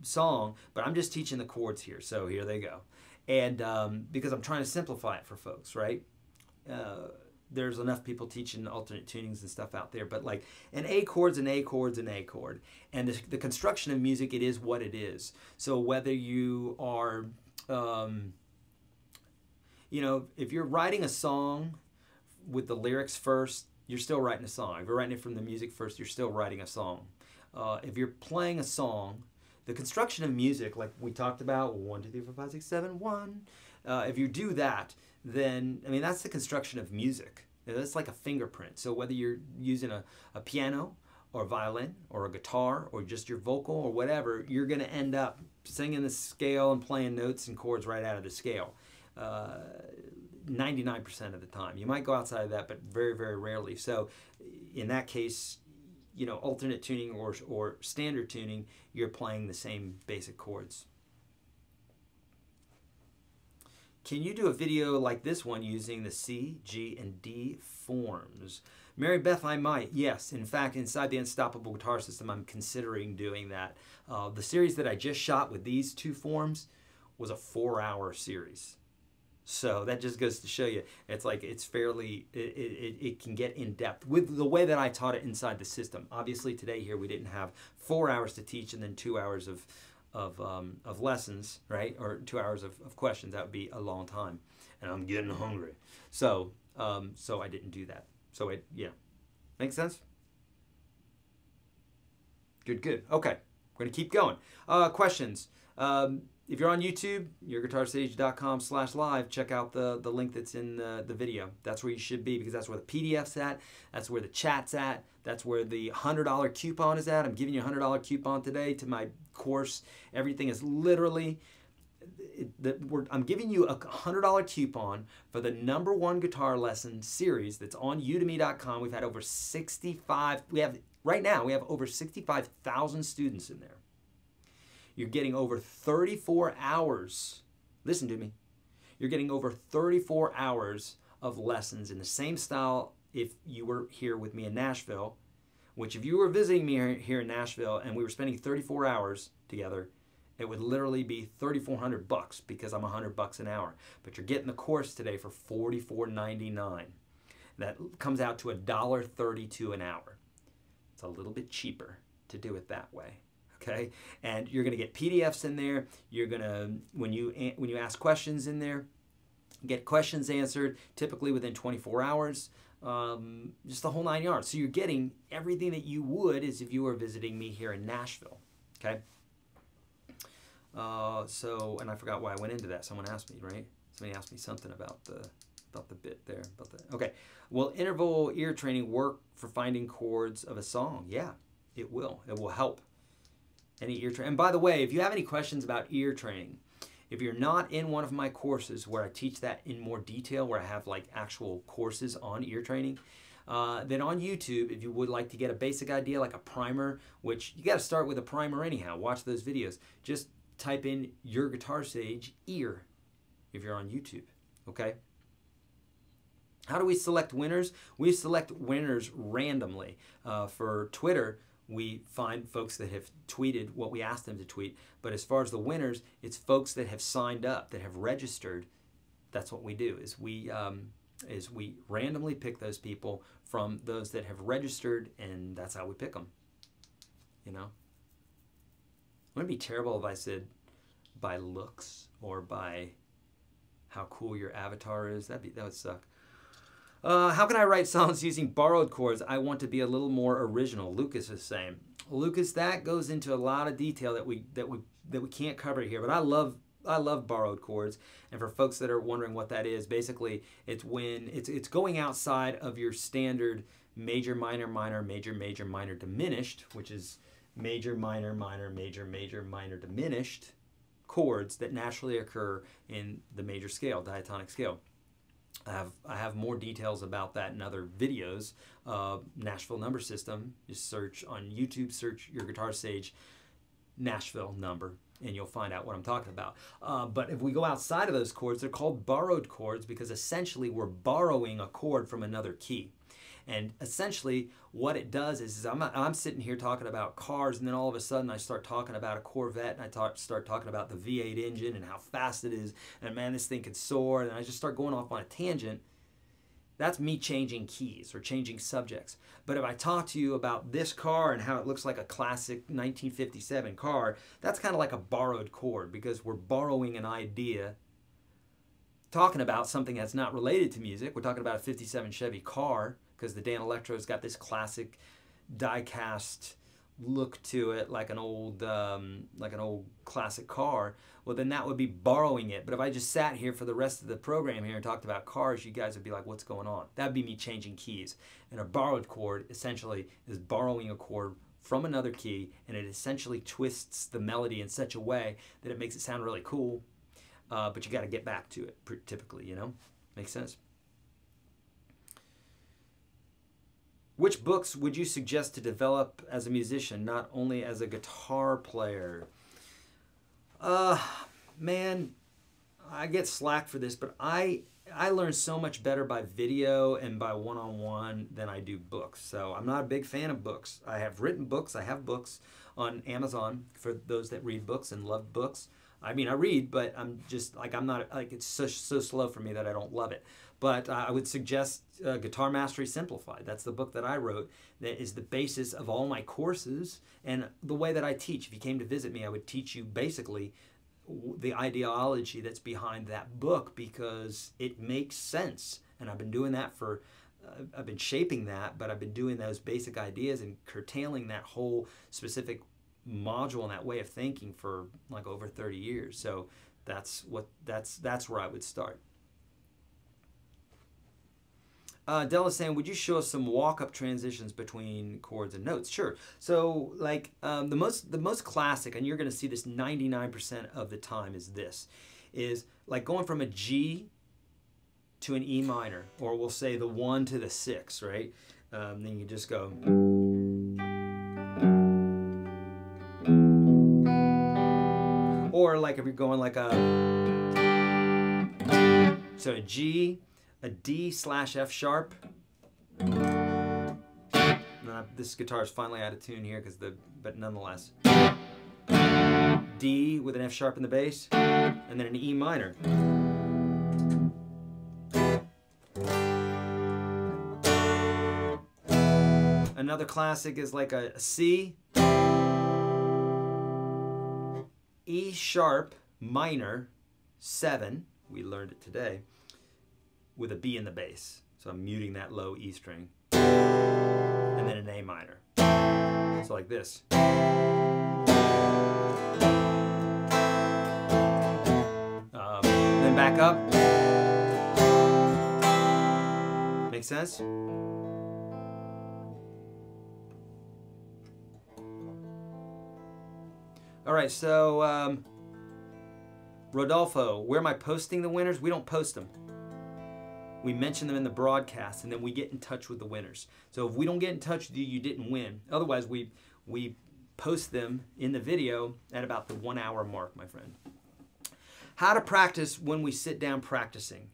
song, but I'm just teaching the chords here. So here they go. And um, because I'm trying to simplify it for folks, right? Uh, there's enough people teaching alternate tunings and stuff out there, but like an A chord's an A chord's an A chord. And the, the construction of music, it is what it is. So whether you are... Um, You know, if you're writing a song with the lyrics first, you're still writing a song. If you're writing it from the music first, you're still writing a song. Uh, if you're playing a song, the construction of music, like we talked about, one, two, three, four, five, six, seven, one. Uh, if you do that, then, I mean, that's the construction of music. That's like a fingerprint. So whether you're using a, a piano or a violin or a guitar or just your vocal or whatever, you're going to end up singing the scale and playing notes and chords right out of the scale. ninety-nine percent uh, of the time. You might go outside of that, but very, very rarely. So in that case, you know, alternate tuning or, or standard tuning, you're playing the same basic chords. Can you do a video like this one using the C, G, and D forms? Mary Beth, I might, yes. In fact, inside the Unstoppable Guitar System, I'm considering doing that. Uh, the series that I just shot with these two forms was a four-hour series. So that just goes to show you, it's like it's fairly, it, it, it can get in depth with the way that I taught it inside the system. Obviously today here we didn't have four hours to teach and then two hours of, of, um, of lessons, right? Or two hours of, of questions. That would be a long time. And I'm getting hungry. So, um, so I didn't do that. So it, yeah. Makes sense? Good, good. Okay. We're going to keep going. Uh, questions. Um, If you're on YouTube, your guitar sage dot com slash live, check out the, the link that's in the, the video. That's where you should be, because that's where the P D F's at, that's where the chat's at, that's where the one hundred dollar coupon is at. I'm giving you a one hundred dollar coupon today to my course. Everything is literally, it, the, we're, I'm giving you a one hundred dollar coupon for the number one guitar lesson series that's on udemy dot com. We've had over sixty-five, we have, right now, we have over sixty-five thousand students in there. You're getting over thirty-four hours, listen to me, you're getting over thirty-four hours of lessons in the same style if you were here with me in Nashville, which if you were visiting me here in Nashville and we were spending thirty-four hours together, it would literally be thirty-four hundred bucks because I'm one hundred bucks an hour. But you're getting the course today for forty-four ninety-nine. That comes out to a dollar thirty-two an hour. It's a little bit cheaper to do it that way. Okay, and you're gonna get P D Fs in there. You're gonna when you when you ask questions in there, get questions answered typically within twenty-four hours, um, just the whole nine yards. So you're getting everything that you would as if you were visiting me here in Nashville. Okay. Uh, so and I forgot why I went into that. Someone asked me, right? Somebody asked me something about the about the bit there. About the okay. Will interval ear training work for finding chords of a song? Yeah, it will. It will help. Any ear training. And by the way, if you have any questions about ear training, if you're not in one of my courses where I teach that in more detail, where I have like actual courses on ear training, uh, then on YouTube, if you would like to get a basic idea, like a primer, which you got to start with a primer anyhow, watch those videos. Just type in Your Guitar Sage ear if you're on YouTube, okay? How do we select winners? We select winners randomly. Uh, for Twitter, we find folks that have tweeted what we asked them to tweet. But as far as the winners, it's folks that have signed up, that have registered. That's what we do, is we, um, is we randomly pick those people from those that have registered, and that's how we pick them, you know? Wouldn't it be terrible if I said by looks or by how cool your avatar is? That'd be, that would suck. Uh, how can I write songs using borrowed chords? I want to be a little more original. Lucas is saying. Lucas, that goes into a lot of detail that we that we that we can't cover here. But I love I love borrowed chords. And for folks that are wondering what that is, basically it's when it's it's going outside of your standard major minor minor major major minor diminished, which is major minor minor major major minor diminished chords that naturally occur in the major scale, diatonic scale. I have, I have more details about that in other videos. Uh, Nashville Number System, just search on YouTube, search Your Guitar Sage, Nashville Number, and you'll find out what I'm talking about. Uh, but if we go outside of those chords, they're called borrowed chords because essentially we're borrowing a chord from another key. And essentially what it does is, is I'm, I'm sitting here talking about cars, and then all of a sudden I start talking about a Corvette, and I talk, start talking about the V eight engine and how fast it is, and man, this thing can soar, and I just start going off on a tangent. That's me changing keys or changing subjects. But if I talk to you about this car and how it looks like a classic nineteen fifty-seven car, that's kind of like a borrowed chord because we're borrowing an idea, talking about something that's not related to music. We're talking about a fifty-seven Chevy car, because the Danelectro's got this classic die-cast look to it, like an old, um, like an old classic car. Well, then that would be borrowing it. But if I just sat here for the rest of the program here and talked about cars, you guys would be like, "What's going on?" That'd be me changing keys. And a borrowed chord essentially is borrowing a chord from another key, and it essentially twists the melody in such a way that it makes it sound really cool. Uh, but you got to get back to it, typically. You know, makes sense. Which books would you suggest to develop as a musician, not only as a guitar player? Uh, man, I get slack for this, but I I learn so much better by video and by one-on-one than I do books. So I'm not a big fan of books. I have written books. I have books on Amazon for those that read books and love books. I mean, I read, but I'm just like, I'm not, like, it's so, so slow for me that I don't love it. But uh, I would suggest uh, Guitar Mastery Simplified. That's the book that I wrote that is the basis of all my courses and the way that I teach. If you came to visit me, I would teach you basically the ideology that's behind that book because it makes sense. And I've been doing that for, uh, I've been shaping that, but I've been doing those basic ideas and curtailing that whole specific module and that way of thinking for like over thirty years. So that's what, that's, that's where I would start. Uh, Della is saying, would you show us some walk-up transitions between chords and notes? Sure. So, like, um, the most the most classic, and you're going to see this ninety-nine percent of the time, is this, is like going from a G to an E minor, or we'll say the one to the six, right? Um, then you just go. Or, like, if you're going like a, so a G, a D slash F sharp. Now, this guitar is finally out of tune here, because the, but nonetheless. D with an F sharp in the bass, and then an E minor. Another classic is like a C, E sharp minor seven. We learned it today. With a B in the bass. So I'm muting that low E string. And then an A minor. So like this. Um, then back up. Make sense? All right, so um, Rodolfo, where am I posting the winners? We don't post them. We mention them in the broadcast, and then we get in touch with the winners. So if we don't get in touch with you, you didn't win. Otherwise, we we post them in the video at about the one-hour mark, my friend. How to practice when we sit down practicing.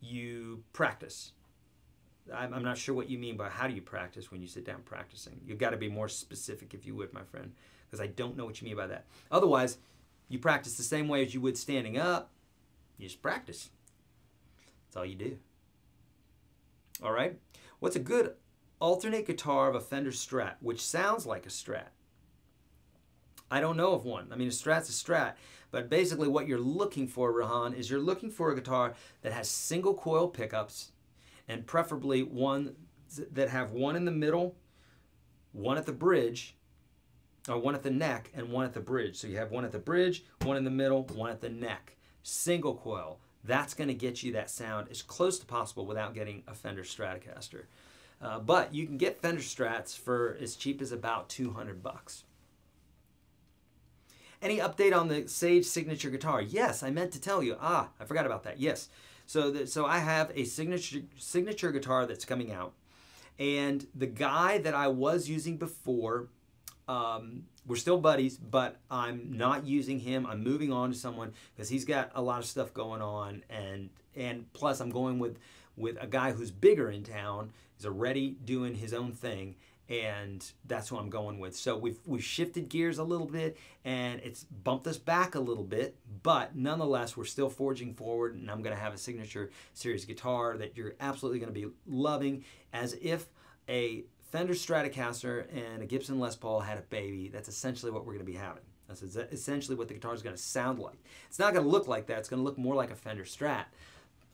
You practice. I'm, I'm not sure what you mean by how do you practice when you sit down practicing. You've got to be more specific if you would, my friend, because I don't know what you mean by that. Otherwise, you practice the same way as you would standing up. You just practice. That's all you do. All right? What's a good alternate guitar of a Fender Strat, which sounds like a Strat? I don't know of one. I mean, a Strat's a Strat, but basically what you're looking for, Rahan, is you're looking for a guitar that has single coil pickups, and preferably one that have one in the middle, one at the bridge, or one at the neck, and one at the bridge. So you have one at the bridge, one in the middle, one at the neck. Single coil. That's going to get you that sound as close to possible without getting a Fender Stratocaster. Uh, but you can get Fender Strats for as cheap as about two hundred bucks. Any update on the Sage signature guitar? Yes, I meant to tell you. Ah, I forgot about that. Yes. So, the, so I have a signature, signature guitar that's coming out. And the guy that I was using before, um, we're still buddies, but I'm not using him. I'm moving on to someone because he's got a lot of stuff going on. And, and plus, I'm going with, with a guy who's bigger in town. He's already doing his own thing. And that's who I'm going with. So we've, we've shifted gears a little bit, and it's bumped us back a little bit, but nonetheless, we're still forging forward, and I'm gonna have a signature series guitar that you're absolutely gonna be loving, as if a Fender Stratocaster and a Gibson Les Paul had a baby. That's essentially what we're gonna be having. That's essentially what the guitar is gonna sound like. It's not gonna look like that. It's gonna look more like a Fender Strat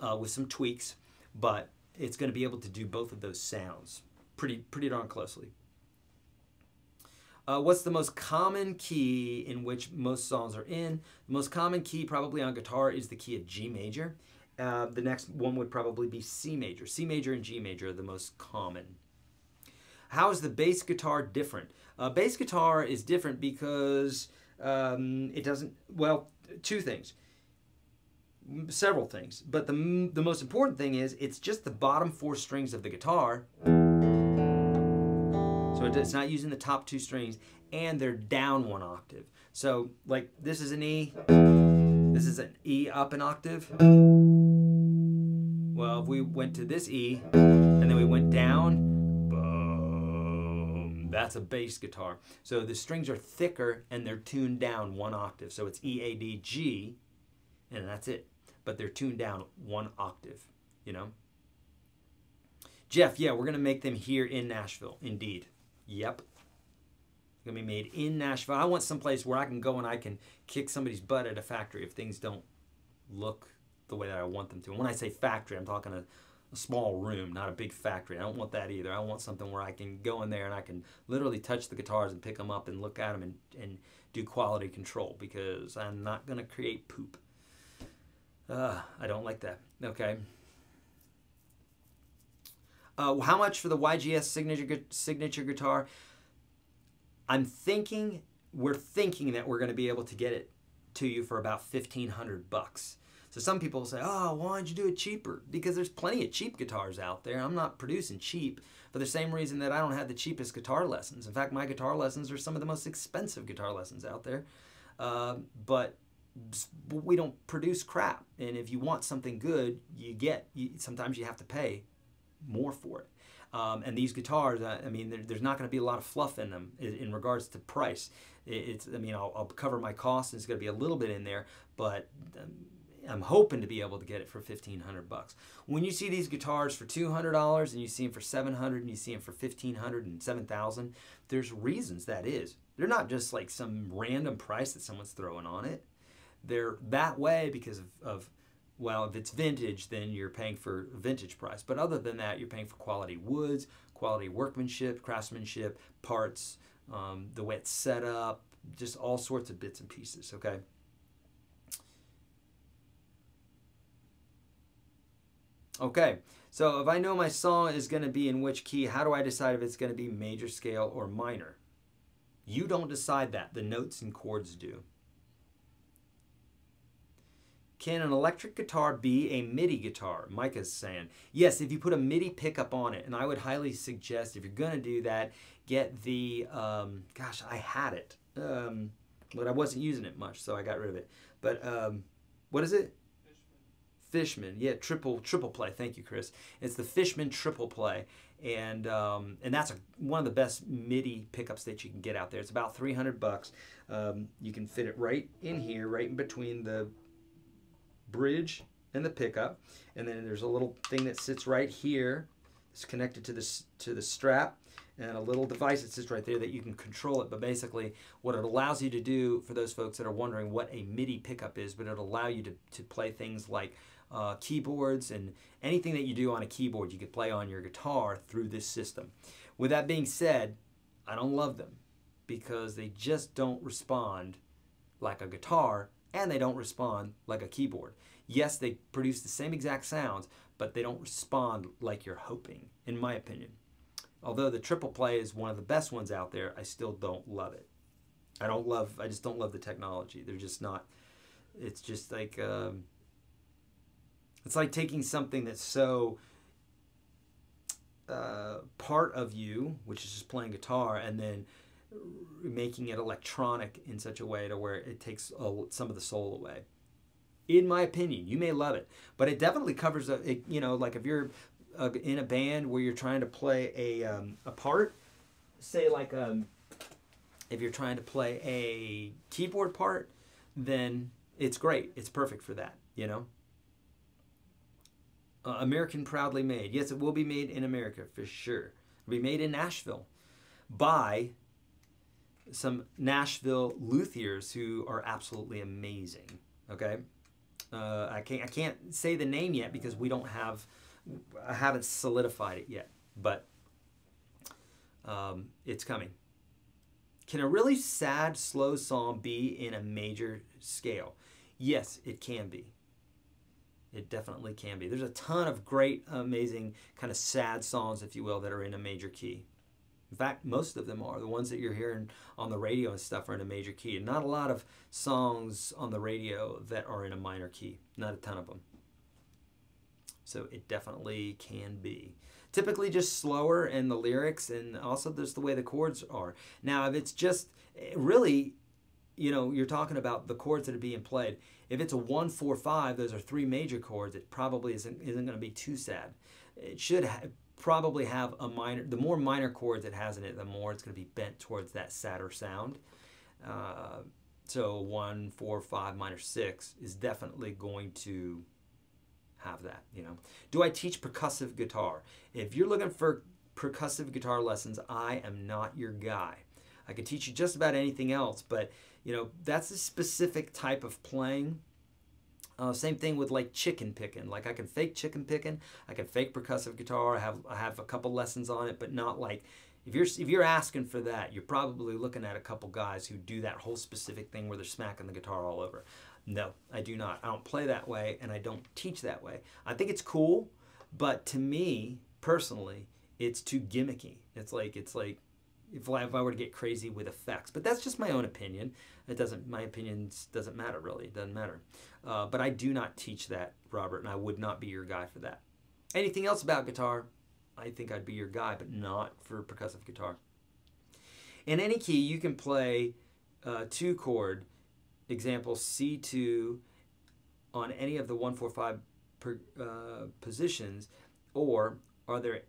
uh, with some tweaks, but it's gonna be able to do both of those sounds pretty pretty darn closely. Uh, what's the most common key in which most songs are in? The most common key probably on guitar is the key of G major. Uh, the next one would probably be C major. C major and G major are the most common. How is the bass guitar different? Uh, bass guitar is different because um, it doesn't, well, two things. Several things. But the, the most important thing is it's just the bottom four strings of the guitar. It's not using the top two strings, and they're down one octave. So, like, this is an E, this is an E up an octave. Well, if we went to this E, and then we went down, boom, that's a bass guitar. So the strings are thicker, and they're tuned down one octave. So it's E, A, D, G, and that's it. But they're tuned down one octave, you know? Jeff, yeah, we're going to make them here in Nashville, indeed. Yep. It's going to be made in Nashville. I want someplace where I can go and I can kick somebody's butt at a factory if things don't look the way that I want them to. And when I say factory, I'm talking a, a small room, not a big factory. I don't want that either. I want something where I can go in there and I can literally touch the guitars and pick them up and look at them and, and do quality control, because I'm not going to create poop. Uh, I don't like that. Okay. Uh, how much for the Y G S signature signature guitar? I'm thinking, we're thinking that we're going to be able to get it to you for about fifteen hundred bucks. So some people say, oh, why don't you do it cheaper? Because there's plenty of cheap guitars out there. I'm not producing cheap for the same reason that I don't have the cheapest guitar lessons. In fact, my guitar lessons are some of the most expensive guitar lessons out there. Uh, but we don't produce crap. And if you want something good, you get, you, sometimes you have to pay more for it. Um, and these guitars, I, I mean, there, there's not going to be a lot of fluff in them in, in regards to price. It, it's, I mean, I'll, I'll cover my costs, and it's going to be a little bit in there, but um, I'm hoping to be able to get it for fifteen hundred bucks. When you see these guitars for two hundred dollars, and you see them for seven hundred dollars, and you see them for fifteen hundred dollars and seven thousand dollars, there's reasons that is. They're not just like some random price that someone's throwing on it. They're that way because of, of well, if it's vintage, then you're paying for vintage price. But other than that, you're paying for quality woods, quality workmanship, craftsmanship, parts, um, the way it's set up, just all sorts of bits and pieces, okay? Okay, so if I know my song is going to be in which key, how do I decide if it's going to be major scale or minor? You don't decide that. The notes and chords do. Can an electric guitar be a MIDI guitar? Micah's saying. Yes, if you put a MIDI pickup on it, and I would highly suggest if you're going to do that, get the, um, gosh, I had it, um, but I wasn't using it much, so I got rid of it. But um, what is it? Fishman. Fishman. Yeah, triple triple play. Thank you, Chris. It's the Fishman triple play, and um, and that's a, one of the best MIDI pickups that you can get out there. It's about three hundred bucks. Um, you can fit it right in here, right in between the bridge and the pickup, and then there's a little thing that sits right here. It's connected to this to the strap, and a little device that sits right there that you can control it. But basically what it allows you to do, for those folks that are wondering what a MIDI pickup is, but it'll allow you to, to play things like uh, keyboards and anything that you do on a keyboard, you could play on your guitar through this system. With that being said, I don't love them because they just don't respond like a guitar, and they don't respond like a keyboard. Yes, they produce the same exact sounds, but they don't respond like you're hoping, in my opinion. Although the triple play is one of the best ones out there, I still don't love it. I don't love, I just don't love the technology. They're just not, it's just like, um, it's like taking something that's so uh, part of you, which is just playing guitar, and then making it electronic in such a way to where it takes a, some of the soul away. In my opinion, you may love it, but it definitely covers, a, it, you know, like if you're Uh, in a band where you're trying to play a, um, a part, say like um, if you're trying to play a keyboard part, then it's great. It's perfect for that, you know. Uh, American proudly made. Yes, it will be made in America for sure. It'll be made in Nashville by some Nashville luthiers who are absolutely amazing, okay? Uh, I can't, I can't say the name yet because we don't have... I haven't solidified it yet, but um, it's coming. Can a really sad, slow song be in a major scale? Yes, it can be. It definitely can be. There's a ton of great, amazing, kind of sad songs, if you will, that are in a major key. In fact, most of them are. The ones that you're hearing on the radio and stuff are in a major key. And not a lot of songs on the radio that are in a minor key. Not a ton of them. So it definitely can be. Typically just slower, and the lyrics, and also just the way the chords are. Now, if it's just, really, you know, you're talking about the chords that are being played. If it's a one, four, five, those are three major chords, it probably isn't, isn't going to be too sad. It should ha probably have a minor, the more minor chords it has in it, the more it's going to be bent towards that sadder sound. Uh, so one, four, five, minor six is definitely going to have that, you know. Do I teach percussive guitar? If you're looking for percussive guitar lessons, I am not your guy. I could teach you just about anything else, but, you know, that's a specific type of playing. Uh, same thing with like chicken picking. Like I can fake chicken picking, I can fake percussive guitar. I have I have a couple lessons on it, but not like, if you're if you're asking for that, you're probably looking at a couple guys who do that whole specific thing where they're smacking the guitar all over. No, I do not. I don't play that way, and I don't teach that way. I think it's cool, but to me, personally, it's too gimmicky. It's like, it's like if I were to get crazy with effects. But that's just my own opinion. It doesn't, my opinion doesn't matter, really. It doesn't matter. Uh, but I do not teach that, Robert, and I would not be your guy for that. Anything else about guitar, I think I'd be your guy, but not for percussive guitar. In any key, you can play uh, two chord, example C two, on any of the one four five per, uh, positions, or are there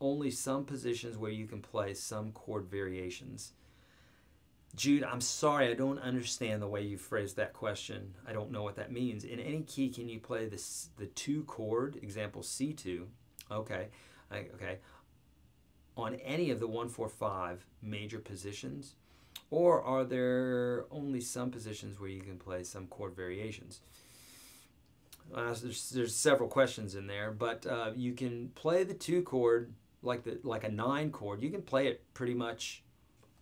only some positions where you can play some chord variations? Jude, I'm sorry, I don't understand the way you phrased that question. I don't know what that means. In any key, can you play this, the two chord, example C two, okay, I, okay, on any of the one four five major positions? Or are there only some positions where you can play some chord variations? Uh, there's, there's several questions in there, but uh, you can play the two chord, like the like a nine chord. You can play it pretty much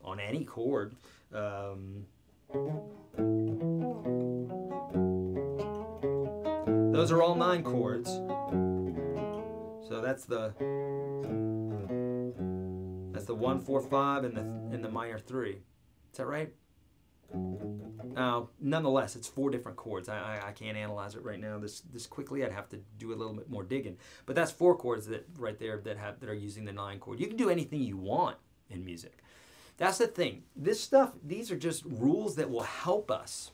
on any chord. Um, those are all nine chords. So that's the that's the one four five and the and the minor three. Is that right? Now, nonetheless, it's four different chords. I, I, I can't analyze it right now this this quickly. I'd have to do a little bit more digging. But that's four chords that right there that have that are using the nine chord. You can do anything you want in music. That's the thing. This stuff, these are just rules that will help us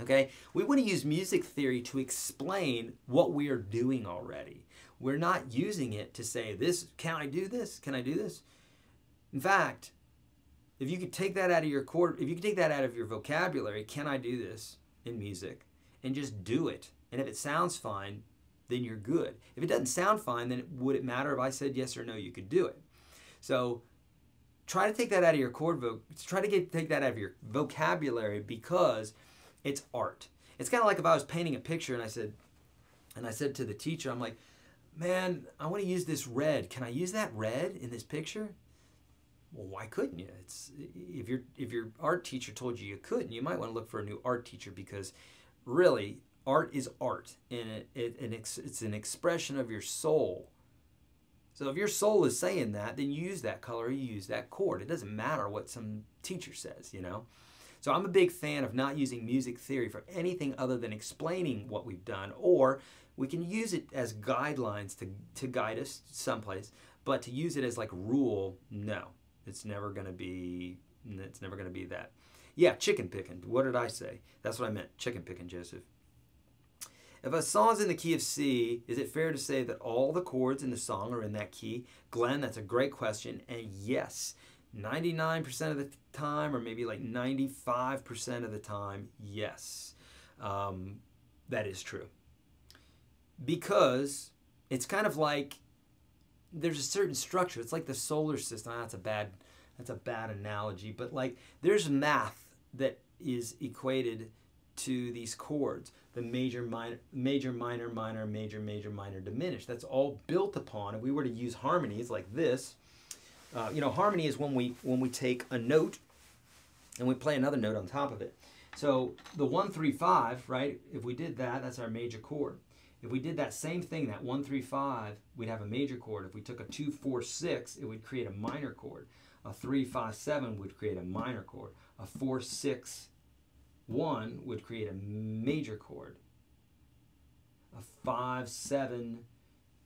Okay, we want to use music theory to explain what we are doing already. We're not using it to say, this, can I do this? Can I do this? In fact, if you could take that out of your core, if you could take that out of your vocabulary, can I do this in music? And just do it. And if it sounds fine, then you're good. If it doesn't sound fine, then would it matter if I said yes or no, you could do it. So try to take that out of your chord voc, try to get take that out of your vocabulary, because it's art. It's kind of like if I was painting a picture and I said, and I said to the teacher, I'm like, man, I want to use this red. Can I use that red in this picture? Well, why couldn't you? It's, if your if your art teacher told you you couldn't, you might want to look for a new art teacher, because really, art is art, and it, it, and it's, it's an expression of your soul. So if your soul is saying that, then you use that color, you use that chord. It doesn't matter what some teacher says, you know? So I'm a big fan of not using music theory for anything other than explaining what we've done, or we can use it as guidelines to, to guide us someplace, but to use it as like rule, no. It's never gonna be, it's never gonna be that. Yeah, chicken picking, what did I say? That's what I meant, chicken picking, Joseph. If a song's in the key of C, is it fair to say that all the chords in the song are in that key? Glenn, that's a great question, and yes, ninety-nine percent of the time, or maybe like ninety-five percent of the time, yes, um, that is true. Because it's kind of like, there's a certain structure, it's like the solar system, that's a bad, that's a bad analogy, but like, there's math that is equated to these chords, the major, minor, major, minor, minor, major, major, minor, diminished. That's all built upon. If we were to use harmonies like this, uh, you know, harmony is when we when we take a note and we play another note on top of it. So the one three five, right? If we did that, that's our major chord. If we did that same thing, that one three five, we'd have a major chord. If we took a two four six, it would create a minor chord. A three five seven would create a minor chord. A four six one would create a major chord. A five, seven,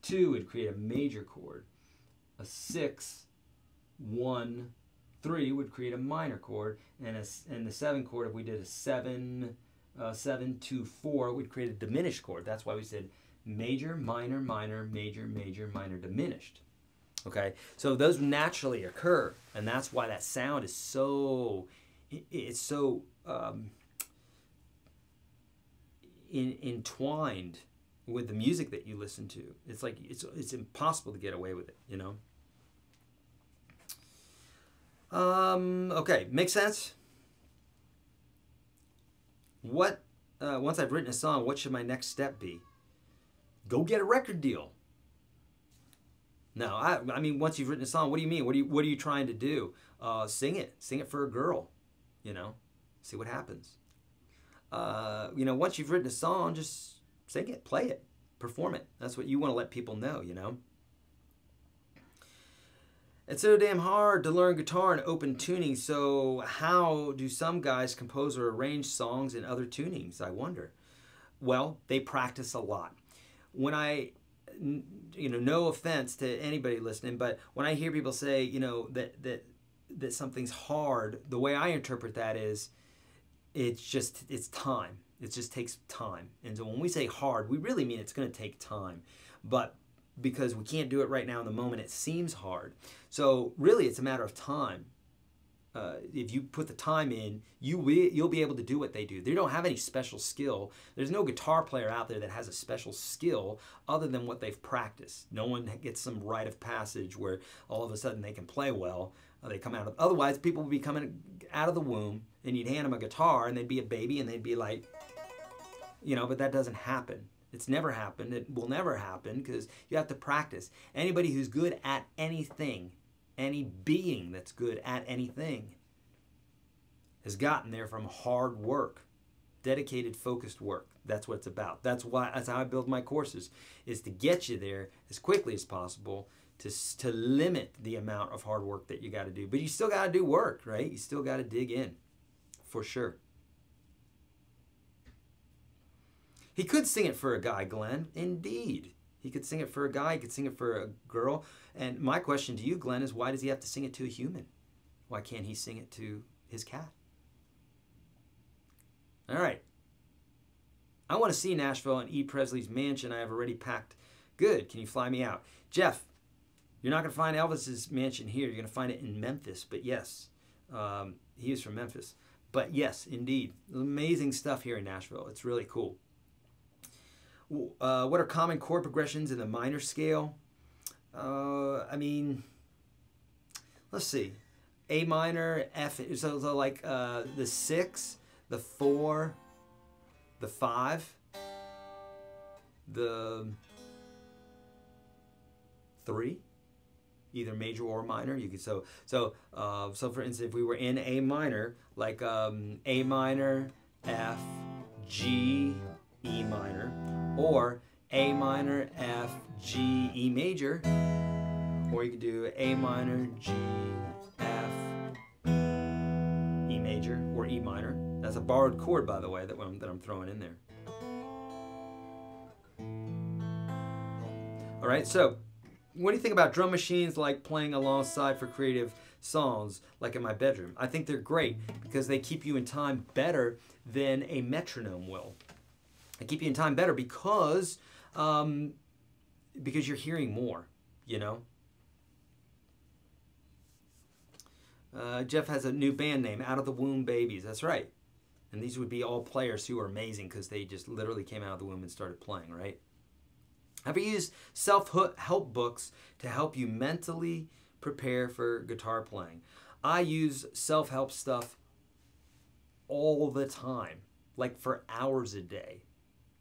two would create a major chord. A six, one, three would create a minor chord. And, a, and the seven chord, if we did a seven, uh, seven, two, four, would create a diminished chord. That's why we said major, minor, minor, major, major, minor, diminished. Okay, so those naturally occur. And that's why that sound is so, it, it's so, um, In, entwined with the music that you listen to. It's like it's it's impossible to get away with it, you know. Um, okay, makes sense. What uh, once I've written a song, what should my next step be? Go get a record deal. No, I I mean once you've written a song, what do you mean? What do you what are you trying to do? Uh, sing it, sing it for a girl, you know. See what happens. Uh, you know, once you've written a song, just sing it, play it, perform it. That's what you want to let people know, you know. It's so damn hard to learn guitar and open tuning, so how do some guys compose or arrange songs in other tunings, I wonder? Well, they practice a lot. When I, you know, no offense to anybody listening, but when I hear people say, you know, that, that, that something's hard, the way I interpret that is, it's just, it's time. It just takes time. And so when we say hard, we really mean it's going to take time. But because we can't do it right now in the moment, it seems hard. So really, it's a matter of time. Uh, if you put the time in, you will, you'll be able to do what they do. They don't have any special skill. There's no guitar player out there that has a special skill other than what they've practiced. No one gets some rite of passage where all of a sudden they can play well. They come out of, otherwise people would be coming out of the womb and you'd hand them a guitar and they'd be a baby and they'd be like, you know, but that doesn't happen. It's never happened. It will never happen because you have to practice. Anybody who's good at anything, any being that's good at anything has gotten there from hard work, dedicated, focused work. That's what it's about. That's why, that's how I build my courses, is to get you there as quickly as possible, to, to limit the amount of hard work that you got to do. But you still got to do work, right? You still got to dig in, for sure. He could sing it for a guy, Glenn. Indeed. He could sing it for a guy. He could sing it for a girl. And my question to you, Glenn, is why does he have to sing it to a human? Why can't he sing it to his cat? All right. I want to see Nashville and E. Presley's mansion I have already packed. Good, can you fly me out? Jeff, you're not going to find Elvis's mansion here. You're going to find it in Memphis, but yes. Um, he is from Memphis. But yes, indeed. Amazing stuff here in Nashville. It's really cool. Uh, what are common chord progressions in the minor scale? Uh, I mean, let's see. A minor, F, so, so like uh, the six, the four, the five, the three, either major or minor. You could so so uh, so for instance, if we were in A minor, like um, A minor, F, G, E minor, or A minor, F, G, E major, or you could do A minor, G, F, E major, or E minor. That's a borrowed chord, by the way, that I'm, that I'm throwing in there. All right, so what do you think about drum machines like playing alongside for creative songs, like in my bedroom? I think they're great because they keep you in time better than a metronome will. They keep you in time better because um, because you're hearing more, you know? Uh, Jeff has a new band name, Out of the Womb Babies. That's right. And these would be all players who are amazing because they just literally came out of the womb and started playing, right? Have you used self-help books to help you mentally prepare for guitar playing? I use self-help stuff all the time, like for hours a day.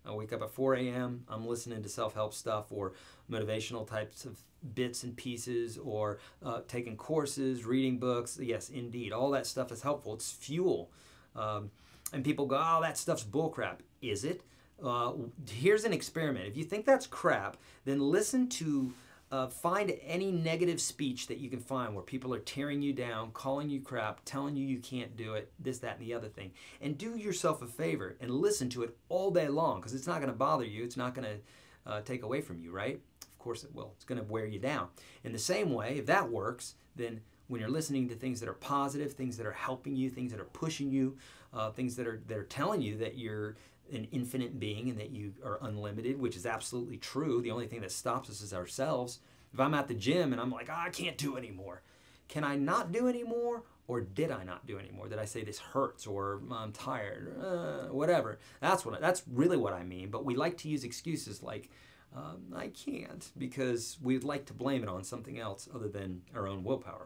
I wake up at four A M, I'm listening to self-help stuff or motivational types of bits and pieces or uh, taking courses, reading books. Yes, indeed, all that stuff is helpful. It's fuel. Um, and people go, oh, that stuff's bullcrap. Is it? Uh, here's an experiment. If you think that's crap, then listen to, uh, find any negative speech that you can find where people are tearing you down, calling you crap, telling you you can't do it, this, that, and the other thing. And do yourself a favor and listen to it all day long because it's not going to bother you. It's not going to uh, take away from you, right? Of course it will. It's going to wear you down. In the same way, if that works, then when you're listening to things that are positive, things that are helping you, things that are pushing you, uh, things that are, that are telling you that you're an infinite being and that you are unlimited, which is absolutely true. The only thing that stops us is ourselves. If I'm at the gym and I'm like, oh, I can't do anymore. Can I not do anymore? Or did I not do anymore? Did I say this hurts or I'm tired or uh, whatever? That's what I, that's really what I mean. But we like to use excuses like um, I can't because we'd like to blame it on something else other than our own willpower.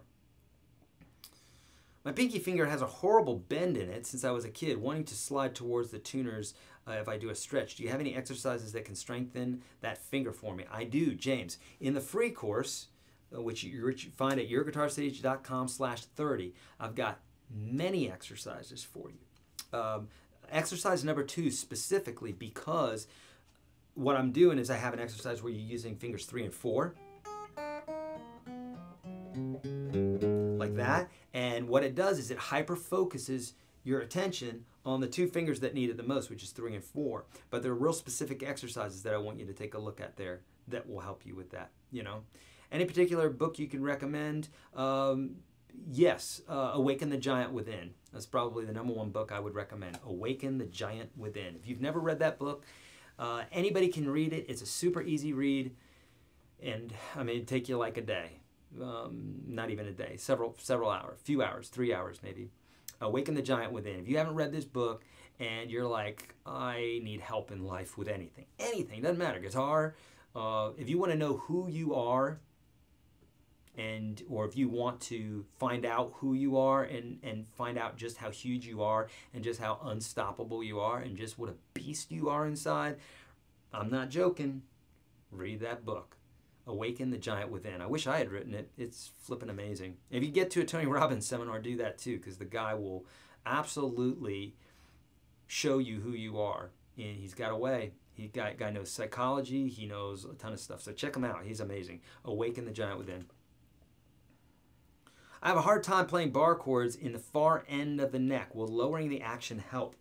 My pinky finger has a horrible bend in it since I was a kid, wanting to slide towards the tuners uh, if I do a stretch. Do you have any exercises that can strengthen that finger for me? I do, James. In the free course, uh, which you, which you find at your guitar sage dot com slash thirty, I've got many exercises for you. Um, exercise number two specifically because what I'm doing is I have an exercise where you're using fingers three and four. Like that. And what it does is it hyper-focuses your attention on the two fingers that need it the most, which is three and four. But there are real specific exercises that I want you to take a look at there that will help you with that, you know. Any particular book you can recommend? Um, yes, uh, Awaken the Giant Within. That's probably the number one book I would recommend, Awaken the Giant Within. If you've never read that book, uh, anybody can read it. It's a super easy read, and I mean, it'd take you like a day. Um, not even a day, several, several hours, few hours, three hours maybe. Awaken the Giant Within. If you haven't read this book and you're like, I need help in life with anything, anything, doesn't matter, guitar. Uh, if you want to know who you are and, or if you want to find out who you are and, and find out just how huge you are and just how unstoppable you are and just what a beast you are inside, I'm not joking, read that book. Awaken the Giant Within. I wish I had written it. It's flippin' amazing. If you get to a Tony Robbins seminar, do that too, because the guy will absolutely show you who you are. And he's got a way. He guy, guy knows psychology. He knows a ton of stuff. So check him out. He's amazing. Awaken the Giant Within. I have a hard time playing bar chords in the far end of the neck. Will lowering the action help?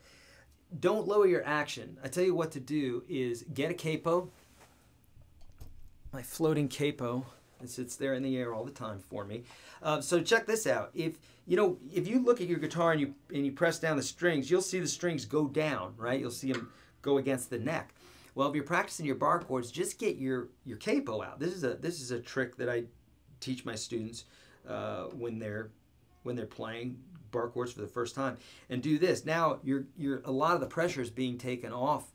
Don't lower your action. I tell you what to do is get a capo. My floating capo that sits there in the air all the time for me. Uh, so check this out. If you know, if you look at your guitar and you and you press down the strings, you'll see the strings go down, right? You'll see them go against the neck. Well, if you're practicing your bar chords, just get your your capo out. This is a this is a trick that I teach my students uh, when they're when they're playing bar chords for the first time. And do this. Now you're you're a lot of the pressure is being taken off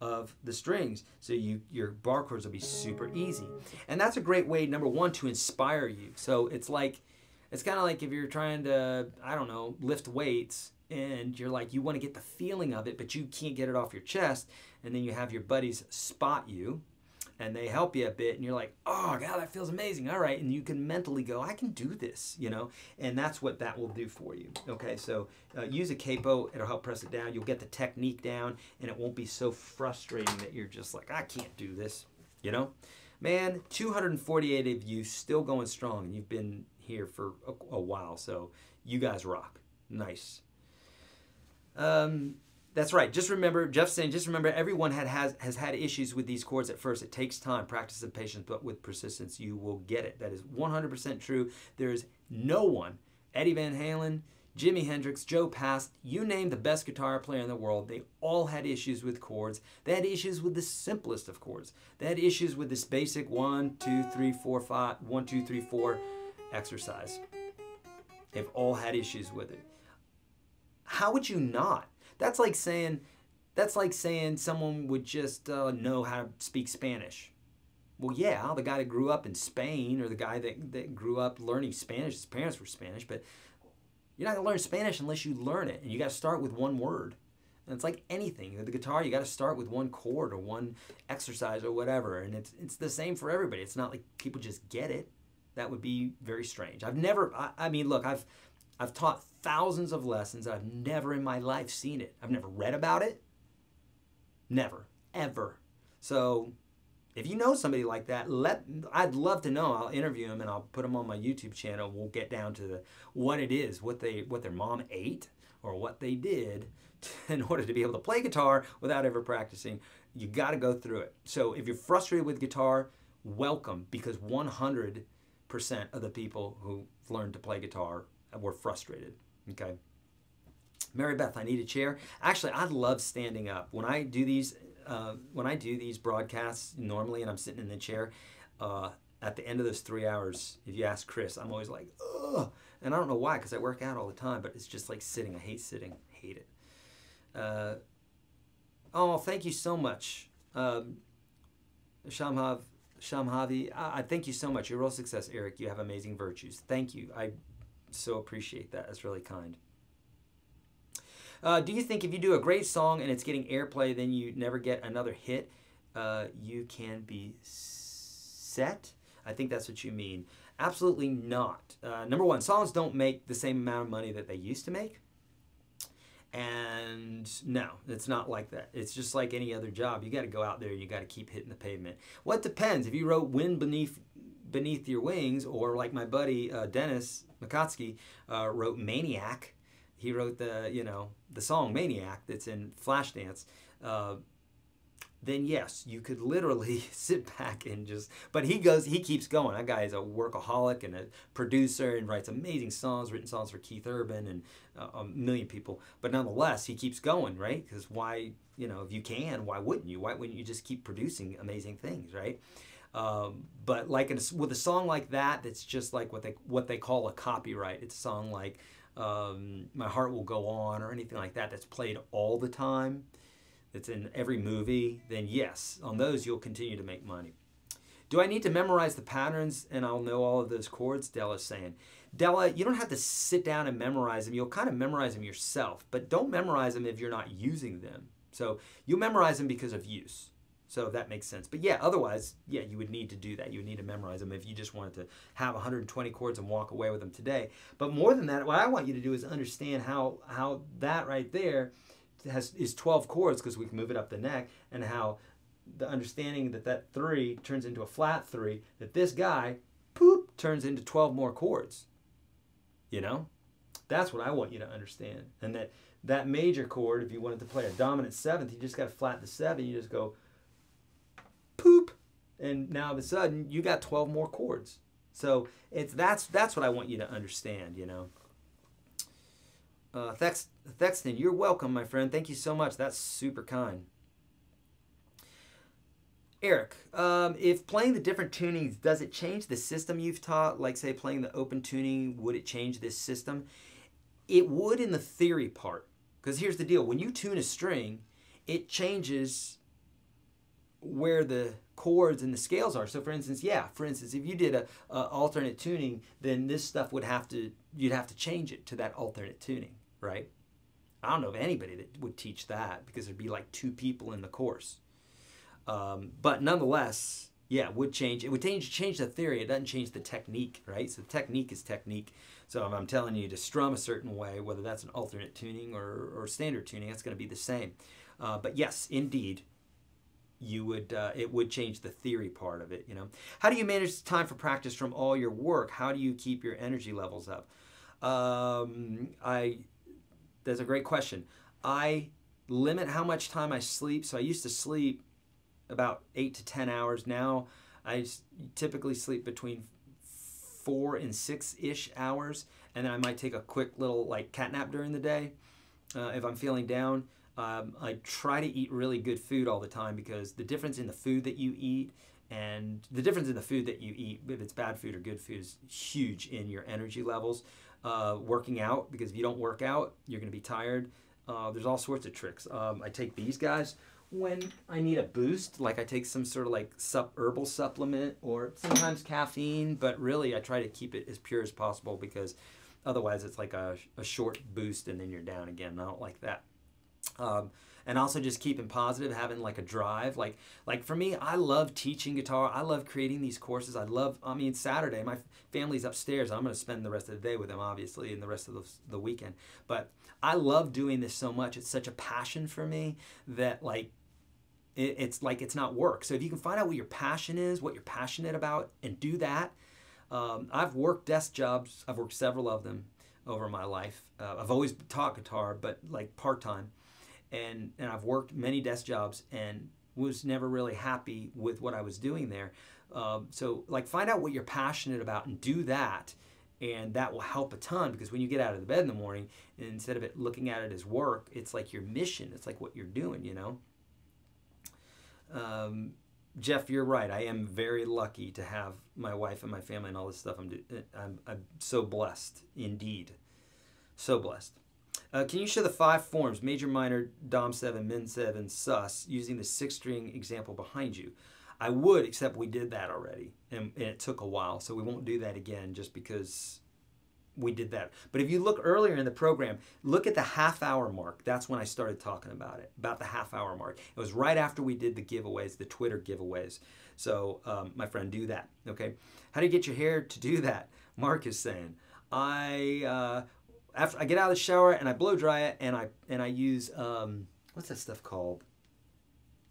of the strings, so you your bar chords will be super easy. And that's a great way, number one, to inspire you. So it's like it's kind of like if you're trying to, I don't know, lift weights, and you're like, you want to get the feeling of it, but you can't get it off your chest, and then you have your buddies spot you, and they help you a bit, and you're like, oh, God, that feels amazing, all right, and you can mentally go, I can do this, you know, and that's what that will do for you, okay, so uh, use a capo, it'll help press it down, you'll get the technique down, and it won't be so frustrating that you're just like, I can't do this, you know, man, two hundred forty-eight of you still going strong, and you've been here for a, a while, so you guys rock, nice. Um, that's right. Just remember, Jeff's saying, just remember everyone had, has, has had issues with these chords at first. It takes time, practice and patience, but with persistence, you will get it. That is one hundred percent true. There is no one, Eddie Van Halen, Jimi Hendrix, Joe Pass, you name the best guitar player in the world, they all had issues with chords. They had issues with the simplest of chords. They had issues with this basic one, two, three, four, five, one, two, three, four exercise. They've all had issues with it. How would you not? That's like saying, that's like saying someone would just uh, know how to speak Spanish. Well, yeah, the guy that grew up in Spain or the guy that, that grew up learning Spanish, his parents were Spanish, but you're not going to learn Spanish unless you learn it, and you got to start with one word. And it's like anything. The guitar, you got to start with one chord or one exercise or whatever, and it's, it's the same for everybody. It's not like people just get it. That would be very strange. I've never, I, I mean, look, I've... I've taught thousands of lessons, and I've never in my life seen it. I've never read about it. Never, ever. So if you know somebody like that, let I'd love to know. I'll interview them, and I'll put them on my YouTube channel. We'll get down to the, what it is, what, they, what their mom ate or what they did in order to be able to play guitar without ever practicing. You got to go through it. So if you're frustrated with guitar, welcome, because one hundred percent of the people who learn to play guitar were frustrated, okay? Mary Beth, I need a chair. Actually, I love standing up. When I do these, uh, when I do these broadcasts normally and I'm sitting in the chair, uh, at the end of those three hours, if you ask Chris, I'm always like, ugh, and I don't know why, because I work out all the time, but it's just like sitting. I hate sitting. I hate it. Uh, oh, thank you so much. Um, Shamhav, Shamhavi, I, I thank you so much. You're a real success, Eric. You have amazing virtues. Thank you. I so appreciate that. That's really kind. Uh, do you think if you do a great song and it's getting airplay, then you never get another hit? Uh, you can be set? I think that's what you mean. Absolutely not. Uh, number one, songs don't make the same amount of money that they used to make. And no, it's not like that. It's just like any other job. You got to go out there. You got to keep hitting the pavement. Well, it depends. If you wrote Wind Beneath Beneath Your Wings, or like my buddy uh, Dennis McCotsky uh, wrote Maniac. He wrote the, you know, the song Maniac that's in Flashdance. Uh, then yes, you could literally sit back and just, but he goes, he keeps going. That guy is a workaholic and a producer and writes amazing songs, written songs for Keith Urban and uh, a million people. But nonetheless, he keeps going, right? Because why, you know, if you can, why wouldn't you? Why wouldn't you just keep producing amazing things, right? Um, but like in a, with a song like that, that's just like what they what they call a copyright. It's a song like um, "My Heart Will Go On" or anything like that that's played all the time, that's in every movie. Then yes, on those you'll continue to make money. Do I need to memorize the patterns and I'll know all of those chords? Della's saying. Della, you don't have to sit down and memorize them. You'll kind of memorize them yourself, but don't memorize them if you're not using them. So you'll memorize them because of use. So that makes sense. But yeah, otherwise, yeah, you would need to do that. You would need to memorize them if you just wanted to have one hundred twenty chords and walk away with them today. But more than that, what I want you to do is understand how how that right there has is twelve chords, because we can move it up the neck, and how the understanding that that three turns into a flat three, that this guy, poop, turns into twelve more chords. You know? That's what I want you to understand. And that that major chord, if you wanted to play a dominant seventh, you just got to flat the seven, you just go, poop, and now all of a sudden you got twelve more chords. So it's that's that's what I want you to understand, you know. Uh, Thex, Thexton, you're welcome, my friend. Thank you so much. That's super kind. Erich, um, if playing the different tunings, does it change the system you've taught? Like, say, playing the open tuning, would it change this system? It would in the theory part. Because here's the deal. When you tune a string, it changes where the chords and the scales are. So, for instance, yeah, for instance, if you did a, a alternate tuning, then this stuff would have to, you'd have to change it to that alternate tuning, right? I don't know of anybody that would teach that because there'd be like two people in the course. Um, but nonetheless, yeah, it would change. It would change, change the theory. It doesn't change the technique, right? So technique is technique. So if I'm telling you to strum a certain way, whether that's an alternate tuning or, or standard tuning, that's going to be the same. Uh, but yes, indeed, you would, uh, it would change the theory part of it, you know. How do you manage time for practice from all your work? How do you keep your energy levels up? Um, I, that's a great question. I limit how much time I sleep. So I used to sleep about eight to ten hours. Now I typically sleep between four and six-ish hours, and then I might take a quick little like cat nap during the day uh, if I'm feeling down. Um, I try to eat really good food all the time because the difference in the food that you eat and the difference in the food that you eat, if it's bad food or good food, is huge in your energy levels. Uh, working out, because if you don't work out, you're going to be tired. Uh, there's all sorts of tricks. Um, I take these guys when I need a boost, like I take some sort of like sup herbal supplement or sometimes caffeine, but really I try to keep it as pure as possible because otherwise it's like a, a short boost and then you're down again. And I don't like that. Um, and also just keeping positive, having like a drive. Like, like for me, I love teaching guitar. I love creating these courses. I love, I mean, Saturday, my family's upstairs. I'm going to spend the rest of the day with them, obviously, and the rest of the, the weekend. But I love doing this so much. It's such a passion for me that like, it's like it's not work. So if you can find out what your passion is, what you're passionate about, and do that. Um, I've worked desk jobs. I've worked several of them over my life. Uh, I've always taught guitar, but like part-time. And, and I've worked many desk jobs and was never really happy with what I was doing there. Um, so like find out what you're passionate about and do that. And that will help a ton because when you get out of the bed in the morning, instead of it looking at it as work, it's like your mission. It's like what you're doing, you know? Um, Jeff, you're right. I am very lucky to have my wife and my family and all this stuff. I'm, I'm, I'm so blessed, indeed. So blessed. Uh, can you show the five forms, major, minor, dom seven, min seven, sus, using the six-string example behind you? I would, except we did that already, and, and it took a while, so we won't do that again just because we did that. But if you look earlier in the program, look at the half hour mark. That's when I started talking about it, about the half hour mark. It was right after we did the giveaways, the Twitter giveaways. So um, my friend, do that, okay? How do you get your hair to do that? Mark is saying, I, uh, after I get out of the shower and I blow dry it and I, and I use, um, what's that stuff called?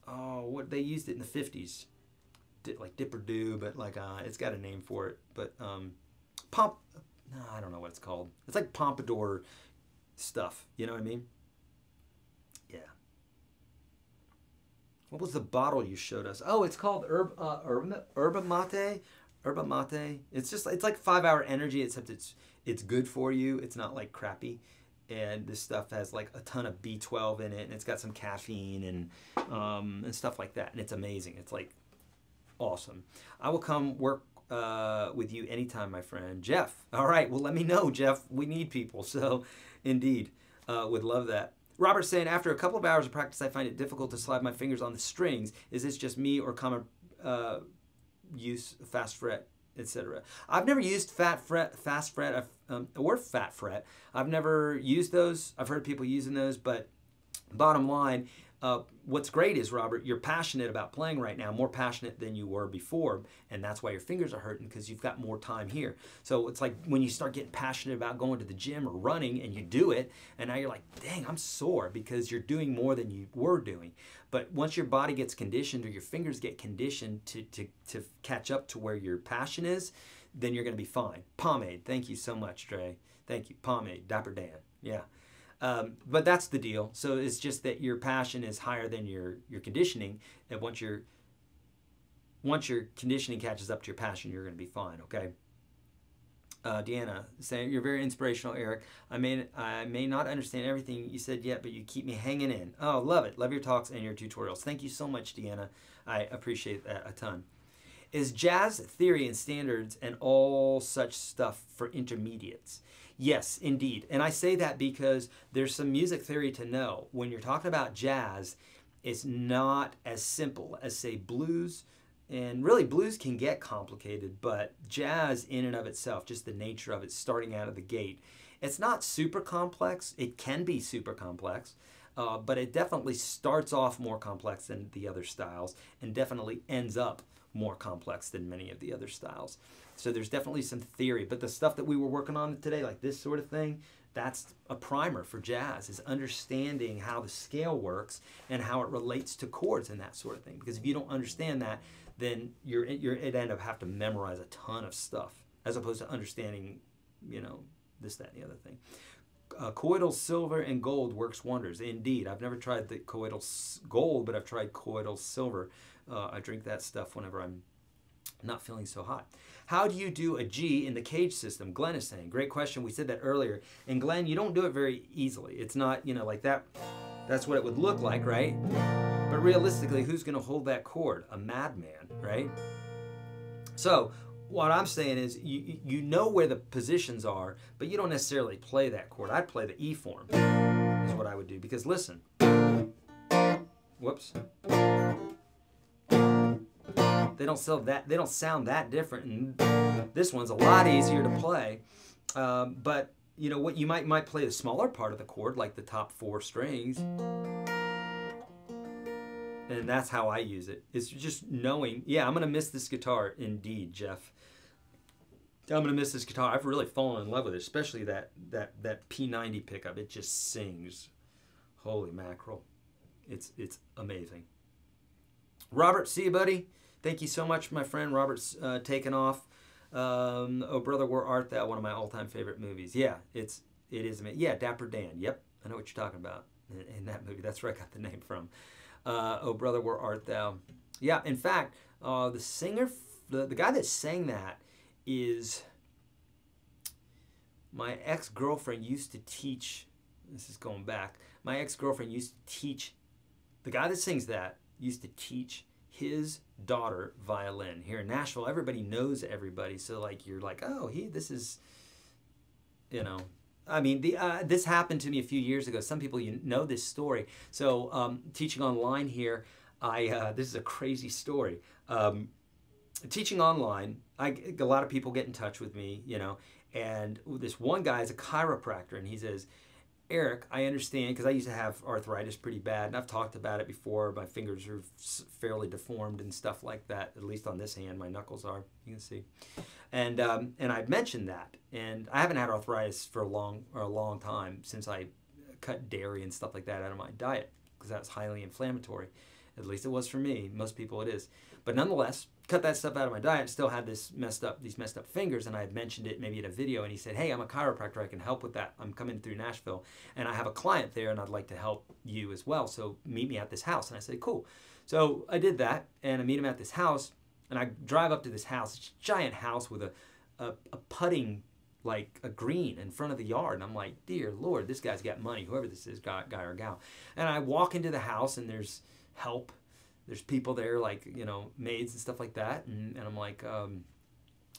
Oh, what they used it in the fifties. Did, like Dipper Dew, but like uh, it's got a name for it, but um, pop. No, I don't know what it's called. It's like pompadour stuff. You know what I mean? Yeah. What was the bottle you showed us? Oh, it's called Herb, uh, Herba, Herba Mate. Herba Mate. It's just, it's like five-hour energy, except it's it's good for you. It's not like crappy. And this stuff has like a ton of B twelve in it, and it's got some caffeine and um, and stuff like that. And it's amazing. It's like awesome. I will come work uh with you anytime, my friend. Jeff, all right, well, let me know, Jeff. We need people, so indeed, uh would love that. Robert saying, after a couple of hours of practice, I find it difficult to slide my fingers on the strings. Is this just me or common uh use fast fret, etc.? I've never used fat fret, fast fret, um, or fat fret. I've never used those. I've heard people using those, but bottom line, Uh, what's great is, Robert, you're passionate about playing right now, more passionate than you were before, and that's why your fingers are hurting, because you've got more time here. So it's like when you start getting passionate about going to the gym or running and you do it, and now you're like, dang, I'm sore, because you're doing more than you were doing. But once your body gets conditioned or your fingers get conditioned to, to, to catch up to where your passion is, then you're going to be fine. Pomade, thank you so much, Dre. Thank you. Pomade, Dapper Dan, yeah. Um, but that's the deal. So it's just that your passion is higher than your, your conditioning. And once your, once your conditioning catches up to your passion, you're going to be fine. Okay. Uh, Deanna, saying, "You're very inspirational, Erich. I may, I may not understand everything you said yet, but you keep me hanging in. Oh, love it. Love your talks and your tutorials." Thank you so much, Deanna. I appreciate that a ton. Is jazz theory and standards and all such stuff for intermediates? Yes, indeed. And I say that because there's some music theory to know. When you're talking about jazz, it's not as simple as, say, blues. And really, blues can get complicated, but jazz in and of itself, just the nature of it, starting out of the gate, it's not super complex. It can be super complex, uh, but it definitely starts off more complex than the other styles and definitely ends up more complex than many of the other styles. So there's definitely some theory, but the stuff that we were working on today, like this sort of thing, that's a primer for jazz, is understanding how the scale works and how it relates to chords and that sort of thing. Because if you don't understand that, then you're you're it end up have to memorize a ton of stuff as opposed to understanding, you know, this, that, and the other thing. Uh, coital silver and gold works wonders. Indeed, I've never tried the coital gold, but I've tried coital silver. Uh, I drink that stuff whenever I'm not feeling so hot. How do you do a G in the CAGE system? Glenn is saying, great question. We said that earlier. And Glenn, you don't do it very easily. It's not, you know, like that. That's what it would look like, right? But realistically, who's going to hold that chord? A madman, right? So what I'm saying is you, you know where the positions are, but you don't necessarily play that chord. I'd play the E form is what I would do, because listen. Whoops. They don't sell that, they don't sound that different, and this one's a lot easier to play. Um, but you know what, you might might play the smaller part of the chord, like the top four strings. And that's how I use it. It's just knowing, yeah, I'm gonna miss this guitar. Indeed, Jeff. I'm gonna miss this guitar. I've really fallen in love with it, especially that that that P ninety pickup. It just sings. Holy mackerel. It's it's amazing. Robert, see you, buddy. Thank you so much, my friend. Robert's uh, taken off. Um, oh, Brother, Where Art Thou? One of my all-time favorite movies. Yeah, it's it is amazing. Yeah, Dapper Dan. Yep, I know what you're talking about in, in that movie. That's where I got the name from. Uh, oh, Brother, Where Art Thou? Yeah, in fact, uh, the singer, the, the guy that sang that is my ex-girlfriend used to teach, this is going back, my ex-girlfriend used to teach, the guy that sings that used to teach his daughter violin here in Nashville. Everybody knows everybody, so like you're like, oh, he, this is, you know, I mean, the uh, this happened to me a few years ago. Some people, you know this story. So um, teaching online here, I uh, this is a crazy story. Um, teaching online, I a lot of people get in touch with me, you know, and this one guy is a chiropractor, and he says, Erich, I understand, because I used to have arthritis pretty bad, and I've talked about it before. My fingers are fairly deformed and stuff like that, at least on this hand. My knuckles are, you can see. And um, and I mentioned that, and I haven't had arthritis for a long, or a long time, since I cut dairy and stuff like that out of my diet, because that was highly inflammatory. At least it was for me. Most people it is. But nonetheless, cut that stuff out of my diet, still had this messed up, these messed up fingers, and I had mentioned it maybe in a video, and he said, hey, I'm a chiropractor, I can help with that. I'm coming through Nashville, and I have a client there, and I'd like to help you as well, so meet me at this house. And I said, cool. So I did that, and I meet him at this house, and I drive up to this house, it's a giant house with a, a, a putting, like a green in front of the yard, and I'm like, dear Lord, this guy's got money, whoever this is, guy, guy or gal. And I walk into the house, and there's help. There's people there, like, you know, maids and stuff like that. And, and I'm like, um,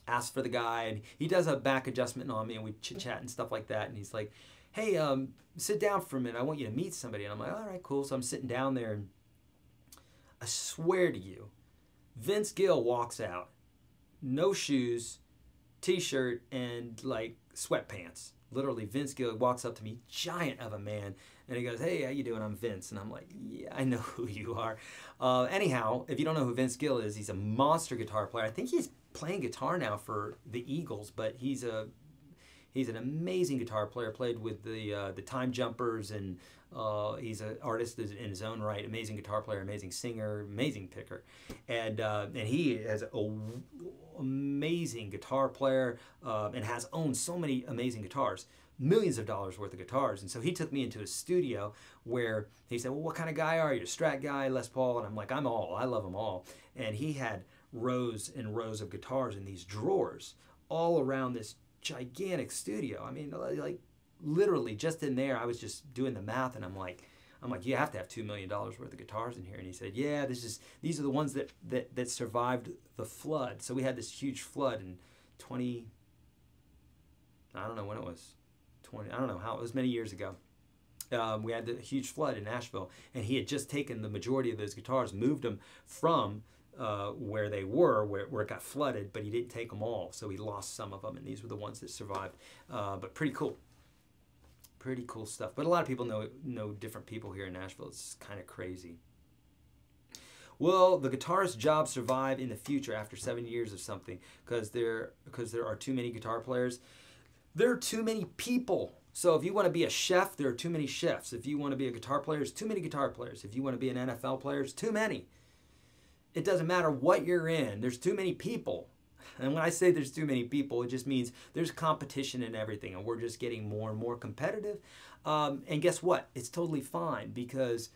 ask for the guy. And he does a back adjustment on me, and we chit-chat and stuff like that. And he's like, hey, um, sit down for a minute. I want you to meet somebody. And I'm like, all right, cool. So I'm sitting down there, and I swear to you, Vince Gill walks out. No shoes, T-shirt, and, like, sweatpants. Literally, Vince Gill walks up to me, giant of a man, and he goes, hey, how you doing? I'm Vince. And I'm like, yeah, I know who you are. Uh, anyhow, if you don't know who Vince Gill is, he's a monster guitar player. I think he's playing guitar now for the Eagles, but he's a he's an amazing guitar player, played with the, uh, the Time Jumpers, and uh, he's an artist in his own right, amazing guitar player, amazing singer, amazing picker. And, uh, and he has an amazing guitar player uh, and has owned so many amazing guitars. Millions of dollars worth of guitars. And so he took me into his studio where he said, well, what kind of guy are you? Strat guy, Les Paul? And I'm like, I'm all. I love them all. And he had rows and rows of guitars in these drawers all around this gigantic studio. I mean, like literally just in there, I was just doing the math and I'm like, I'm like, you have to have two million dollars worth of guitars in here. And he said, yeah, this is, these are the ones that, that, that survived the flood. So we had this huge flood in twenty, I don't know when it was, twenty, I don't know how, it was many years ago. Um, we had the huge flood in Nashville, and he had just taken the majority of those guitars, moved them from uh, where they were, where, where it got flooded, but he didn't take them all. So he lost some of them, and these were the ones that survived. Uh, but pretty cool. Pretty cool stuff. But a lot of people know, know different people here in Nashville. It's kind of crazy. Will the guitarist job survive in the future after seven years of something? Because there, because there are too many guitar players. There are too many people. So if you want to be a chef, there are too many chefs. If you want to be a guitar player, there's too many guitar players. If you want to be an N F L player, there's too many. It doesn't matter what you're in. There's too many people. And when I say there's too many people, it just means there's competition in everything, and we're just getting more and more competitive. Um, and guess what? It's totally fine because,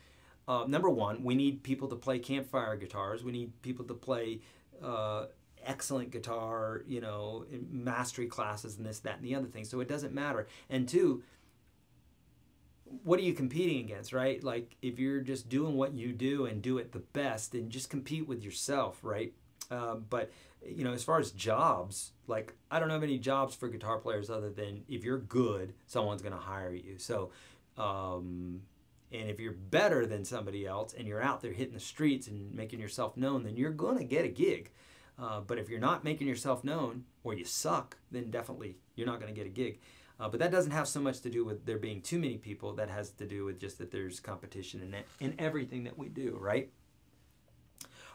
uh, number one, we need people to play campfire guitars. We need people to play uh, excellent guitar, you know, mastery classes and this, that, and the other thing. So it doesn't matter. And two, what are you competing against, right? Like if you're just doing what you do and do it the best, then just compete with yourself, right? Uh, but you know, as far as jobs, like I don't know of any jobs for guitar players other than if you're good, someone's going to hire you. So, um, and if you're better than somebody else and you're out there hitting the streets and making yourself known, then you're going to get a gig. Uh, but if you're not making yourself known or you suck, then definitely you're not going to get a gig. Uh, but that doesn't have so much to do with there being too many people. That has to do with just that there's competition in, that, in everything that we do, right?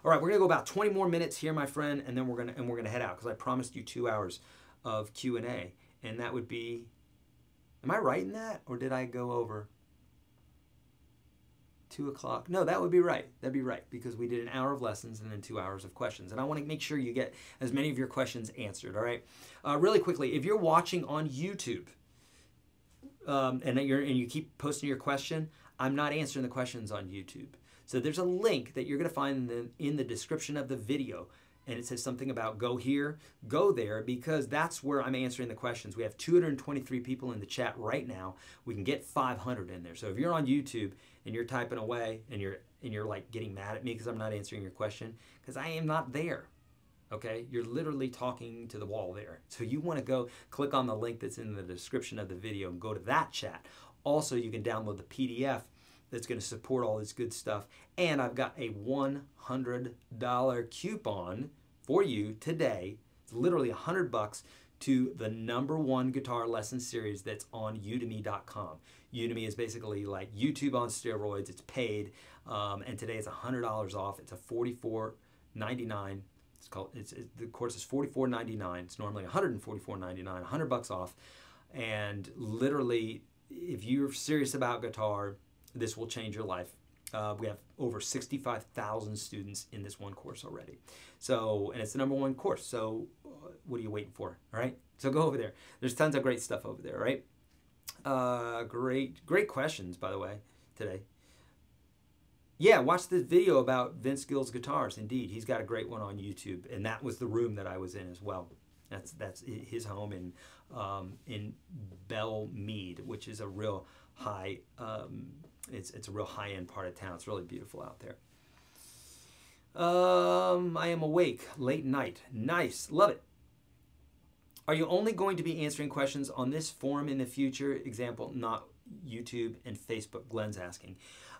All right, we're gonna go about twenty more minutes here, my friend, and then we're gonna and we're gonna head out because I promised you two hours of Q and A, and that would be. Am I right in that, or did I go over? Two o'clock? No, that would be right. That'd be right because we did an hour of lessons and then two hours of questions, and I want to make sure you get as many of your questions answered. All right, uh, really quickly, if you're watching on YouTube, um, and you're and you keep posting your question, I'm not answering the questions on YouTube. So there's a link that you're going to find in the, in the description of the video, and it says something about go here, go there, because that's where I'm answering the questions. We have two hundred twenty-three people in the chat right now. We can get five hundred in there. So if you're on YouTube and you're typing away and you're and you're like getting mad at me because I'm not answering your question, because I am not there. Okay, you're literally talking to the wall there. So you want to go click on the link that's in the description of the video and go to that chat. Also, you can download the P D F. That's going to support all this good stuff. And I've got a one hundred dollar coupon for you today. It's literally one hundred bucks to the number one guitar lesson series that's on udemy dot com. Udemy is basically like YouTube on steroids. It's paid. Um, and today it's one hundred dollars off. It's a forty-four ninety-nine. It's called, it's, it, the course is forty-four ninety-nine. It's normally one hundred forty-four ninety-nine, one hundred bucks off. And literally, if you're serious about guitar, this will change your life. Uh, we have over sixty-five thousand students in this one course already. So, and it's the number one course. So uh, what are you waiting for? All right. So go over there. There's tons of great stuff over there, right? Uh, great, great questions, by the way, today. Yeah, watch this video about Vince Gill's guitars. Indeed, he's got a great one on YouTube. And that was the room that I was in as well. That's, that's his home in, um, in Bellmead, which is a real high... Um, It's, it's a real high-end part of town. It's really beautiful out there. Um, I am awake late night. Nice. Love it. Are you only going to be answering questions on this forum in the future? Example, not YouTube and Facebook, Glenn's asking.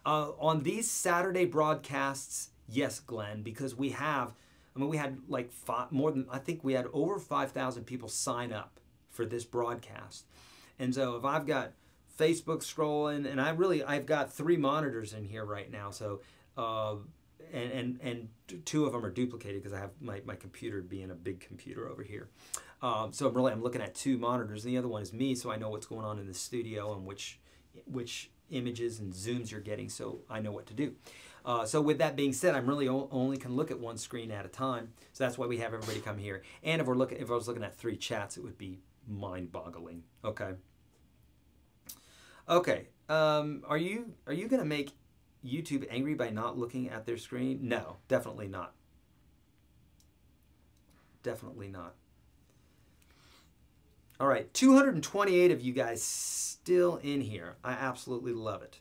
Uh, on these Saturday broadcasts, yes, Glenn, because we have, I mean, we had like five, more than, I think we had over five thousand people sign up for this broadcast. And so if I've got Facebook scrolling, and I really, I've got three monitors in here right now, so, uh, and, and, and two of them are duplicated because I have my, my computer being a big computer over here. Um, so really, I'm looking at two monitors, and the other one is me, so I know what's going on in the studio and which, which images and zooms you're getting, so I know what to do. Uh, so with that being said, I'm really only can look at one screen at a time, so that's why we have everybody come here. And if we're looking, if I was looking at three chats, it would be mind-boggling, okay? Okay, um, are you are you gonna make YouTube angry by not looking at their screen? No, definitely not. Definitely not. All right, two hundred twenty-eight of you guys still in here. I absolutely love it.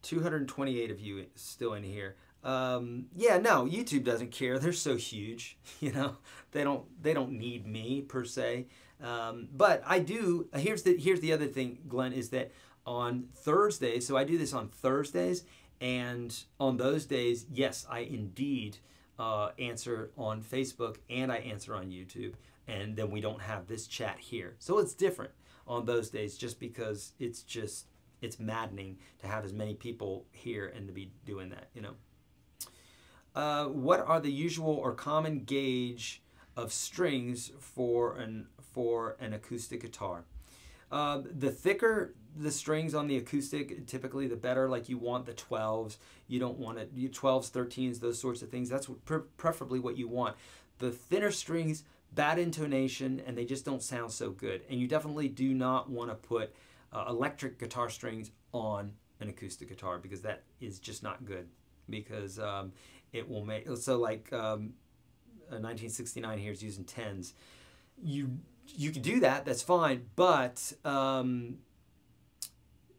two hundred twenty-eight of you still in here. Um, yeah, no, YouTube doesn't care. They're so huge, you know. They don't. They don't need me per se. Um, but I do. Here's the. Here's the other thing, Glenn, is that on Thursdays. So I do this on Thursdays, and on those days, yes, I indeed uh, answer on Facebook and I answer on YouTube, and then we don't have this chat here. So it's different on those days, just because it's just it's maddening to have as many people here and to be doing that, you know. Uh, what are the usual or common gauge of strings for an for an acoustic guitar? Uh, the thicker the strings on the acoustic, typically the better. Like you want the twelves, you don't want it. You twelves, thirteens, those sorts of things. That's pre preferably what you want. The thinner strings, bad intonation, and they just don't sound so good. And you definitely do not want to put uh, electric guitar strings on an acoustic guitar because that is just not good. Because um, it will make, so like um, nineteen sixty-nine here is using tens. You you can do that, that's fine, but um,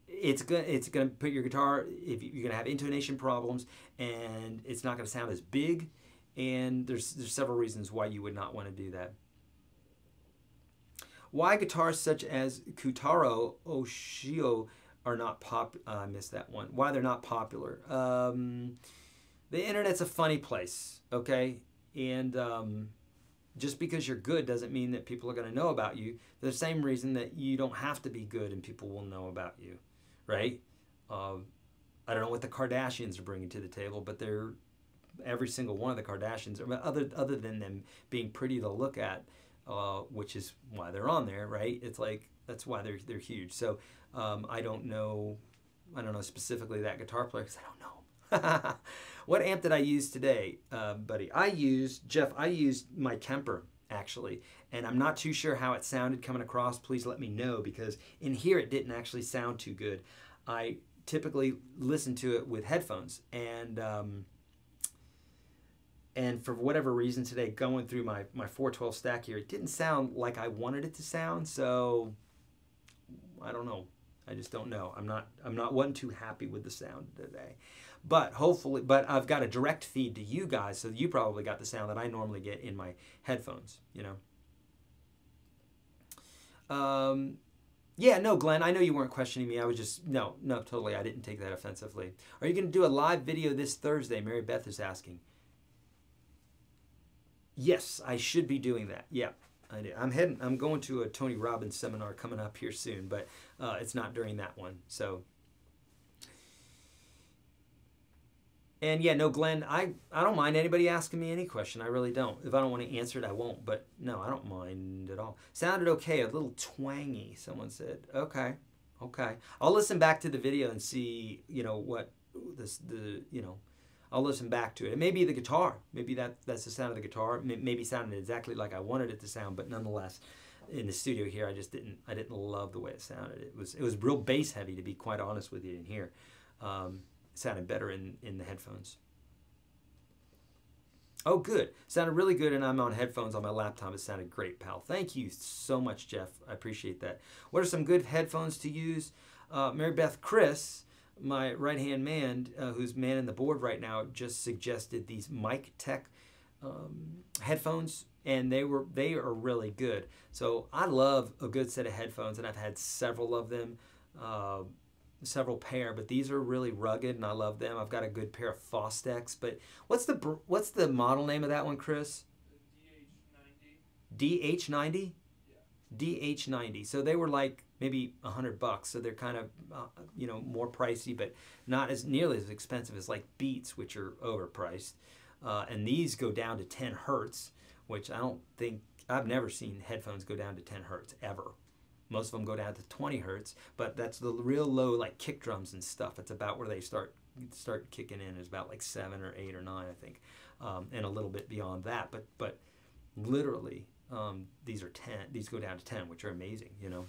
it's gonna it's gonna put your guitar. If you're gonna have intonation problems, and it's not gonna sound as big. And there's there's several reasons why you would not want to do that. Why guitars such as Kutaro Oshio are not pop. Uh, I missed that one. Why they're not popular? Um, the internet's a funny place, okay? And um, just because you're good doesn't mean that people are going to know about you. The same reason that you don't have to be good and people will know about you, right? Um, I don't know what the Kardashians are bringing to the table, but they're every single one of the Kardashians, other other than them being pretty to look at, uh, which is why they're on there, right? It's like that's why they're they're huge. So. Um, I don't know, I don't know specifically that guitar player because I don't know. What amp did I use today, uh, buddy? I used, Jeff, I used my Kemper, actually. And I'm not too sure how it sounded coming across. Please let me know because in here it didn't actually sound too good. I typically listen to it with headphones. And um, and for whatever reason today, going through my, my four twelve stack here, it didn't sound like I wanted it to sound. So I don't know. I just don't know. I'm not, I'm not wasn't too happy with the sound today, but hopefully, but I've got a direct feed to you guys. So you probably got the sound that I normally get in my headphones, you know? Um, yeah, no, Glenn, I know you weren't questioning me. I was just, no, no, totally. I didn't take that offensively. Are you going to do a live video this Thursday? Mary Beth is asking. Yes, I should be doing that. Yeah. I do. I'm heading. I'm going to a Tony Robbins seminar coming up here soon, but uh, it's not during that one. So, and yeah, no, Glenn, I I don't mind anybody asking me any question. I really don't. If I don't want to answer it, I won't. But no, I don't mind at all. Sounded okay. A little twangy. Someone said. Okay, okay. I'll listen back to the video and see. You know what this the you know. I'll listen back to it. It may be the guitar. Maybe that, that's the sound of the guitar. It maybe sounded exactly like I wanted it to sound, but nonetheless, in the studio here, I just didn't. I didn't love the way it sounded. It was it was real bass heavy, to be quite honest with you. In here, um, it sounded better in in the headphones. Oh, good. Sounded really good, and I'm on headphones on my laptop. It sounded great, pal. Thank you so much, Jeff. I appreciate that. What are some good headphones to use? Uh, Mary Beth, Chris. My right-hand man, uh, who's manning the board right now, just suggested these Mic Tech um, headphones, and they were they are really good. So I love a good set of headphones, and I've had several of them, uh, several pair. But these are really rugged, and I love them. I've got a good pair of Fostex. But what's the what's the model name of that one, Chris? The D H ninety. D H ninety. D H ninety. So they were like maybe a hundred bucks. So they're kind of, uh, you know, more pricey, but not as nearly as expensive as like Beats, which are overpriced. Uh, and these go down to ten hertz, which I don't think, I've never seen headphones go down to ten hertz ever. Most of them go down to twenty hertz, but that's the real low, like kick drums and stuff. It's about where they start start kicking in. It's about like seven or eight or nine, I think, um, and a little bit beyond that. But but literally. Um, these are ten, these go down to ten, which are amazing, you know.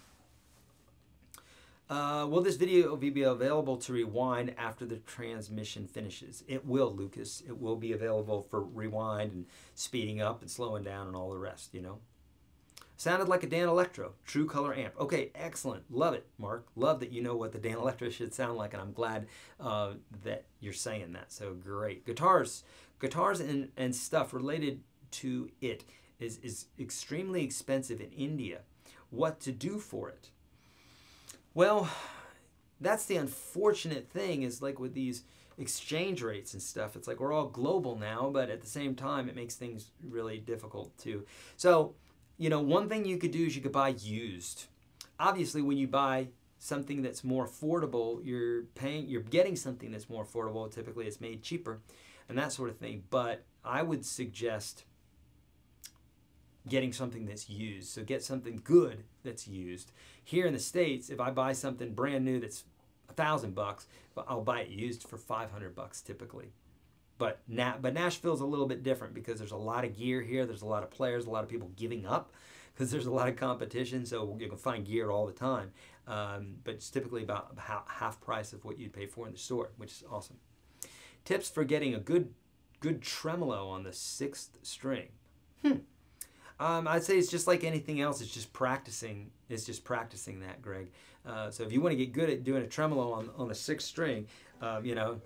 Uh, will this video be available to rewind after the transmission finishes? It will, Lucas. It will be available for rewind and speeding up and slowing down and all the rest, you know. Sounded like a Danelectro, true color amp. Okay, excellent. Love it, Mark. Love that you know what the Danelectro should sound like, and I'm glad uh, that you're saying that. So great. Guitars, guitars and, and stuff related to it is, is extremely expensive in India. What to do for it? Well, that's the unfortunate thing is like with these exchange rates and stuff, it's like we're all global now, but at the same time, it makes things really difficult too. So, you know, one thing you could do is you could buy used. Obviously, when you buy something that's more affordable, you're paying, you're getting something that's more affordable. Typically, it's made cheaper and that sort of thing. But I would suggest getting something that's used. So get something good that's used. Here in the States, if I buy something brand new that's a thousand bucks, I'll buy it used for five hundred bucks typically. But, Na but Nashville's a little bit different because there's a lot of gear here. There's a lot of players, a lot of people giving up because there's a lot of competition. So you can find gear all the time. Um, but it's typically about half price of what you'd pay for in the store, which is awesome. Tips for getting a good, good tremolo on the sixth string. Hmm. Um, I'd say it's just like anything else. It's just practicing. It's just practicing that, Greg. Uh, so if you want to get good at doing a tremolo on, on the sixth string, uh, you know,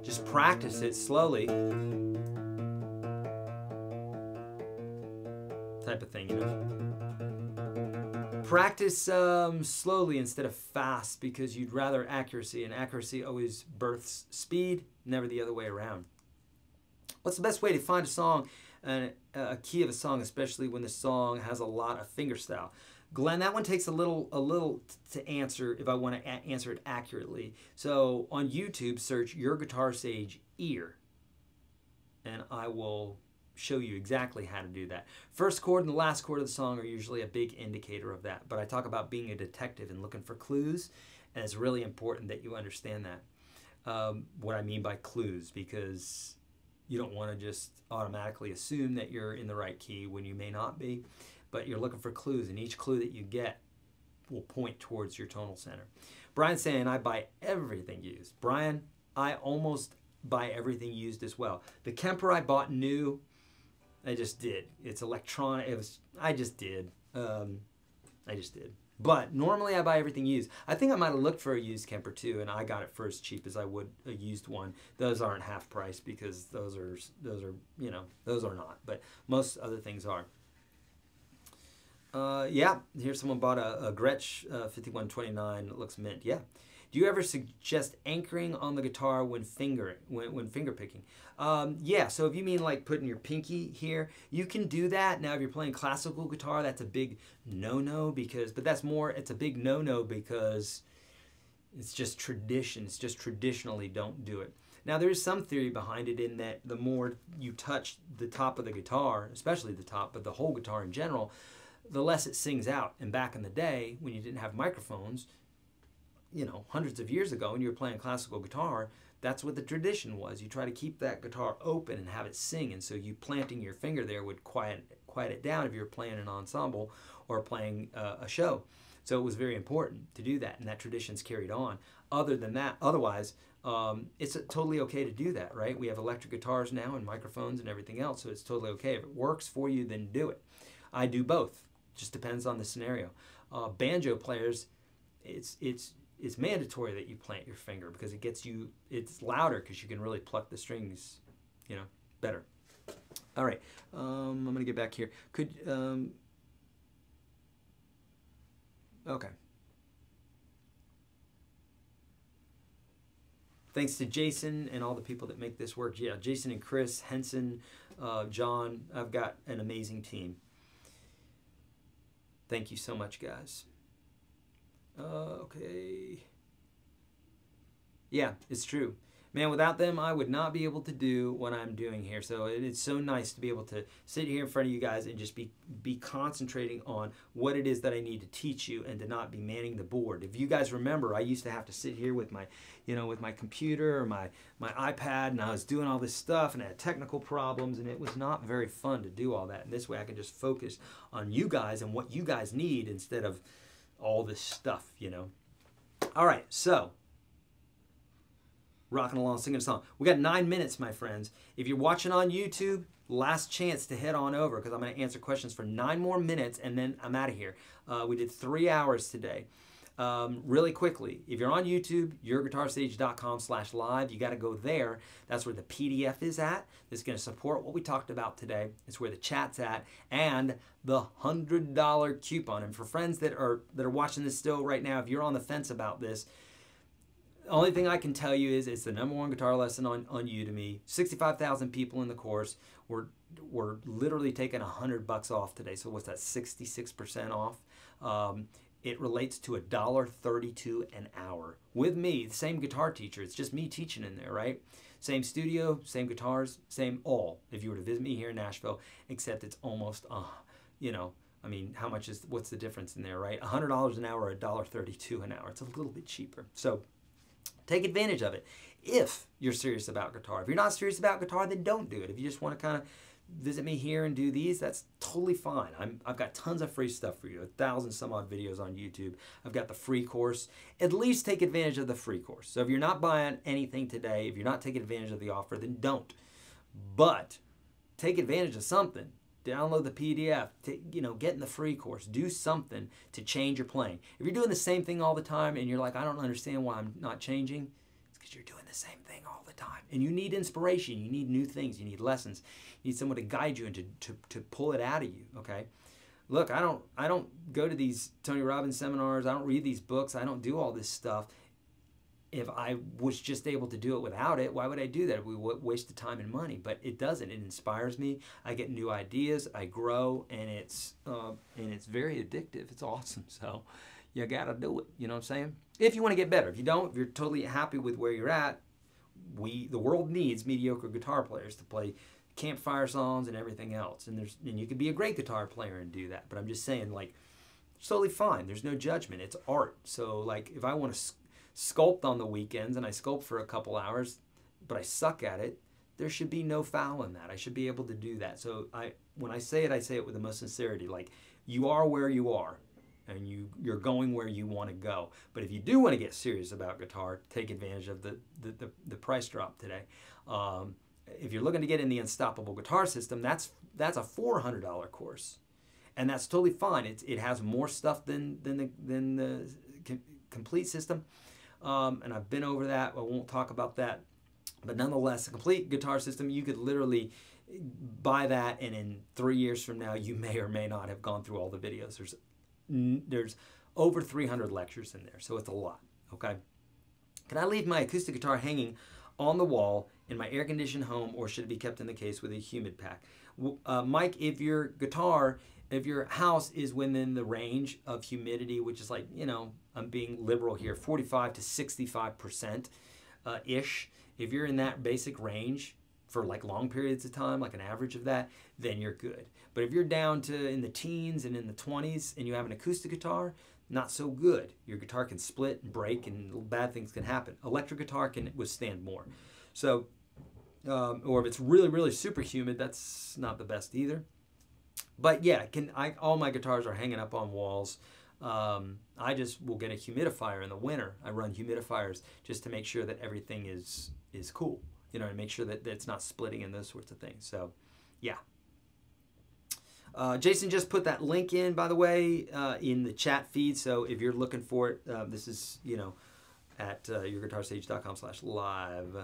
just practice it slowly. Type of thing, you know. Practice um, slowly instead of fast because you'd rather accuracy, and accuracy always births speed, never the other way around. What's the best way to find a song and a key of a song, especially when the song has a lot of fingerstyle? Glenn, that one takes a little a little to answer if I want to answer it accurately. So on YouTube, search Your Guitar Sage Ear, and I will show you exactly how to do that. First chord and the last chord of the song are usually a big indicator of that, but I talk about being a detective and looking for clues, and it's really important that you understand that. Um, what I mean by clues, because you don't want to just automatically assume that you're in the right key when you may not be, but you're looking for clues, and each clue that you get will point towards your tonal center. Brian's saying, I buy everything used. Brian, I almost buy everything used as well. The Kemper I bought new, I just did. It's electronic, it was, I just did. Um, I just did. But normally I buy everything used. I think I might have looked for a used Kemper too, and I got it for as cheap as I would a used one. Those aren't half price because those are, those are, you know, those are not. But most other things are. Uh, yeah, here someone bought a, a Gretsch uh, fifty-one twenty-nine. It looks mint. Yeah. Do you ever suggest anchoring on the guitar when fingering, when, when finger picking? Um, yeah, so if you mean like putting your pinky here, you can do that. Now if you're playing classical guitar, that's a big no-no because, but that's more, it's a big no-no because it's just tradition. It's just traditionally don't do it. Now there is some theory behind it in that the more you touch the top of the guitar, especially the top, but the whole guitar in general, the less it sings out. And back in the day when you didn't have microphones, you know, hundreds of years ago, when you were playing classical guitar, that's what the tradition was. You try to keep that guitar open and have it sing, and so you planting your finger there would quiet, quiet it down if you were playing an ensemble or playing uh, a show. So it was very important to do that, and that tradition's carried on. Other than that, otherwise, um, it's totally okay to do that, right? We have electric guitars now and microphones and everything else, so it's totally okay. If it works for you, then do it. I do both. Just depends on the scenario. Uh, banjo players, it's it's... it's mandatory that you plant your finger because it gets you, it's louder because you can really pluck the strings, you know, better. All right, um, I'm gonna get back here. Could, um, okay. Thanks to Jason and all the people that make this work. Yeah, Jason and Chris, Henson, uh, John, I've got an amazing team. Thank you so much, guys. Uh, okay. Yeah, it's true. Man, without them, I would not be able to do what I'm doing here. So it, it's so nice to be able to sit here in front of you guys and just be, be concentrating on what it is that I need to teach you and to not be manning the board. If you guys remember, I used to have to sit here with my, you know, with my computer or my, my iPad, and I was doing all this stuff and I had technical problems, and it was not very fun to do all that. And this way I can just focus on you guys and what you guys need instead of all this stuff, you know. All right, so rocking along, singing a song. We got nine minutes, my friends. If you're watching on YouTube, last chance to head on over because I'm going to answer questions for nine more minutes and then I'm out of here. Uh, we did three hours today. Um, really quickly, if you're on YouTube, your guitar sage dot com slash live, you got to go there. That's where the P D F is at. That's going to support what we talked about today. It's where the chat's at and the one hundred dollar coupon. And for friends that are, that are watching this still right now, if you're on the fence about this, the only thing I can tell you is it's the number one guitar lesson on, on Udemy. sixty-five thousand people in the course. We're, we're literally taking one hundred bucks off today. So what's that, sixty-six percent off? Um, It relates to a dollar thirty-two an hour. With me, the same guitar teacher. It's just me teaching in there, right? Same studio, same guitars, same all. If you were to visit me here in Nashville, except it's almost, uh, you know, I mean, how much is, what's the difference in there, right? one hundred dollars an hour, a dollar thirty-two an hour. It's a little bit cheaper. So take advantage of it if you're serious about guitar. If you're not serious about guitar, then don't do it. If you just want to kind of visit me here and do these, that's totally fine. I'm, I've got tons of free stuff for you, a thousand some odd videos on YouTube. I've got the free course. At least take advantage of the free course. So if you're not buying anything today, if you're not taking advantage of the offer, then don't. But take advantage of something. Download the P D F, you know, get in the free course. Do something to change your playing. If you're doing the same thing all the time and you're like, I don't understand why I'm not changing, it's because you're doing the same thing all the time. And you need inspiration. You need new things. You need lessons. You need someone to guide you and to, to, to pull it out of you, okay? Look, I don't, I don't go to these Tony Robbins seminars. I don't read these books. I don't do all this stuff. If I was just able to do it without it, why would I do that? It would waste the time and money, but it doesn't. It inspires me. I get new ideas. I grow, and it's uh, and it's very addictive. It's awesome, so you got to do it. You know what I'm saying? If you want to get better. If you don't, if you're totally happy with where you're at, we the world needs mediocre guitar players to play campfire songs and everything else, and there's and you could be a great guitar player and do that, but I'm just saying, like, it's totally fine. There's no judgment. It's art, so, like, if I want to sculpt on the weekends and I sculpt for a couple hours, but I suck at it, there should be no foul in that. I should be able to do that. So I, when I say it, I say it with the most sincerity. Like, you are where you are, and you, you're going where you want to go. But if you do want to get serious about guitar, take advantage of the, the, the, the price drop today. Um, if you're looking to get in the Unstoppable Guitar System, that's, that's a four hundred dollar course. And that's totally fine. It's, it has more stuff than, than, the, than the complete system. Um, and I've been over that. I won't talk about that. But nonetheless, a complete guitar system, you could literally buy that, and in three years from now, you may or may not have gone through all the videos. There's, there's over three hundred lectures in there, so it's a lot, okay? Can I leave my acoustic guitar hanging on the wall in my air-conditioned home, or should it be kept in the case with a humid pack? Uh, Mike, if your guitar, if your house is within the range of humidity, which is like, you know, I'm being liberal here, forty-five to sixty-five percent uh, ish. If you're in that basic range for like long periods of time, like an average of that, then you're good. But if you're down to in the teens and in the twenties and you have an acoustic guitar, not so good. Your guitar can split and break and bad things can happen. Electric guitar can withstand more. So, um, or if it's really, really super humid, that's not the best either. But yeah, can I, all my guitars are hanging up on walls. Um, I just will get a humidifier in the winter. I run humidifiers just to make sure that everything is, is cool, you know, and make sure that, that it's not splitting and those sorts of things. So, yeah. Uh, Jason just put that link in, by the way, uh, in the chat feed. So if you're looking for it, uh, this is, you know, at uh, your guitar sage dot com slash live.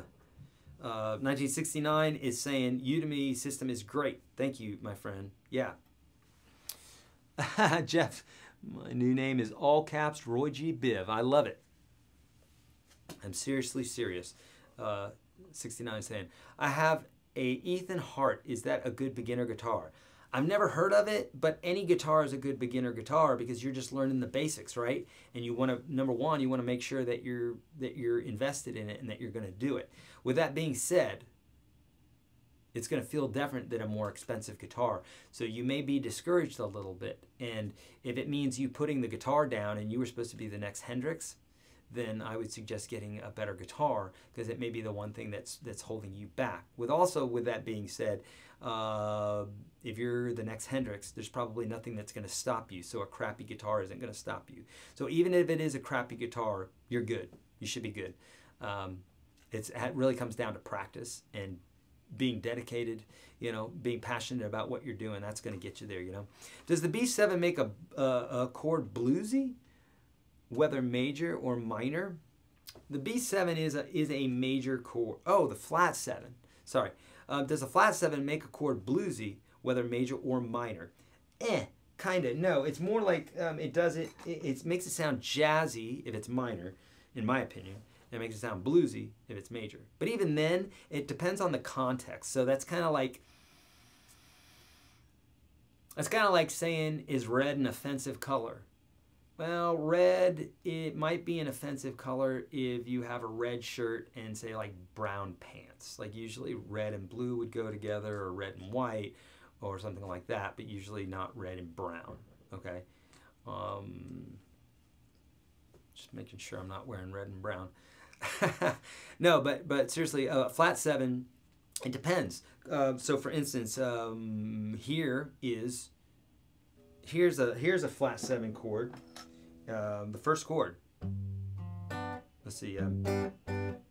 Uh, nineteen sixty-nine is saying, Udemy system is great. Thank you, my friend. Yeah. Jeff, my new name is all caps, Roy G. Biv. I love it. I'm seriously serious. Uh, sixty-nine saying, I have a Ethan Hart. Is that a good beginner guitar? I've never heard of it, but any guitar is a good beginner guitar because you're just learning the basics, right? And you want to, number one, you want to make sure that you're, that you're invested in it and that you're going to do it. With that being said, it's going to feel different than a more expensive guitar. So you may be discouraged a little bit. And if it means you putting the guitar down and you were supposed to be the next Hendrix, then I would suggest getting a better guitar, because it may be the one thing that's that's holding you back. With also, with that being said, uh, if you're the next Hendrix, there's probably nothing that's going to stop you. So a crappy guitar isn't going to stop you. So even if it is a crappy guitar, you're good. You should be good. Um, it's, it really comes down to practice and being dedicated, you know, being passionate about what you're doing. That's going to get you there, you know. Does the B seven make a, a, a chord bluesy, whether major or minor? The B seven is a, is a major chord. Oh, the flat seven. Sorry. Uh, does a flat seven make a chord bluesy, whether major or minor? Eh, kind of. No, it's more like um, it does it, it, it makes it sound jazzy if it's minor, in my opinion. It makes it sound bluesy if it's major. But even then, it depends on the context. So that's kind of like, that's kind of like saying, is red an offensive color? Well, red, it might be an offensive color if you have a red shirt and, say, like brown pants. Like usually red and blue would go together, or red and white or something like that, but usually not red and brown, okay? Um, just making sure I'm not wearing red and brown. No, but but seriously, uh, flat seven, it depends. Uh, so for instance, um, here is, here's a, here's a flat seven chord, uh, the first chord. Let's see, um,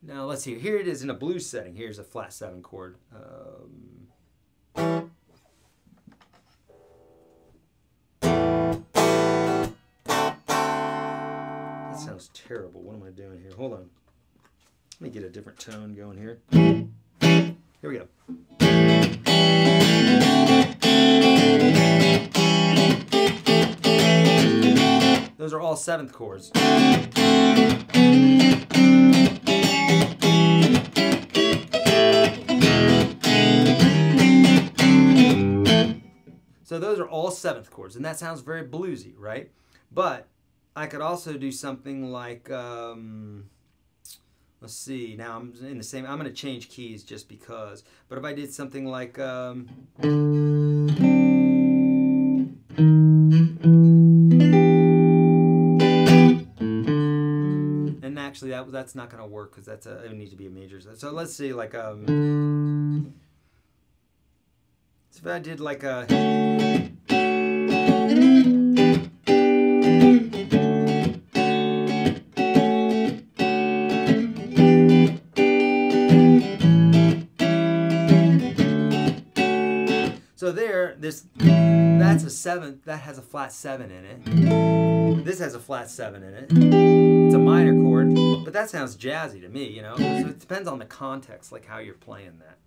now let's see, here it is in a blues setting. Here's a flat seven chord. Um, that sounds terrible. What am I doing here? Hold on. Let me get a different tone going here. Here we go. Those are all seventh chords. So those are all seventh chords, and that sounds very bluesy, right? But I could also do something like, um, let's see, now I'm in the same, I'm going to change keys just because, but if I did something like, um, and actually that that's not going to work because that's a, it would need to be a major. So let's see, like, um, so if I did like a, so there, this, that's a seventh, that has a flat seven in it. This has a flat seven in it. It's a minor chord, but that sounds jazzy to me, you know? So it depends on the context, like how you're playing that.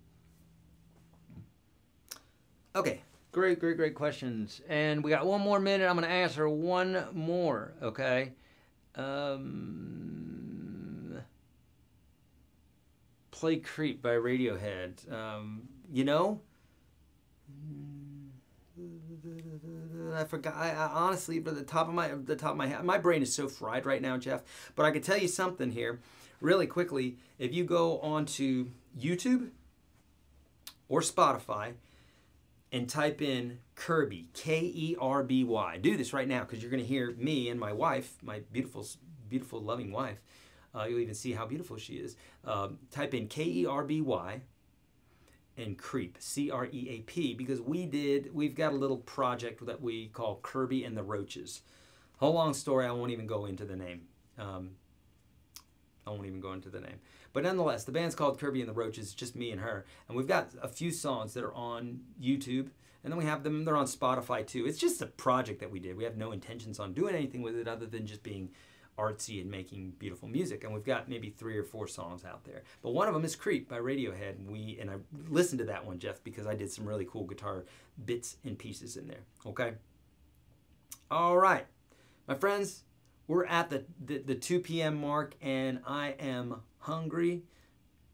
Okay, great, great, great questions. And we got one more minute. I'm gonna answer one more, okay? Um, play Creep by Radiohead. Um, you know? I forgot. I, I honestly, but the top of my the top of my head, my brain is so fried right now, Jeff. But I can tell you something here, really quickly. If you go onto YouTube or Spotify and type in Kerby, K E R B Y, do this right now because you're going to hear me and my wife, my beautiful, beautiful, loving wife. Uh, you'll even see how beautiful she is. Um, type in K E R B Y. And Creep, C R E A P, because we did, we've got a little project that we call Kerby and the Roaches. Whole long story, I won't even go into the name. Um, I won't even go into the name. But nonetheless, the band's called Kerby and the Roaches, just me and her. And we've got a few songs that are on YouTube, and then we have them, they're on Spotify too. It's just a project that we did. We have no intentions on doing anything with it other than just being artsy and making beautiful music, and we've got maybe three or four songs out there, but one of them is Creep by Radiohead, and we and I listened to that one, Jeff, because I did some really cool guitar bits and pieces in there. Okay, all right, my friends, we're at the the, the two P M mark, and I am hungry,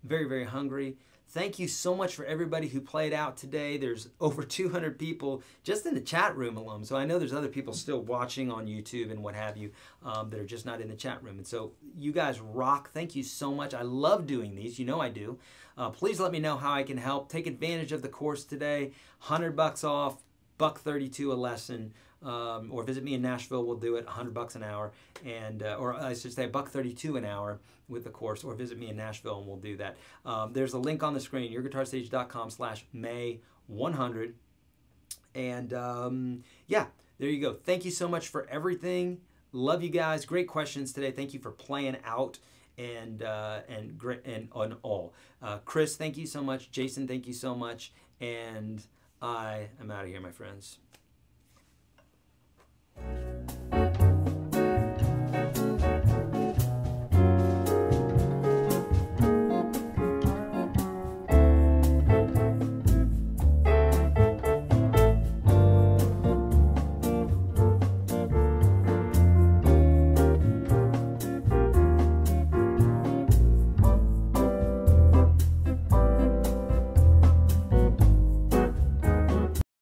very very hungry. Thank you so much for everybody who played out today. There's over two hundred people just in the chat room alone. So I know there's other people still watching on YouTube and what have you, um, that are just not in the chat room. And so you guys rock. Thank you so much. I love doing these. You know I do. Uh, please let me know how I can help. Take advantage of the course today. one hundred bucks off, buck thirty-two a lesson. um, or visit me in Nashville. We'll do it a hundred bucks an hour, and uh, or I should say a buck thirty-two an hour with the course, or visit me in Nashville and we'll do that. Um, there's a link on the screen, your guitar sage dot com slash May one hundred. And um, yeah, there you go. Thank you so much for everything. Love you guys. Great questions today. Thank you for playing out and uh, and and on all. Uh, Chris, thank you so much. Jason, thank you so much. And I am out of here, my friends.